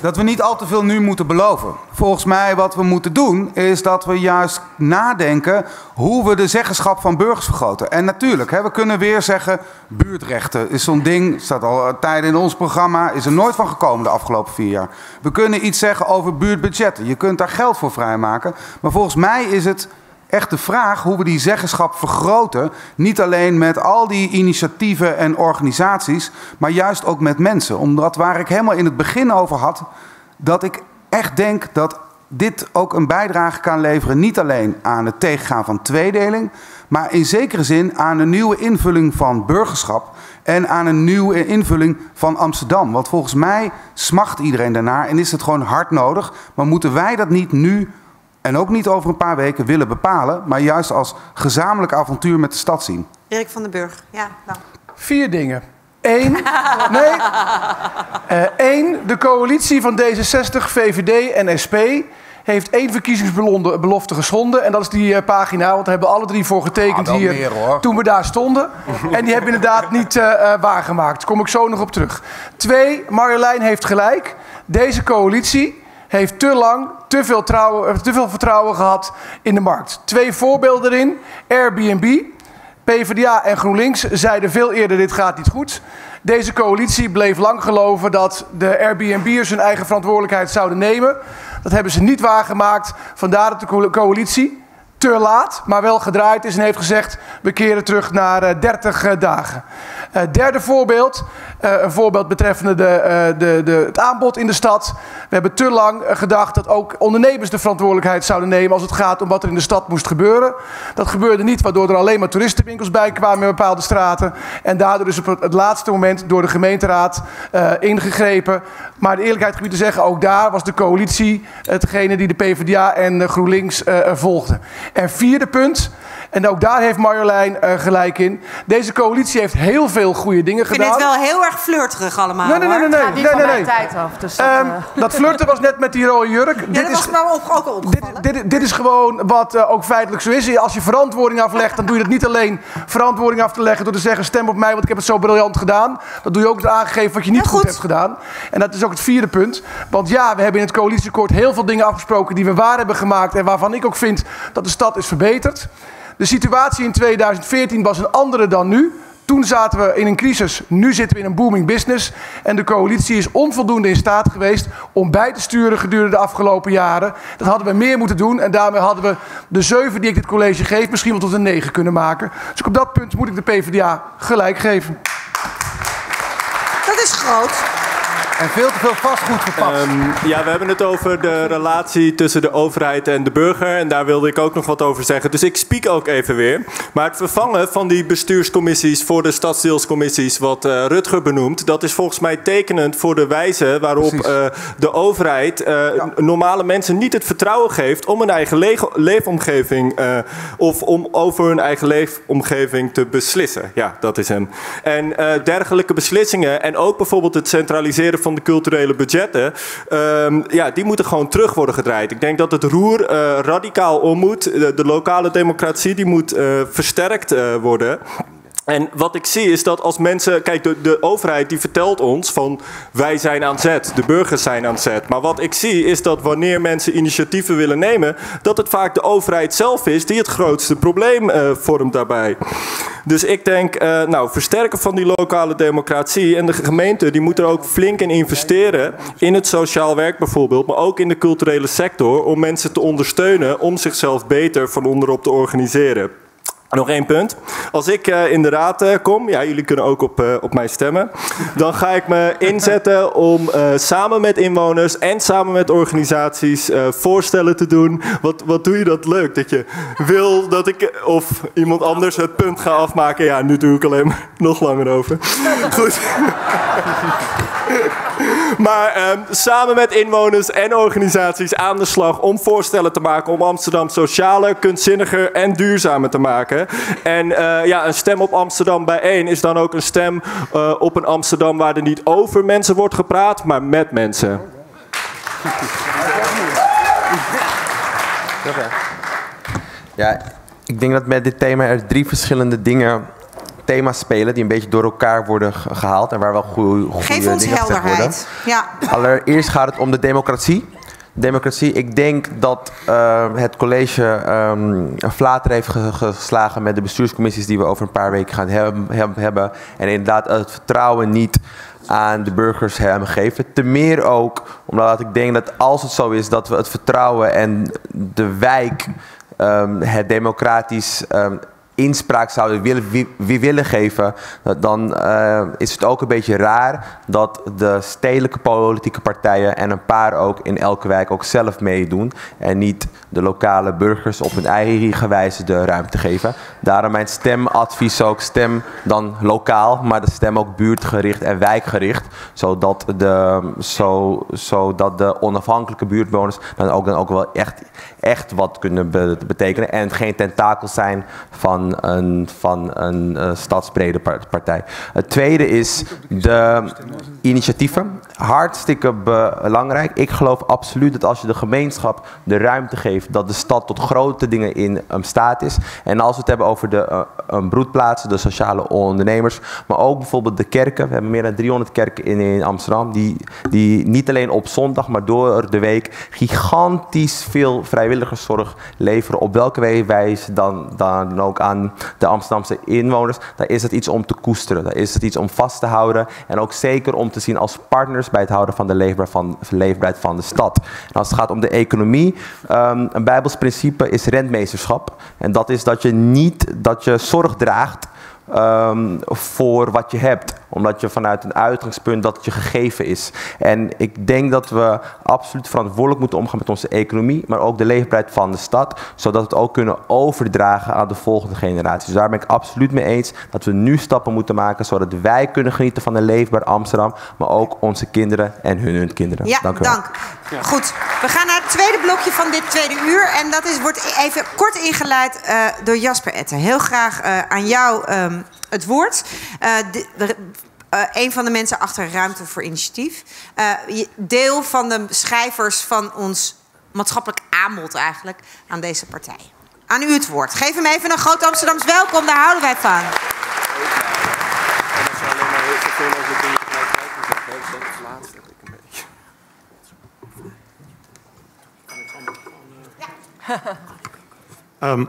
dat we niet al te veel nu moeten beloven. Volgens mij wat we moeten doen is dat we juist nadenken hoe we de zeggenschap van burgers vergroten. En natuurlijk, hè, we kunnen weer zeggen, buurtrechten is zo'n ding, staat al tijden in ons programma, is er nooit van gekomen de afgelopen vier jaar. We kunnen iets zeggen over buurtbudgetten, je kunt daar geld voor vrijmaken. Maar volgens mij is het echt de vraag hoe we die zeggenschap vergroten. Niet alleen met al die initiatieven en organisaties, maar juist ook met mensen. Omdat waar ik helemaal in het begin over had, dat ik echt denk dat dit ook een bijdrage kan leveren. Niet alleen aan het tegengaan van tweedeling, maar in zekere zin aan een nieuwe invulling van burgerschap. En aan een nieuwe invulling van Amsterdam. Want volgens mij smacht iedereen daarnaar en is het gewoon hard nodig. Maar moeten wij dat niet nu en ook niet over een paar weken willen bepalen, maar juist als gezamenlijk avontuur met de stad zien. Eric van der Burg, ja. Nou. Vier dingen. Eén, nee. Uh, één, de coalitie van D zesenzestig, V V D en S P heeft één verkiezingsbelofte geschonden. En dat is die uh, pagina, want daar hebben alle drie voor getekend ah, hier meer, toen we daar stonden. En die hebben inderdaad niet uh, uh, waargemaakt. Daar kom ik zo nog op terug. Twee, Marjolein heeft gelijk. Deze coalitie heeft te lang te veel, trouwen, te veel vertrouwen gehad in de markt. Twee voorbeelden erin. Airbnb, PvdA en GroenLinks zeiden veel eerder dit gaat niet goed. Deze coalitie bleef lang geloven dat de Airbnb'ers hun eigen verantwoordelijkheid zouden nemen. Dat hebben ze niet waargemaakt. Vandaar dat de coalitie te laat, maar wel gedraaid is en heeft gezegd we keren terug naar uh, dertig dagen. Uh, derde voorbeeld, uh, een voorbeeld betreffende de, uh, de, de, het aanbod in de stad. We hebben te lang uh, gedacht dat ook ondernemers de verantwoordelijkheid zouden nemen als het gaat om wat er in de stad moest gebeuren. Dat gebeurde niet, waardoor er alleen maar toeristenwinkels bij kwamen in bepaalde straten. En daardoor is op het, het laatste moment door de gemeenteraad uh, ingegrepen. Maar de eerlijkheid gebied te zeggen, ook daar was de coalitie uh, degene die de PvdA en uh, GroenLinks uh, volgden. En vierde punt, en ook daar heeft Marjolein uh, gelijk in. Deze coalitie heeft heel veel goede dingen gedaan. Ik vind gedaan. Dit wel heel erg flirterig allemaal. Nee, nee, nee. nee, nee, nee, nee, nee, nee. Tijd af, dus dat, um, uh... dat flirten was net met die rode jurk. Ja, dit dat is, was nou ook, ook opgevallen. Dit, dit, dit is gewoon wat uh, ook feitelijk zo is. Als je verantwoording aflegt, dan doe je dat niet alleen verantwoording af te leggen door te zeggen stem op mij, want ik heb het zo briljant gedaan. Dat doe je ook aangegeven wat je niet ja, goed. goed hebt gedaan. En dat is ook het vierde punt. Want ja, we hebben in het coalitieakkoord heel veel dingen afgesproken die we waar hebben gemaakt en waarvan ik ook vind dat de stad is verbeterd. De situatie in tweeduizend veertien was een andere dan nu. Toen zaten we in een crisis, nu zitten we in een booming business. En de coalitie is onvoldoende in staat geweest om bij te sturen gedurende de afgelopen jaren. Dat hadden we meer moeten doen en daarmee hadden we de zeven die ik dit college geef misschien wel tot een negen kunnen maken. Dus op dat punt moet ik de PvdA gelijk geven. Dat is groot. En veel te veel vastgoed gepast. Um, ja, we hebben het over de relatie tussen de overheid en de burger. En daar wilde ik ook nog wat over zeggen. Dus ik spiek ook even weer. Maar het vervangen van die bestuurscommissies voor de stadsdeelscommissies, wat uh, Rutger benoemt, dat is volgens mij tekenend voor de wijze waarop uh, de overheid uh, ja. normale mensen niet het vertrouwen geeft om hun eigen le leefomgeving uh, of om over hun eigen leefomgeving te beslissen. Ja, dat is hem. En uh, dergelijke beslissingen en ook bijvoorbeeld het centraliseren van de culturele budgetten, um, ja, die moeten gewoon terug worden gedraaid. Ik denk dat het roer uh, radicaal om moet. De, de lokale democratie die moet uh, versterkt uh, worden. En wat ik zie is dat als mensen... Kijk, de, de overheid die vertelt ons van wij zijn aan zet, de burgers zijn aan zet. Maar wat ik zie is dat wanneer mensen initiatieven willen nemen, dat het vaak de overheid zelf is die het grootste probleem uh, vormt daarbij. Dus ik denk, uh, nou, versterken van die lokale democratie en de gemeente die moet er ook flink in investeren. In het sociaal werk bijvoorbeeld, maar ook in de culturele sector om mensen te ondersteunen om zichzelf beter van onderop te organiseren. Nog één punt. Als ik uh, in de raad uh, kom, ja, jullie kunnen ook op, uh, op mij stemmen, dan ga ik me inzetten om uh, samen met inwoners en samen met organisaties uh, voorstellen te doen. Wat, wat doe je dat leuk? Dat je wil dat ik of iemand anders het punt ga afmaken. Ja, nu doe ik alleen maar nog langer over. Goed. Maar um, samen met inwoners en organisaties aan de slag om voorstellen te maken om Amsterdam socialer, kunstzinniger en duurzamer te maken. En uh, ja, een stem op Amsterdam bijeen is dan ook een stem uh, op een Amsterdam waar er niet over mensen wordt gepraat, maar met mensen. Ja, ik denk dat met dit thema er drie verschillende dingen... thema's spelen die een beetje door elkaar worden gehaald en waar wel goede Geef ons dingen helderheid. Ja. Allereerst gaat het om de democratie. Democratie, ik denk dat uh, het college um, een flater heeft geslagen met de bestuurscommissies die we over een paar weken gaan hem, hem, hebben. En inderdaad het vertrouwen niet aan de burgers hebben gegeven. Te meer ook omdat ik denk dat als het zo is dat we het vertrouwen en de wijk um, het democratisch... Um, inspraak zouden willen, wie, wie willen geven, dan uh, is het ook een beetje raar dat de stedelijke politieke partijen en een paar ook in elke wijk ook zelf meedoen en niet de lokale burgers op hun eigen wijze de ruimte geven. Daarom mijn stemadvies ook, stem dan lokaal, maar de stem ook buurtgericht en wijkgericht, zodat de, zo, zodat de onafhankelijke buurtbewoners dan ook, dan ook wel echt, echt wat kunnen be- betekenen en geen tentakels zijn van een, van een uh, stadsbrede partij. Het tweede is de initiatieven. Hartstikke belangrijk. Ik geloof absoluut dat als je de gemeenschap de ruimte geeft, dat de stad tot grote dingen in um, staat is. En als we het hebben over de uh, um, broedplaatsen, de sociale ondernemers, maar ook bijvoorbeeld de kerken. We hebben meer dan driehonderd kerken in, in Amsterdam, die, die niet alleen op zondag, maar door de week gigantisch veel vrijwilligerszorg leveren, op welke wijze dan, dan ook aan de Amsterdamse inwoners. Daar is het iets om te koesteren, daar is het iets om vast te houden en ook zeker om te zien als partners bij het houden van de leefbaarheid van, leefbaarheid van de stad. En als het gaat om de economie, um, een Bijbels principe is rentmeesterschap. En dat is dat je niet, dat je zorg draagt Um, voor wat je hebt, omdat je vanuit een uitgangspunt dat het je gegeven is. En ik denk dat we absoluut verantwoordelijk moeten omgaan met onze economie, maar ook de leefbaarheid van de stad, zodat we het ook kunnen overdragen aan de volgende generaties. Dus daar ben ik absoluut mee eens dat we nu stappen moeten maken, zodat wij kunnen genieten van een leefbaar Amsterdam, maar ook onze kinderen en hun, hun kinderen. Ja, dank u wel. Dank. Ja. Goed, we gaan naar het tweede blokje van dit tweede uur en dat is, wordt even kort ingeleid uh, door Jasper Etten. Heel graag uh, aan jou um, het woord. Uh, de, de, uh, een van de mensen achter Ruimte voor Initiatief. Uh, deel van de schrijvers van ons maatschappelijk aanbod eigenlijk aan deze partij. Aan u het woord. Geef hem even een groot Amsterdams welkom. Daar houden wij van. Um,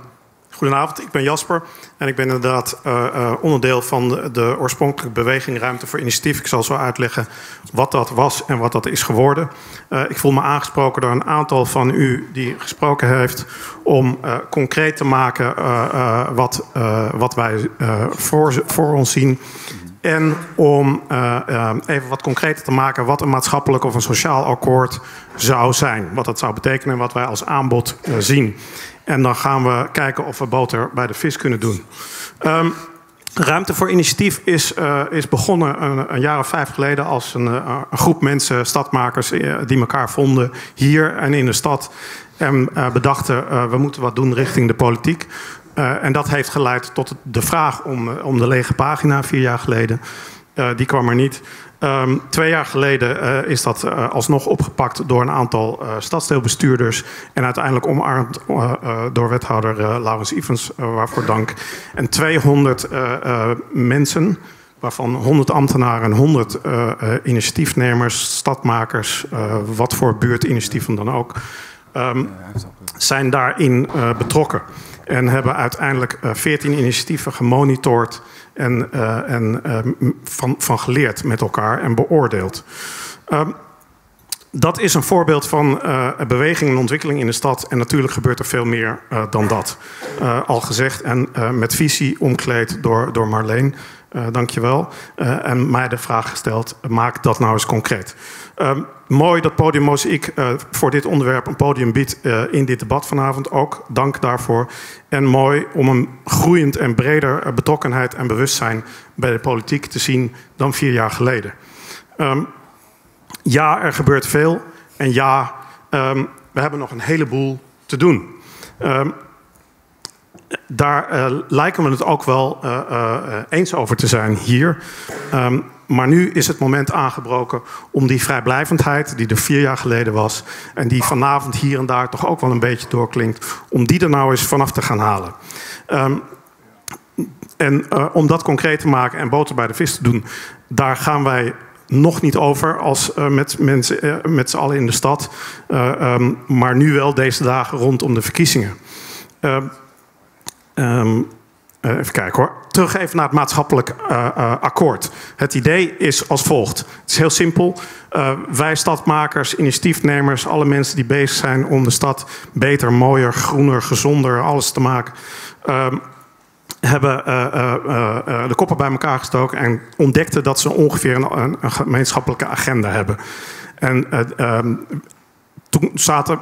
goedenavond, ik ben Jasper. En ik ben inderdaad uh, uh, onderdeel van de, de oorspronkelijke beweging Ruimte voor Initiatief. Ik zal zo uitleggen wat dat was en wat dat is geworden. Uh, ik voel me aangesproken door een aantal van u die gesproken heeft om uh, concreet te maken uh, uh, wat, uh, wat wij uh, voor, voor ons zien. En om uh, uh, even wat concreter te maken wat een maatschappelijk of een sociaal akkoord zou zijn. Wat dat zou betekenen en wat wij als aanbod uh, zien. En dan gaan we kijken of we boter bij de vis kunnen doen. Um, Ruimte voor Initiatief is, uh, is begonnen een, een jaar of vijf geleden als een, uh, een groep mensen, stadmakers, uh, die elkaar vonden hier en in de stad. En uh, bedachten, uh, we moeten wat doen richting de politiek. Uh, en dat heeft geleid tot de vraag om, uh, om de lege pagina vier jaar geleden. Uh, die kwam er niet. Um, twee jaar geleden uh, is dat uh, alsnog opgepakt door een aantal uh, stadsdeelbestuurders. En uiteindelijk omarmd uh, uh, door wethouder uh, Laurens Ivens, uh, waarvoor dank. En tweehonderd uh, uh, mensen, waarvan honderd ambtenaren en honderd uh, uh, initiatiefnemers, stadmakers, uh, wat voor buurtinitiatieven dan ook, um, zijn daarin uh, betrokken. En hebben uiteindelijk uh, veertien initiatieven gemonitord en, uh, en uh, van, van geleerd met elkaar en beoordeeld. Um, dat is een voorbeeld van uh, beweging en ontwikkeling in de stad. En natuurlijk gebeurt er veel meer uh, dan dat. Uh, al gezegd en uh, met visie omkleed door, door Marleen. Uh, dankjewel. Uh, en mij de vraag gesteld, maak dat nou eens concreet. Um, mooi dat Podium Mozaïek uh, voor dit onderwerp een podium biedt uh, in dit debat vanavond ook. Dank daarvoor. En mooi om een groeiend en breder betrokkenheid en bewustzijn bij de politiek te zien dan vier jaar geleden. Um, ja, er gebeurt veel. En ja, um, we hebben nog een heleboel te doen. Um, Daar uh, lijken we het ook wel uh, uh, eens over te zijn hier. Um, maar nu is het moment aangebroken om die vrijblijvendheid die er vier jaar geleden was en die vanavond hier en daar toch ook wel een beetje doorklinkt, om die er nou eens vanaf te gaan halen. Um, en uh, om dat concreet te maken en boter bij de vis te doen, daar gaan wij nog niet over als uh, met mensen uh, met z'n allen in de stad. Uh, um, maar nu wel deze dagen rondom de verkiezingen. Uh, Um, even kijken hoor. Terug even naar het maatschappelijk uh, uh, akkoord. Het idee is als volgt. Het is heel simpel. Uh, wij stadmakers, initiatiefnemers, alle mensen die bezig zijn om de stad beter, mooier, groener, gezonder, alles te maken, Uh, hebben uh, uh, uh, de koppen bij elkaar gestoken en ontdekten dat ze ongeveer een, een gemeenschappelijke agenda hebben. En uh, um, toen zaten